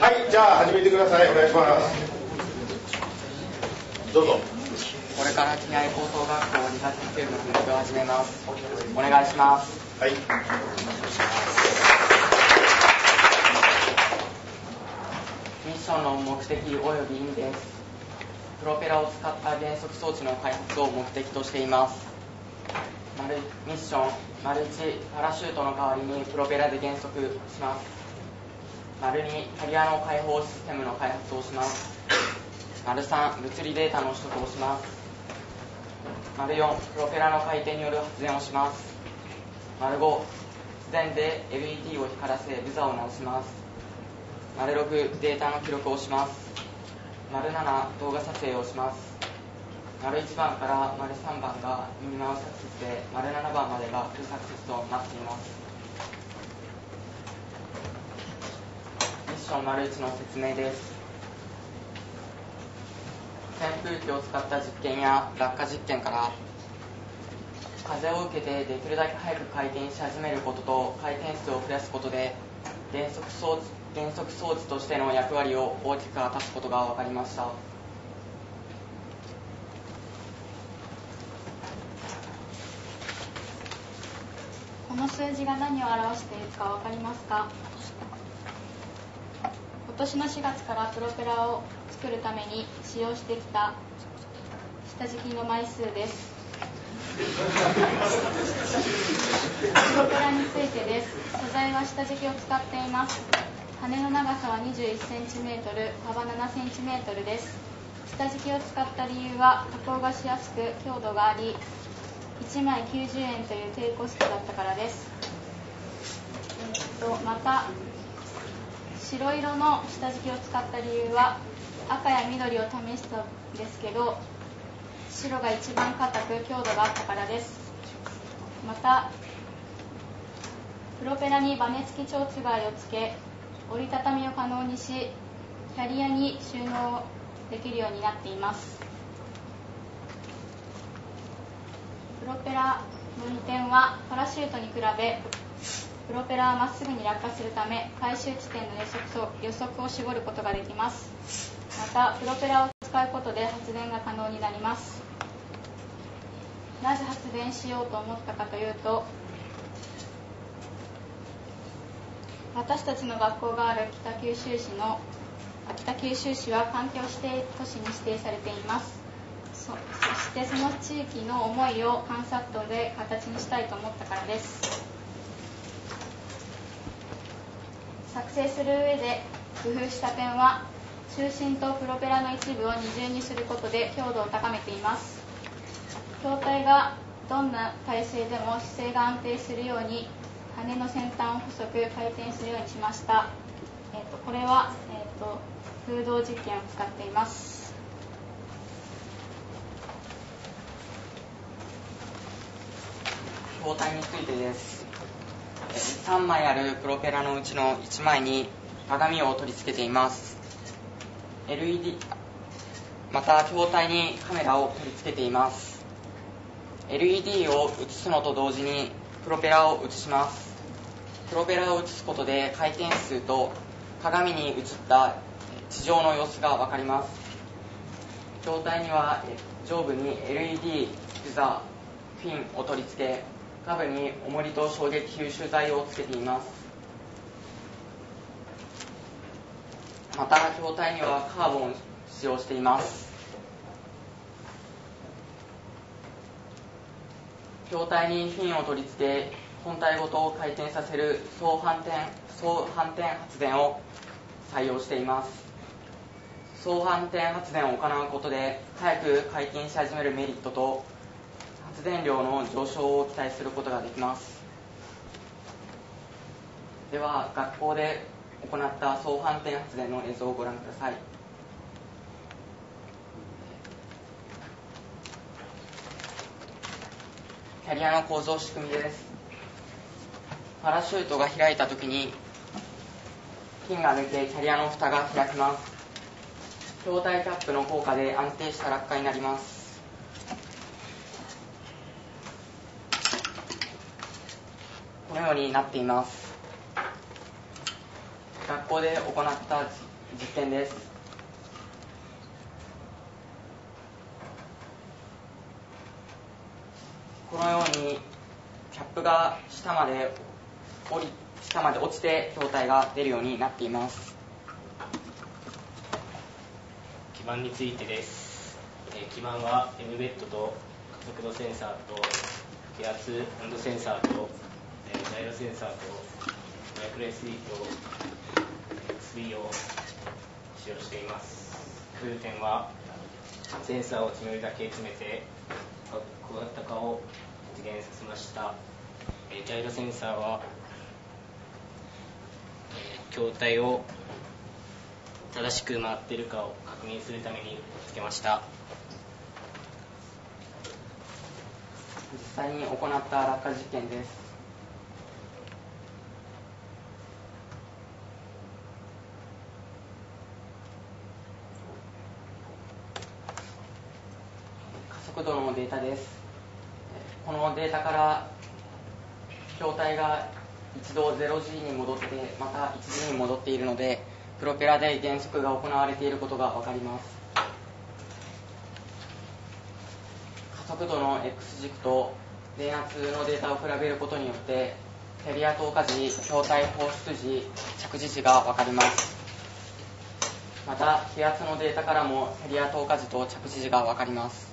はい、じゃあ始めてください。お願いします。どうぞ。これから機内高等学校2学期生の勉強を始めます。お願いします。はい、ミッションの目的及び意味です。プロペラを使った減速装置の開発を目的としています。ミッション ① パラシュートの代わりにプロペラで減速します。 ② キャリアの開放システムの開発をします。③ 物理データの取得をします。④ プロペラの回転による発電をします。⑤ 自然で LED を光らせブザを直します。⑥ データの記録をします。⑦ 動画撮影をします。① 番から③番がミニマムサクセスで⑦番までがフルサクセスとなっています。ミッション ① の説明です。扇風機を使った実験や落下実験から、風を受けてできるだけ早く回転し始めることと回転数を増やすことで減速装置としての役割を大きく果たすことが分かりました。この数字が何を表しているか分かりますか？今年の4月からプロペラを作るために使用してきた下敷きの枚数です。プロペラについてです。素材は下敷きを使っています。羽の長さは 21cm、幅 7cm です。下敷きを使った理由は加工がしやすく強度があり、1枚90円という低コストだったからです。また白色の下敷きを使った理由は赤や緑を試したんですけど、白が一番硬く強度があったからです。またプロペラにバネ付き蝶番をつけ、折りたたみを可能にし、キャリアに収納できるようになっています。プロペラの利点は、パラシュートに比べプロペラはまっすぐに落下するため、回収地点の予測を絞ることができます。またプロペラを使うことで発電が可能になります。なぜ発電しようと思ったかというと、私たちの学校がある北九州市は環境指定都市に指定されています。そしてその地域の思いを観察等で形にしたいと思ったからです。作成する上で工夫した点は、中心とプロペラの一部を二重にすることで強度を高めています。筐体がどんな体勢でも姿勢が安定するように、羽の先端を細く回転するようにしました。これは、風洞実験を使っています。筐体についてです。3枚あるプロペラのうちの1枚に鏡を取り付けています。 LED、 また筐体にカメラを取り付けています。 LED を映すのと同時にプロペラを映します。プロペラを映すことで回転数と鏡に映った地上の様子が分かります。筐体には上部に LED、 スクザー、フィンを取り付け、下部に重りと衝撃吸収剤をつけています。また筐体にはカーボンを使用しています。筐体にフィンを取り付け、本体ごと回転させる総反転発電を採用しています。総反転発電を行うことで早く回転し始めるメリットと発電量の上昇を期待することができます。では学校で行った総反転発電の映像をご覧ください。キャリアの構造、仕組みです。パラシュートが開いたときにピンが抜け、キャリアの蓋が開きます。筐体キャップの効果で安定した落下になります。このようになっています。学校で行った実験です。このようにキャップが下まで落ちて筐体が出るようになっています。基板についてです。基板は Mbed と加速度センサーと気圧温度センサーとジャイロセンサーとマイクロ SD と XB を使用しています。工夫点は、センサーを詰めるだけ詰めて小型化を実現させました。ジャイロセンサーは筐体を正しく回っているかを確認するためにつけました。実際に行った落下実験です。速度のデータです。このデータから筐体が一度 0G に戻ってまた 1G に戻っているので、プロペラで減速が行われていることが分かります。加速度の X 軸と電圧のデータを比べることによって、キャリア投下時、筐体放出時、着地時が分かります。また気圧のデータからもキャリア投下時と着地時が分かります。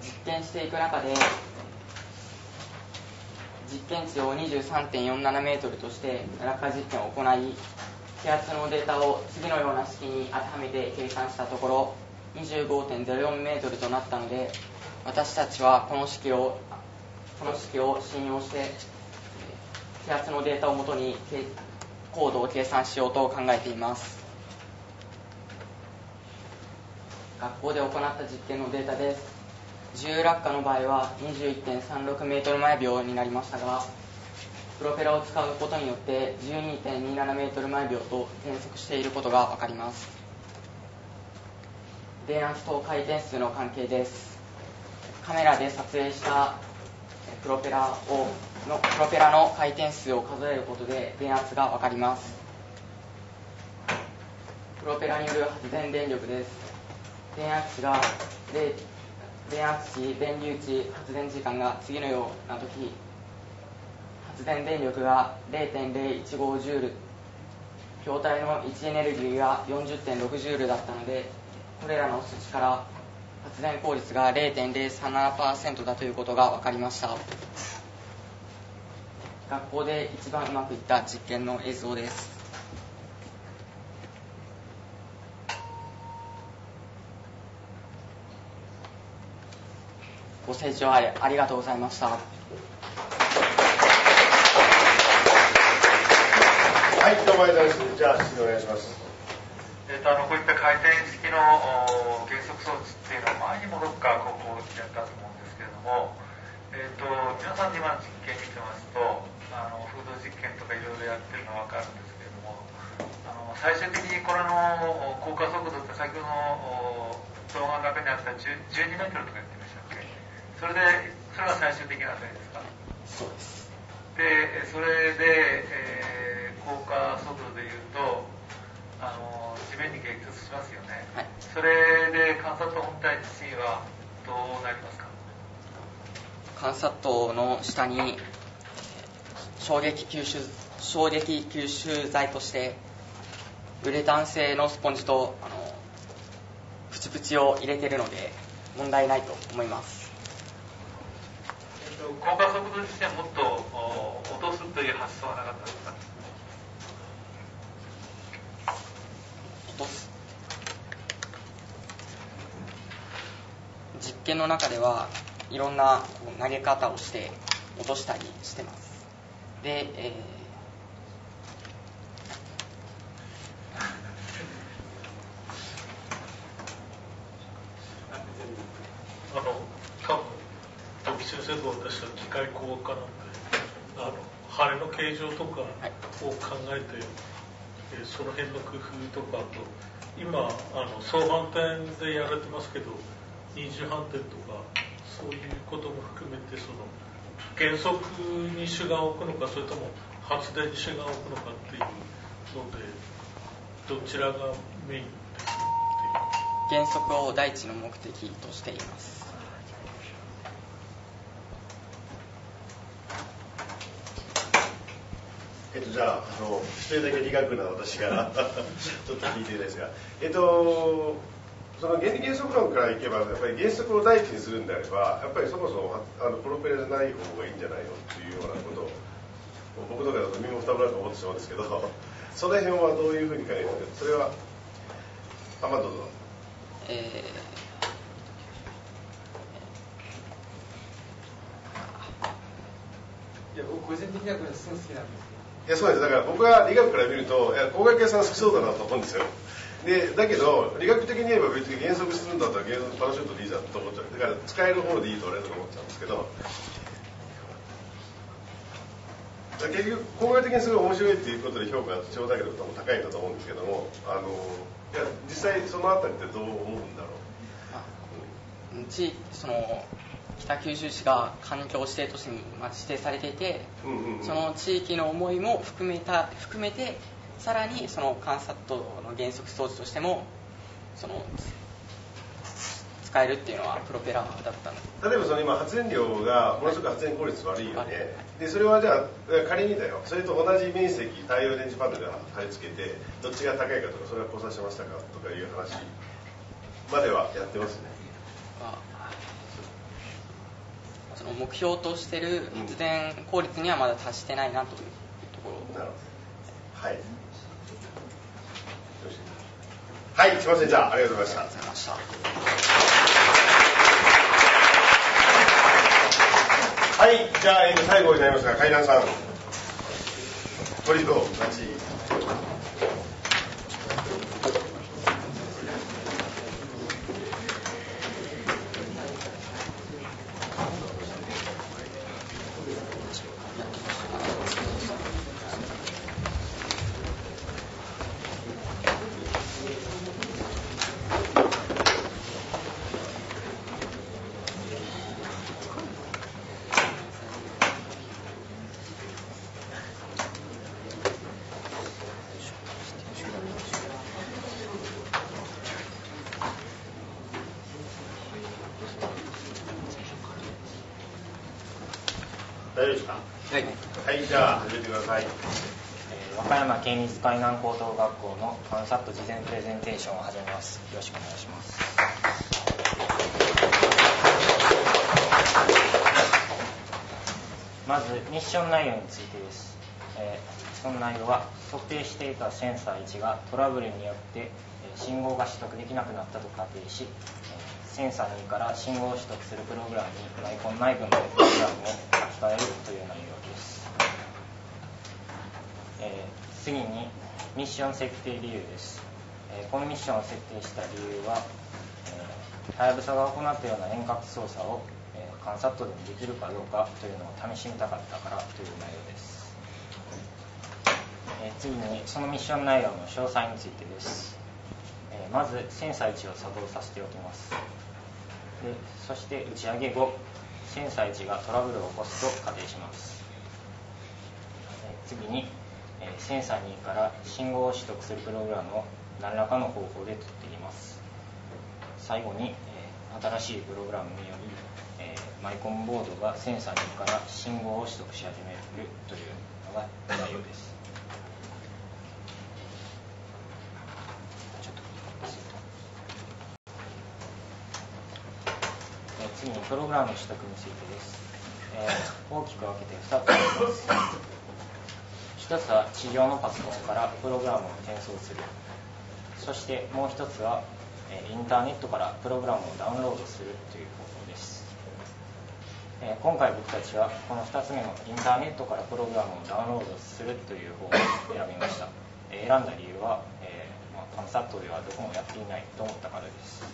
実験していく中で、実験値を 23.47 メートルとして落下実験を行い、気圧のデータを次のような式に当てはめて計算したところ、 25.04 メートルとなったので、私たちはこの式を信用して気圧のデータをもとに高度を計算しようと考えています。学校で行った実験のデータです。自由落下の場合は 21.36 メートル毎秒になりましたが、プロペラを使うことによって 12.27 メートル毎秒と変速していることが分かります。電圧と回転数の関係です。カメラで撮影したプロペラの回転数を数えることで電圧が分かります。プロペラによる発電電力です。電圧値が電流値、発電時間が次のようなとき、発電電力が 0.015 ジュール、筐体の位置エネルギーが 40.6 ジュールだったので、これらの数値から発電効率が 0.037% だということが分かりました。学校で一番うまくいった実験の映像です。ご清聴ありがとうございました。はい、どうもよろしく。じゃあ、質問お願いします。こういった回転式の減速装置っていうのは前にもどっか高校でやったと思うんですけれども、皆さん今の実験見てますと風洞実験とかいろいろやってるのは分かるんですけれども、最終的にこれの降下速度って先ほどの動画の中にあった12メートルとか言ってましたっけ？それが最終的な値ですか？そうです。で、それで、降下速度でいうと地面に激突しますよね、はい、それで観察塔本体自身はどうなりますか？観察塔の下に衝撃吸収材としてウレタン製のスポンジとプチプチを入れてるので問題ないと思います。降下速度自身はもっと落とすという発想はなかったですか？実験の中ではいろんな投げ方をして落としたりしてます。で、時先生と私は機械工学科なんで晴れの形状とかを考えて、はい、その辺の工夫とか、あと今総反転でやられてますけど二重反転とかそういうことも含めて、その原則に主眼を置くのかそれとも発電に主眼を置くのかっていうのでどちらがメインですか？原則を第一の目的としています。じゃあ一人だけ理学な私がちょっと聞いていないですが、その原理原則論からいけばやっぱり原則を第一にするんであればやっぱりそもそもプロペラじゃない方がいいんじゃないのっていうようなことを僕とかだと身も蓋もなく思ってしまうんですけど、その辺はどういうふうに考えてるんですか？それはどうぞ。いや僕個人的にはこれすごい好きなんです。いや、そうです。だから僕は理学から見ると工学屋さん好きそうだなと思うんですよ。でだけど理学的に言えば別に減速するんだったら減速パラシュートでいいじゃんと思っちゃう。だから使える方でいいと俺は思っちゃうんですけど、結局工学的にすごい面白いっていうことで評価が頂戴けど多分高いんだと思うんですけども、いや実際そのあたりってどう思うんだろう。北九州市が環境指定都市に指定されていて、その地域の思いも含めてさらにその観察塔の原則装置としても使えるっていうのはプロペラだったの。例えば今発電量がものすごく発電効率悪いよね、はい、でそれはじゃあ仮にだよ、それと同じ面積太陽電池パネルが貼り付けてどっちが高いかとかそれは交差しましたかとかいう話まではやってますね。目標としてる発電効率にはまだ達してないなというところ。なるほど。はい。はい、すみません。じゃあありがとうございました。はい、じゃあ最後になりますが、海南さん、トリコ勝ち。大丈夫ですか？はい、はい、じゃあ始めてください。和歌山県立海南高等学校のファンサット事前プレゼンテーションを始めます。よろしくお願いします。まずミッション内容についてです。その内容は測定していたセンサー1がトラブルによって信号が取得できなくなったと仮定し、センサー2から信号を取得するプログラムにマイコン内部のプログラムを書き換えるという内容です。次にミッション設定理由です。このミッションを設定した理由は、はやぶさが行ったような遠隔操作を観察でもできるかどうかというのを試してみたかったからという内容です。次にそのミッション内容の詳細についてです。まずセンサー1を作動させておきます。でそして打ち上げ後、センサー1がトラブルを起こすと仮定します。次にセンサー2から信号を取得するプログラムを何らかの方法で取っていきます。最後に新しいプログラムによりマイコンボードがセンサー2から信号を取得し始めるというのが内容です。次にプログラム取得についてです。大きく分けて2つあります。1つは地上のパソコンからプログラムを転送する。そしてもう1つはインターネットからプログラムをダウンロードするという方法です。今回僕たちはこの2つ目のインターネットからプログラムをダウンロードするという方法を選びました。選んだ理由は、ファンサットではどこもやっていないと思ったからです。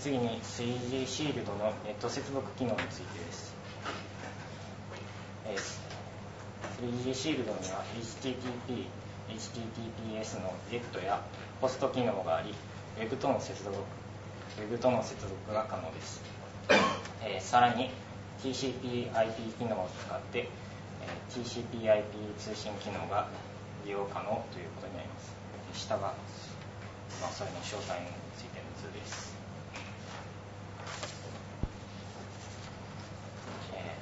次に 3G シールドのネット接続機能についてです。3G シールドには HTTP、HTTPS の GET やホスト機能があり、Web との接続が可能です。さらに TCP/IP 機能を使って、TCP/IP 通信機能が利用可能ということになります。下が、それの詳細についての図です。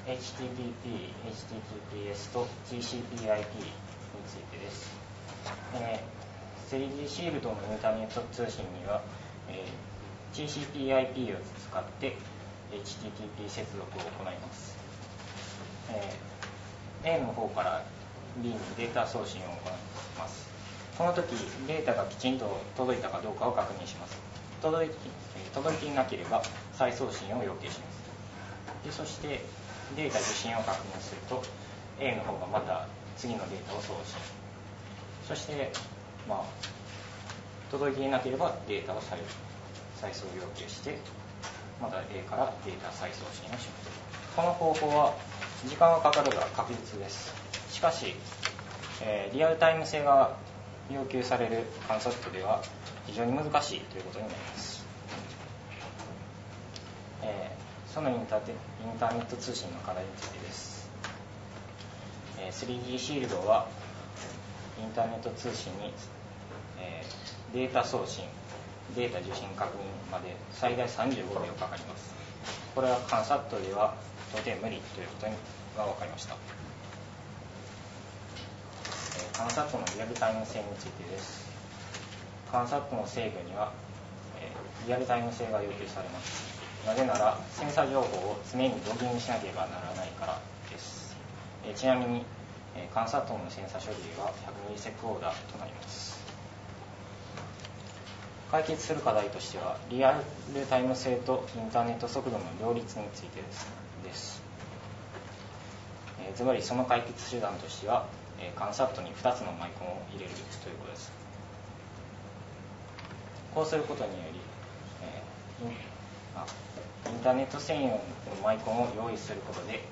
HTTP、HTTPS と TCP/IP についてです。3G シールドのインターネット通信には、TCP/IP を使って HTTP 接続を行います。A の方から B にデータ送信を行います。この時、データがきちんと届いたかどうかを確認します。届いていなければ再送信を要求します。でそしてデータ受信を確認すると A の方がまた次のデータを送信、そして、届いていなければデータを再送要求して、また A からデータ再送信をします。この方法は時間はかかるが確実です。しかし、リアルタイム性が要求される観測では非常に難しいということになります。そのインターネット通信の課題についてです。3G シールドはインターネット通信にデータ送信、データ受信確認まで最大35秒かかります。これは観察では到底無理ということが分かりました。観察のリアルタイム性についてです。観察の制御にはリアルタイム性が要求されます。なぜならセンサー情報を常にログインしなければならないからです。ちなみに観察のセンサー処理は100ミリセクオーダーとなります。解決する課題としてはリアルタイム性とインターネット速度の両立についてです。つまりその解決手段としては観察に2つのマイコンを入れるということです。こうすることにより、インターネット専用のマイコンを用意することで、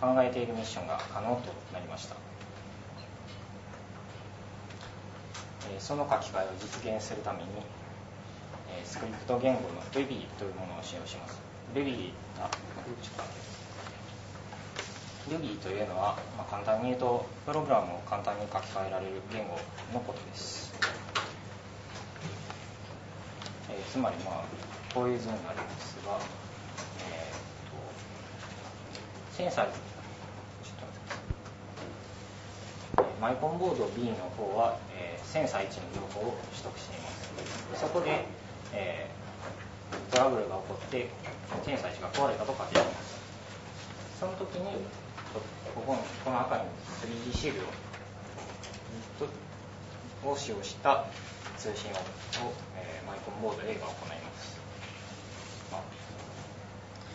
考えているミッションが可能となりました。その書き換えを実現するために、スクリプト言語の Ruby というものを使用します。 Ruby というのは、簡単に言うとプログラムを簡単に書き換えられる言語のことです。つまりこういう図になるんですが、センサーです。ちょっと待ってください。マイコンボード B の方は、センサー1の情報を取得しています。そこで、トラブルが起こってセンサー1が壊れたと書き込みます。その時にこの赤い 3D シールを使用した通信を、マイコンボード A が行います。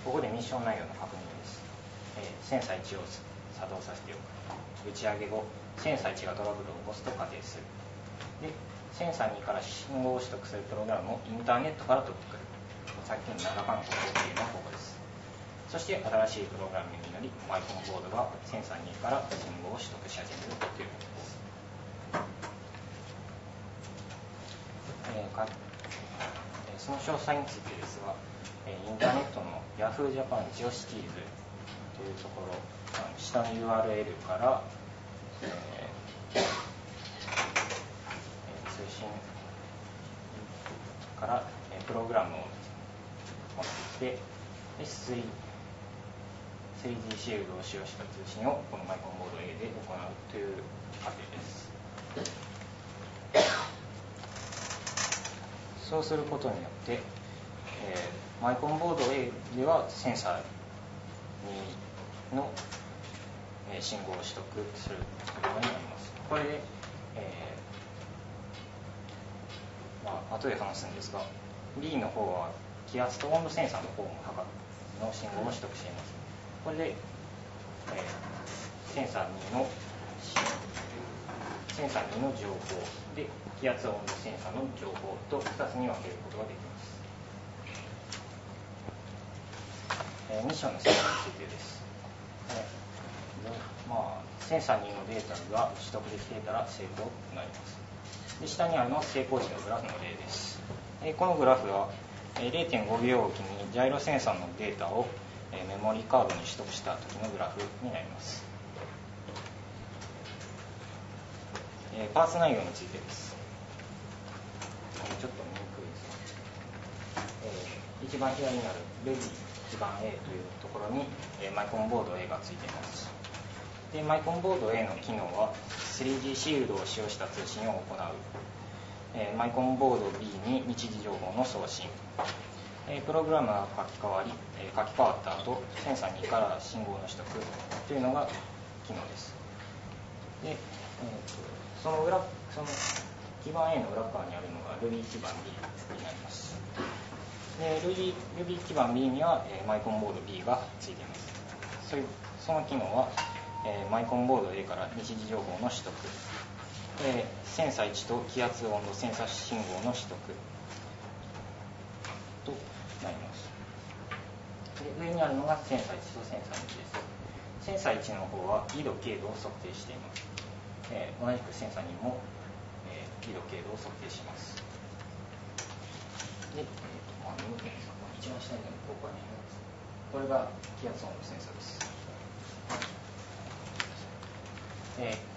ここでミッション内容の確認です。センサー1を作動させておく。打ち上げ後、センサー1がトラブルを起こすと仮定する。で、センサー2から信号を取得するプログラムをインターネットから取ってくる。さっきの7番の方っていうのはここです。そして新しいプログラムになり、マイコンボードがセンサー2から信号を取得し始めるということです。その詳細についてですが、インターネットの Yahoo Japan GeoCities というところ、下の URL から、通信から、プログラムを持ってきて、3D シールドを使用した通信をこのマイコンボード A で行うという過程です。そうすることによって、マイコンボード A ではセンサー2の信号を取得することになります。これで、後で話すんですが、B の方は気圧と温度センサーの方もの信号を取得しています。これで、センサー2の情報で気圧温度センサーの情報と2つに分けることができます。ミッションの性能についてです。センサー2のデータが取得できていたら成功となります。で、下にあるのは成功時のグラフの例です。このグラフは 0.5 秒おきにジャイロセンサーのデータをメモリーカードに取得した時のグラフになります。パーツ内容についてです。ちょっと見にくいです。一番左にある Ruby。1番 A というところにマイコンボード A がついています。で、マイコンボード A の機能は 3G シールドを使用した通信を行う、マイコンボード B に日時情報の送信、プログラムが書き換わった後センサー2から信号の取得というのが機能です。で、その基盤 A の裏側にあるのが Ruby 基盤 B になります。Ruby 基盤 B には、マイコンボード B がついています。その機能は、マイコンボード A から日時情報の取得、センサー1と気圧温度センサー信号の取得となります。で、上にあるのがセンサー1とセンサー2です。センサー1の方は緯度経度を測定しています。同じくセンサー2も、緯度経度を測定します。で、一番下にここにあります。これが気圧温度センサーです。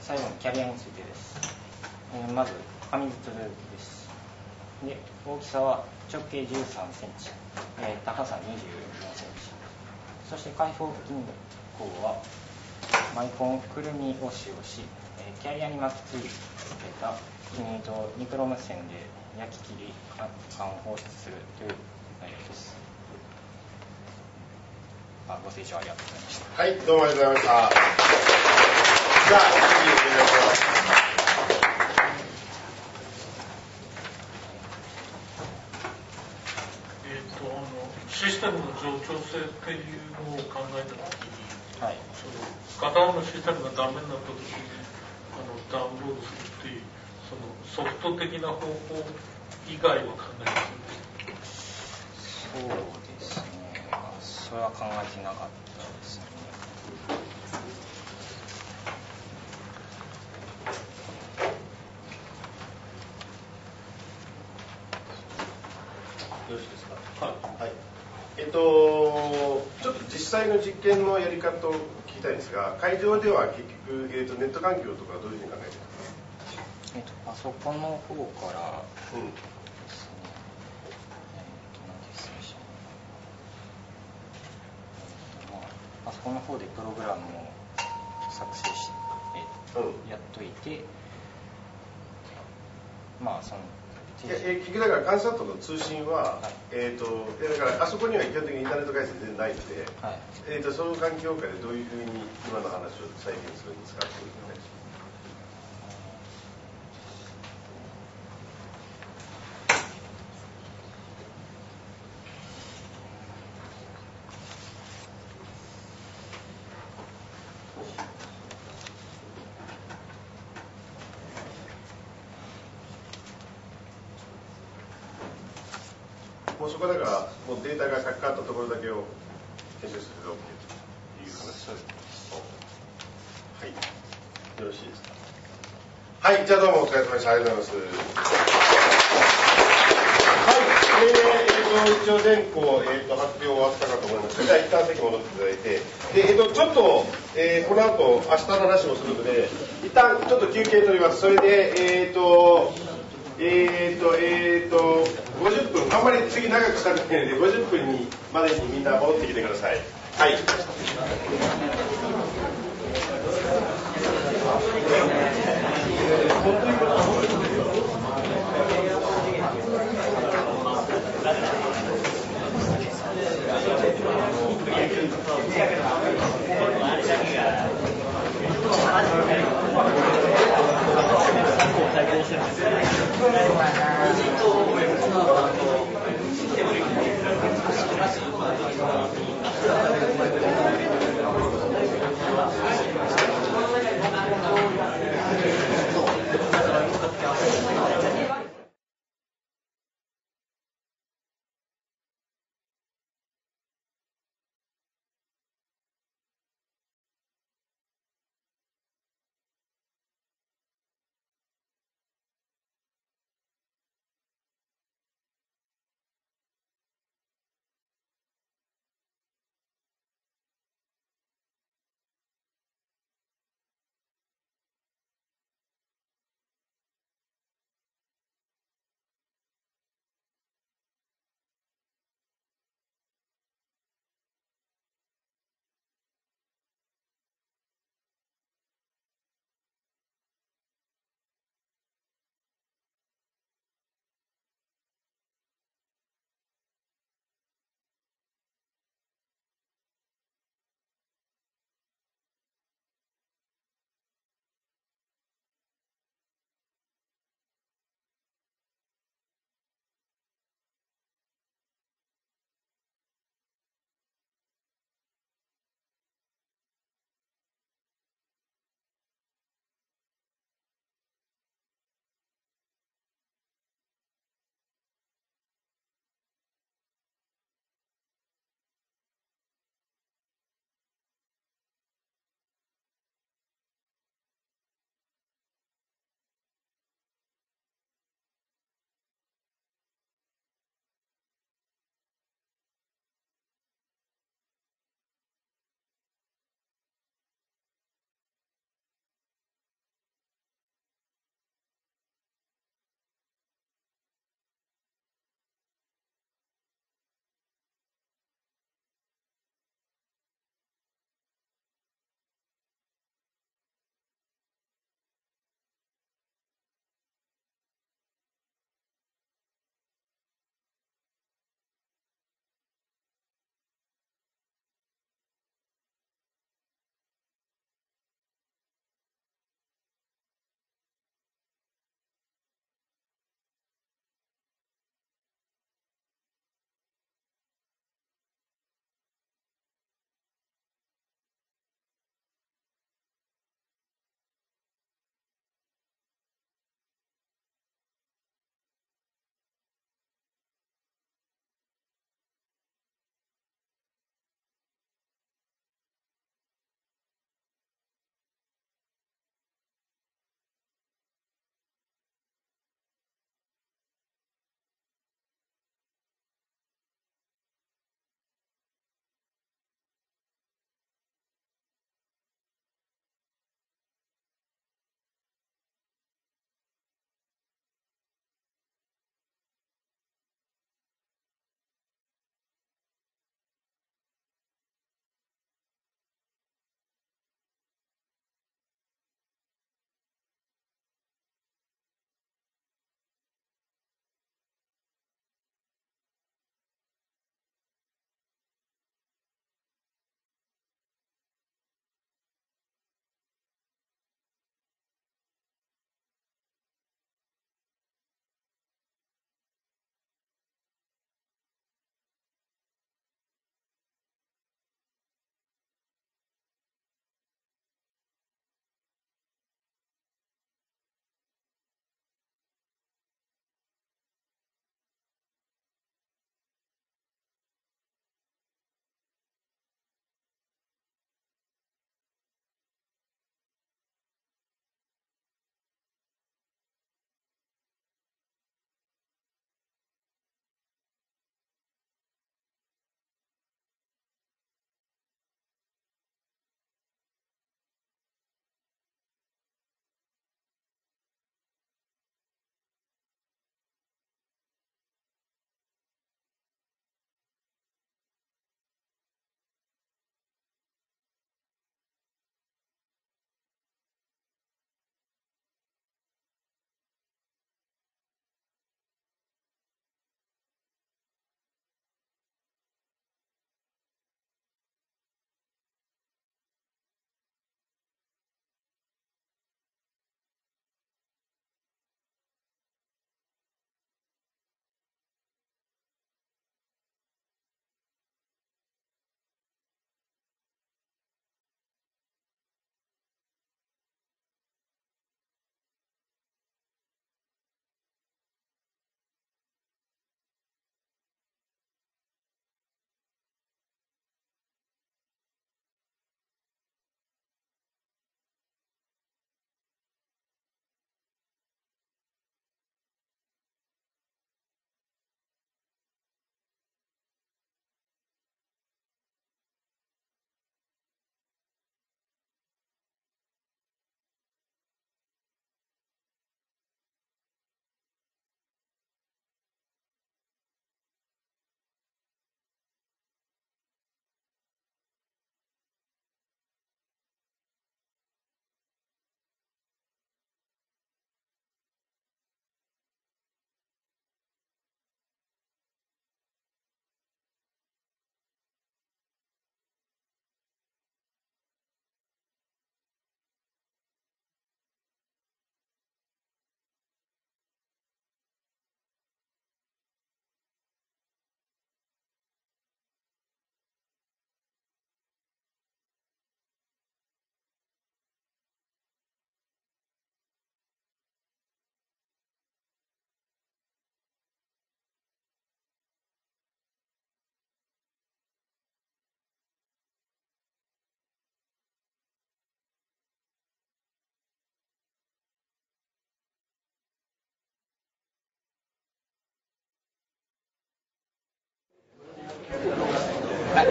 最後にキャリアについてです。まず紙ずつです。で、大きさは直径13センチ、高さ24センチ。そして開放機構はマイコンくるみを使用し、キャリアに巻きついた金糸をニクロム線で焼き切り感を放出するという内容です。ご清聴ありがとうございました。はい、どうもありがとうございました。さあ、次お願いします。システムの冗長性っていうのを考えたときに、はい、片方のシステムがダメになったときにダウンロードするっていうソフト的な方法以外は考えてないですか？そうですね。それは考えてなかったですね。よろしいですか？はい。はい。ちょっと実際の実験のやり方を聞きたいんですが、会場では結局、ネット環境とかどういうふうに考えてますか？パソコンの方からですね、パソこの方でプログラムを作成して、やっといて、まあその結局だから監視との通信は、はい、だからあそこには基本的にインターネット回線全然ないので、はい、その環境下でどういうふうに今の話を再現するんですか。そこだからもうデータがかかったところだけを検証するという話です。はい、よろしいですか。はい、じゃあどうもお疲れ様でした。ありがとうございます。はい、一応全校、発表終わったかと思います。じゃあ一旦席戻っていただいて、でちょっと、この後明日の話もするので、一旦ちょっと休憩取ります。それで50分、あんまり次長くしたくないので、50分にまでにみんな戻ってきてください。はい。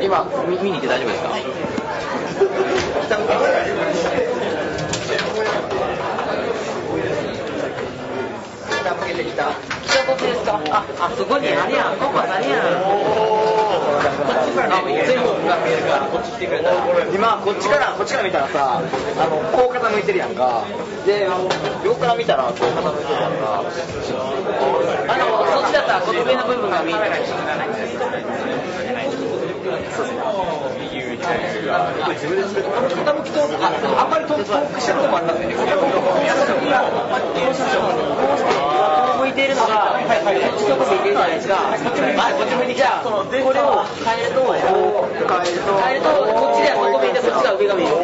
今見に行って大丈夫ですか？すごいね。あれやん、ここは何やん。今こっちから見たらさ、こう傾いてるやんか。で、横から見たらこう傾いてるやんか。そっちだったらこの上の部分が見えない。そうですね。傾きとあんまり遠くしてるとこありますね。向いているのが、こっち向いているじゃないですか。じゃあ、これを変えると、こっちではここ見えて、こっちが上が見える。こ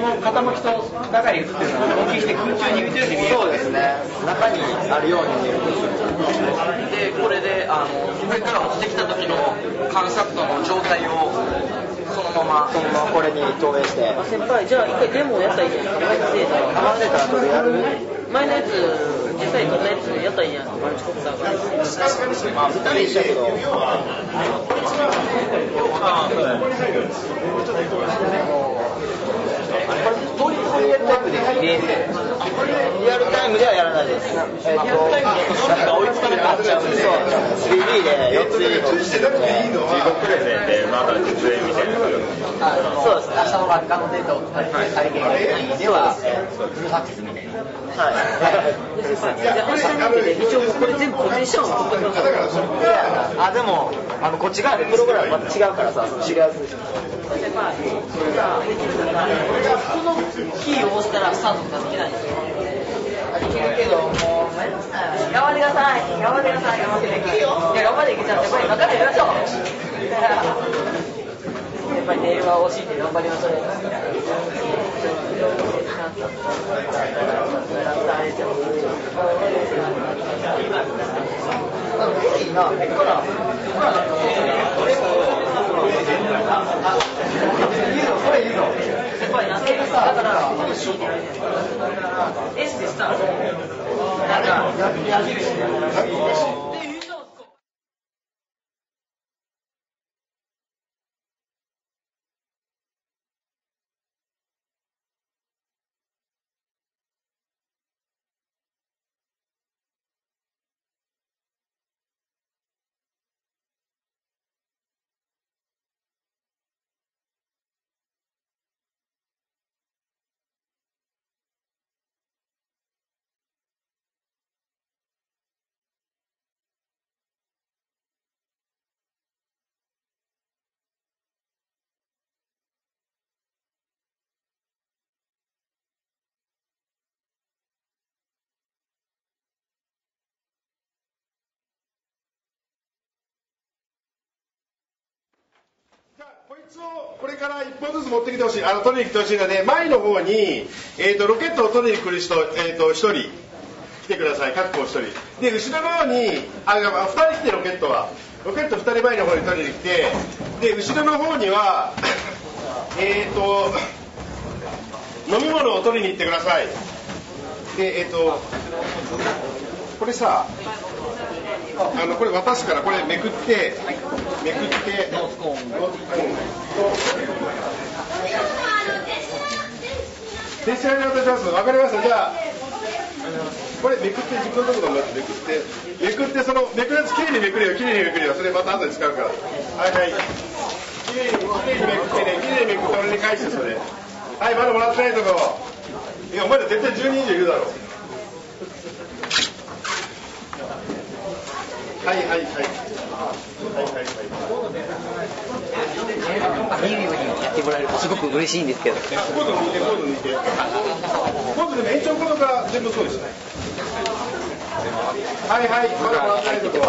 の傾きと中に映ってるのが、大きくして空中に浮いてるように見える。そうですね。中にあるように見える。で、これで、上から落ちてきた時の観察度の状態を、そのままこれに投影して。先輩、じゃあ一回デモをやったらいいじゃないですか。データ取れやる前のやつ、実際に取れたやつやったらいいじゃないですか。まあ、2人でしたけど。これ、リアルタイムでリレーで。リアルタイムではやらないです。リアルタイムで処理が追いつかなくなっちゃうんで、3D で4つ入れて、16レーで、まだ実演みたいな。そうですね、明日の学科のデータを使って再現ができる意味では、フルサクセスみたいな。はい。で、一応これ全部こっちにしよう。あ、でも、こっち側でプログラムまた違うからさ、違うやつでしょ。このキーを押したらスタートができないんですよ。できるけど、もう、頑張ってください。できるよ。頑張っていけちゃって、これ任せてみましょう。やっぱり電話を惜しいんで頑張りましょう。いいな。これいいぞ。やっぱりなんかだからエステしたらなんか矢印でこれから1本ずつ持ってきてほしい、取りに来てほしいので、前の方に、ロケットを取りに来る人、1人来てください、確保1人。で、後ろの方に、2人来て、ロケット2人前の方に取りに来て、で、後ろの方には、飲み物を取りに行ってください。で、これさ、これ渡すから、これめくって、電車に渡します。分かりました。じゃあこれめくって、自分のところにめくって、そのめくるやつきれいにめくるよ。それまた後で使うから。はい、きれいにめくってね、きれいにめくって俺に返してそれ。はい、まだもらってないとこ。いや、お前ら絶対10人以上いるだろう。はい。みゆにやってもらえるとすごく嬉しいんですけど。コード抜いて。コードでも延長コードから全部そうですね。はい。パ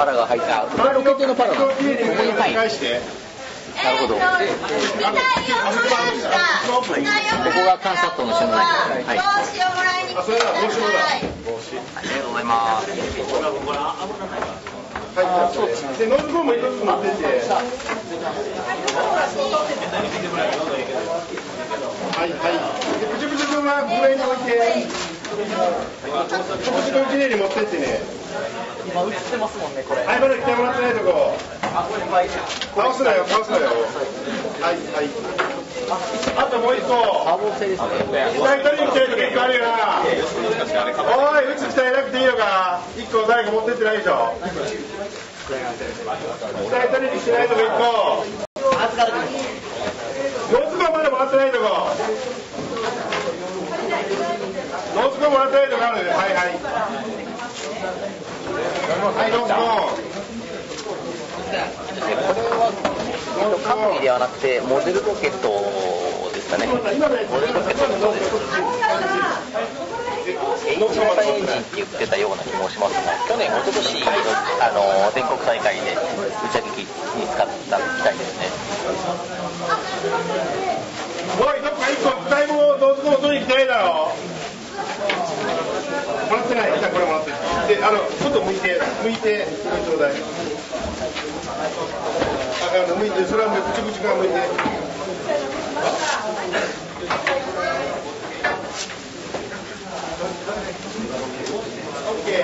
ラが入った。これロケットのパラが。きれいに返して。なるほど。見たいよ、ここが観察の瞬間。はい。帽子をもらいに来てください。それでは帽子。ありがとうございます。で、ノーズボーも1つ持ってて、プチプチ君はここら辺に置いて、こっちのきれいに持ってってね。今映ってますもんね、これ。はい、まだ来てもらってないとこ。倒すなよ、倒すなよ。はい、はい。あともう一個。左取りに来てると結構あるよな。おい、うち来たいなくていいのか。一個誰か持ってってないでしょ。左取りに来てないとこ一個。預かる。ノズコまだもらってないとこ。ノズコもらってないとこある。はい、はい。はい、どうぞ。カプリではなくてモデルロケットですかね。モデルロケットのことです。HTTPSエンジンって言ってたような気もしますが、去年おととし全国大会で打ち上げ機に使ったみたいですね。おい、どっか一個使い物どうぞ取りに来てないだろう。もらってない。じゃあこれもらって。で、ちょっと向いて、ちょうだい。向いて、それは口々から向いて。オッケー。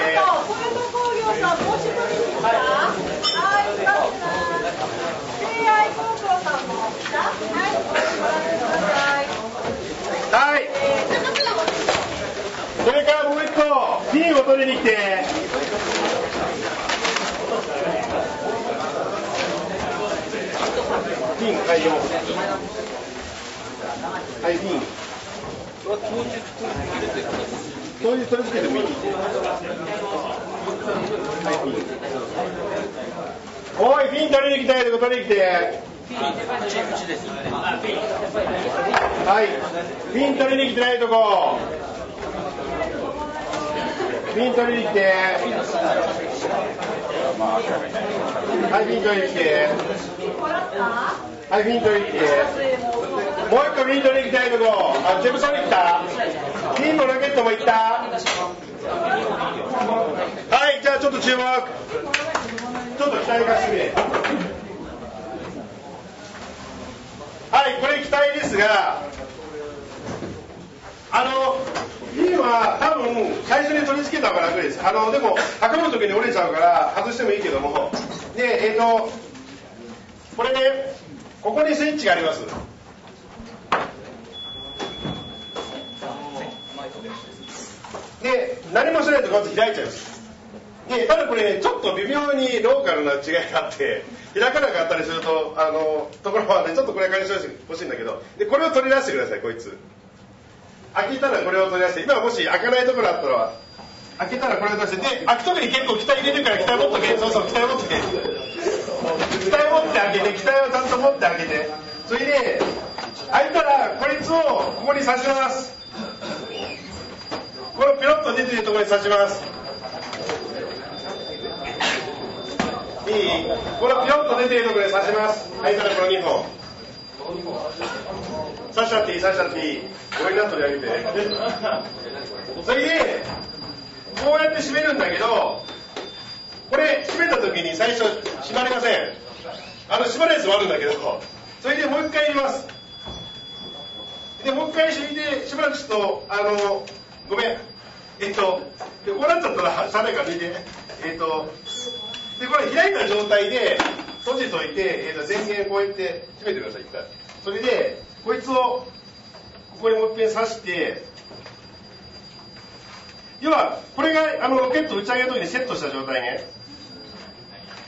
はい。それからもう一個。金を取りに来て。金買いよ。はい、金。当日取り付けてもいい。おい、金取りに来たいとこ取りに来て。はい、金取りに来てないとこ。ピン取りに来て。はい、ピン取りに来て。はい、ピン取りに来て。もう一個ピン取りに来たいとこ。あ、事務所に来た。ピンもロケットも行った。はい、じゃあちょっと注目。ちょっと期待化してみて。はい、これ期待ですが、ピンは多分最初に取り付けた方が楽です。でも運ぶ時に折れちゃうから外してもいいけども、でこれね、ここにスイッチがあります。で、何もしないとこうやって開いちゃいます。で、ただこれ、ね、ちょっと微妙にローカルな違いがあって開かなかったりするとところはね、ちょっとこれ解消してほしいんだけど、でこれを取り出してください。こいつ開けたらこれを取り出して、今もし開かないところだったら開けたらこれを出して、で開くときに結構機体入れるから機体持っとけ。そうそう、機体持っとけ。機体持って開けて、機体をちゃんと持って開けて、それで開いたらこいつをここに差します。このピロッと出てるところに差します。いい？このピロッと出てるところに差します。開いたらこの2本刺しちゃっていい、刺しちゃっていい。俺が取り上げてそれでこうやって締めるんだけど、これ締めた時に最初締まりません。締まるやつもあるんだけど、それでもう一回やります。でもう一回締めて、しばらくちょっとごめん、でこうなっちゃったらしゃべから見て、でこれ開いた状態で閉じといて、前弦こうやって締めてください。それでこいつをここにもう一遍刺して、要はこれがロケット打ち上げの時にセットした状態ね。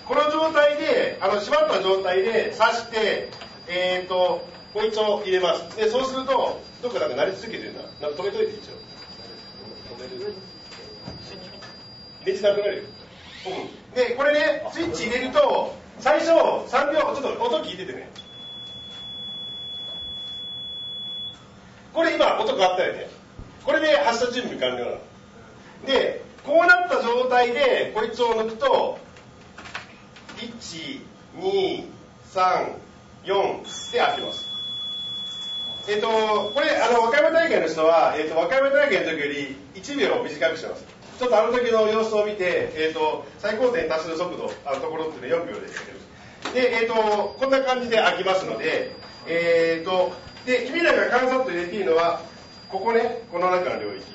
この状態で縛った状態で刺してこいつを入れます。でそうするとどっかなんか鳴り続けてるんだ。なんか止めといて一応。ネジなくなるよ。でこれね、スイッチ入れると最初3秒、ちょっと音聞いててね。これ今音変わったよね。これで発射準備完了なの。で、こうなった状態でこいつを抜くと、1、2、3、4で開きます。これ和歌山大会の人は、和歌山大会の時より1秒短くしてます。ちょっと時の様子を見て、最高点に達する速度のところっていうのは4秒ですけど、で、こんな感じで開きますので、で君らが観察と入れていいのはここね、この中の領域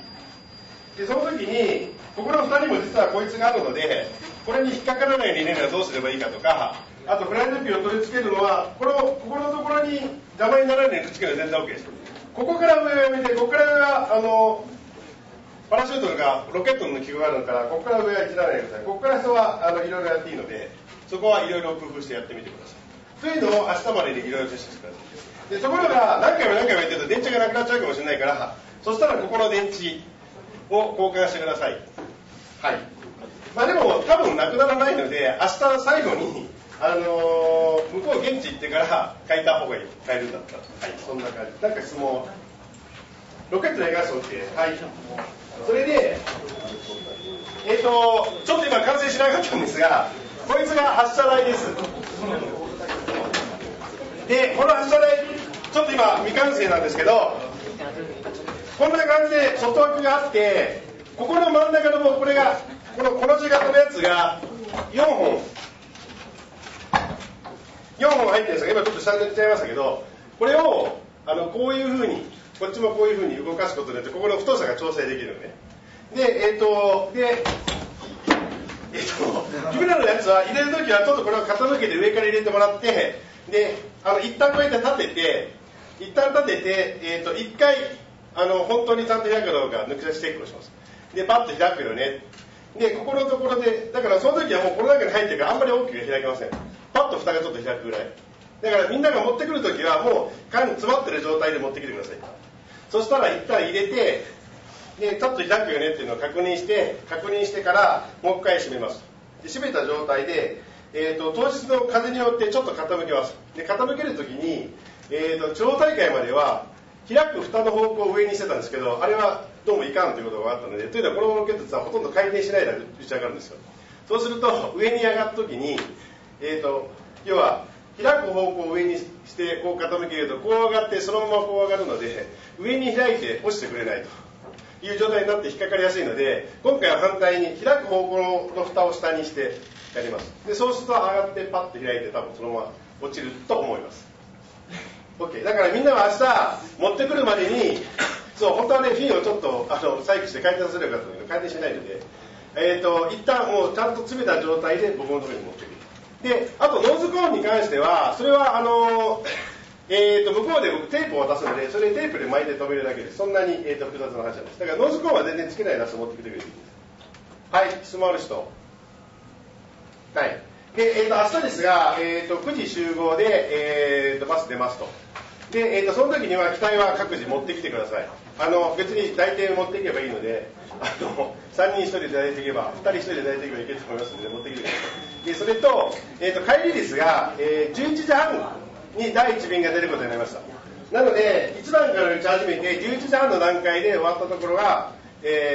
で、その時にここの2人も実はこいつがあるので、これに引っかからないように入れるのはどうすればいいかとか、あとフライドピーを取り付けるのはここのところに邪魔にならないようにくっつけるのは全然 OK です。ここから上を見て、ここから上はパラシュートとかロケットの機構があるから、ここから上はいじらないでください。ここから下はいろいろやっていいので、そこはいろいろ工夫してやってみてください。というのを明日までにいろいろ実施してください。でところが何回も何回もやってると電池がなくなっちゃうかもしれないから、そしたらここの電池を交換してください。はい。まあでも多分なくならないので、明日最後に向こう現地行ってから変えた方がいい。変えるんだったら。はい。そんな感じ。なんか質問。ロケットの映画賞って、はい。それで、ちょっと今完成しなかったんですが、こいつが発射台です。で、この発射台、ちょっと今未完成なんですけど、こんな感じで外枠があって、ここの真ん中のもうこれが、この字型のやつが4本入ってるんですが、今ちょっと下に塗っちゃいましたけど、これをこういうふうに、こっちもこういうふうに動かすことによって、ここの太さが調整できるのね。で、君らのやつは入れるときは、ちょっとこれを傾けて上から入れてもらって、で、一旦こうやって立てて、一回、本当にちゃんと開くかどうか抜き出しチェックをします。で、パッと開くよね。で、ここのところで、だからその時はもうこの中に入ってるから、あんまり大きく開けません。パッと蓋がちょっと開くぐらい。だからみんなが持ってくるときは、もう缶詰まってる状態で持ってきてください。そしたら一旦入れて、で、ちょっと開くよねっていうのを確認してから、もう一回閉めます。で、閉めた状態で、当日の風によってちょっと傾けます。で、傾けるときに、地方大会までは、開く蓋の方向を上にしてたんですけど、あれはどうもいかんということが分かったので、というのはこのロケットってほとんど回転しないで打ち上がるんですよ。そうすると、上に上がるときに、要は開く方向を上にしてこう傾けると、こう上がって、そのままこう上がるので、上に開いて落ちてくれないという状態になって引っかかりやすいので、今回は反対に開く方向の蓋を下にしてやります。で、そうすると上がってパッと開いて、多分そのまま落ちると思います。OK、だからみんなは明日持ってくるまでに、そう本当はね、フィンをちょっと細工して回転させればよかったんだけど、回転しないので、一旦もうちゃんと詰めた状態で僕のところに持ってくる。で、あとノーズコーンに関しては、それは向こうで僕テープを渡すので、それテープで巻いて止めるだけです。そんなに、複雑な話なんです。だからノーズコーンは全然つけないなし持ってきてくれる。はい、質問ある人。はい。で、明日ですが、9時集合で、バス出ますと。で、その時には機体は各自持ってきてください。別に大抵持っていけばいいので、3人1人で抱いていけば、2人1人で抱いていけばいけると思いますので、持ってきてください。で、それと、帰りですが、11時半に第1便が出ることになりました。なので、1段から打ち始めて、11時半の段階で終わったところが、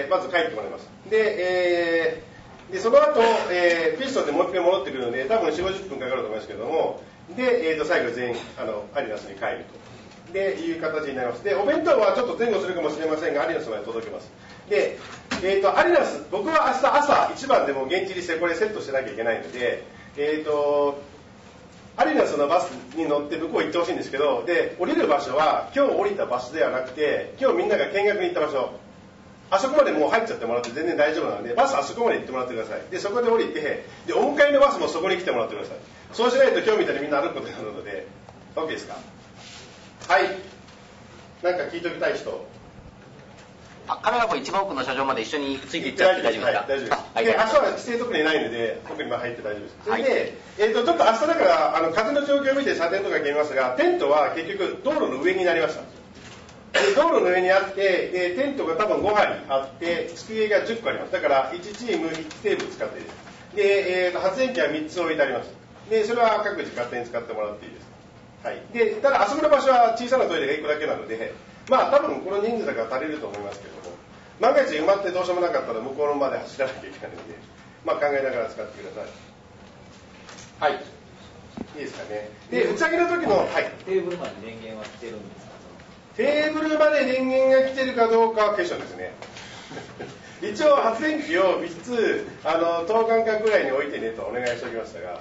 まず帰ってもらいます。で、その後、ピストンでもう一回戻ってくるので、多分4、50分かかると思いますけども、で、最後全員、アリナスに帰ると。で、いう形になります。で、お弁当はちょっと前後するかもしれませんが、アリナスまで届けます。で、アリナス、僕は明日朝一番でも現地入りして、これセットしてなきゃいけないので、アリナスのバスに乗って向こう行ってほしいんですけど、で、降りる場所は、今日降りたバスではなくて、今日みんなが見学に行った場所。あそこまでもう入っちゃってもらって全然大丈夫なので、バスあそこまで行ってもらってください。で、そこで降りて、で、音階のバスもそこに来てもらってください。そうしないと今日みたいにみんな歩くことになるので、OK ですか？はい。なんか聞いておきたい人。カメラも一番奥の車上まで一緒についていっちゃって大丈夫ですか？大丈夫です。はい、で、明日は規制特にないので、特に入って大丈夫です。それで、はい、ちょっと明日だから、風の状況を見て査定とか決めますが、テントは結局道路の上になりました。で、道路の上にあって、で、テントが多分5張あって、机が10個あります。だから、1チーム1テーブル使っていいです。で、発電機は3つ置いてあります。で、それは各自勝手に使ってもらっていいです。はい。で、ただ、あそこの場所は小さなトイレが1個だけなので、まあ、多分この人数だから足りると思いますけども、万が一埋まってどうしようもなかったら、向こうのまで走らなきゃいけないので、まあ、考えながら使ってください。はい。いいですかね。で、打ち上げの時の、はい。テーブルまで電源は来てるんですか？テーブルまで電源が来てるかどうかはクエスチョンですね。一応発電機を3つ等間隔ぐらいに置いてねとお願いしておきましたが、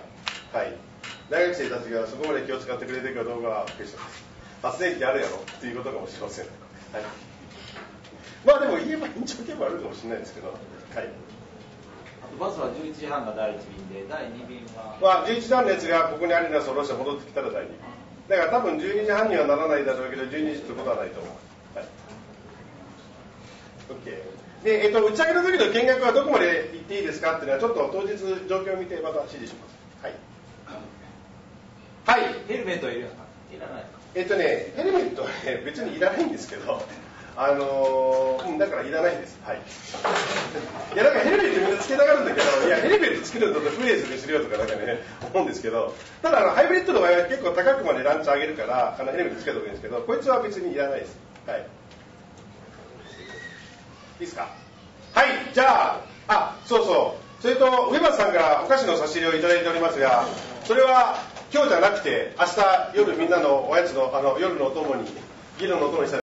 はい、大学生たちがそこまで気を使ってくれてるかどうかはクエスチョンです。発電機あるやろっていうことかもしれません。はい、まあでも言えば延長競馬あるかもしれないですけど、はい。あとバスは11時半が第1便で、第2便は、まあ、11時半のやつがここにアリナスを下ろして戻ってきたら第2便だから、多分12時半にはならないだろうけど12時ってことはないと思う、はい、OK で、打ち上げの時の見学はどこまで行っていいですかっていうのはちょっと当日状況を見てまた指示します。はい、はい、ヘルメットいるかいらないか、ヘルメットはね別にいらないんですけどだからいらないです。はい。いやなんかヘルメットみんなつけたがるんだけど、いやヘルメットつけるんだとフレーズにするよとかなんかね思うんですけど、ただハイブリッドの場合は結構高くまでランチ上げるからヘルメットつけた方がいいんですけど、こいつは別にいらないです。はい。いいですか。はい。じゃあそうそう。それと上松さんからお菓子の差し入れをいただいておりますが、それは今日じゃなくて明日夜みんなのおやつの夜のお供に議論のお供にしたい。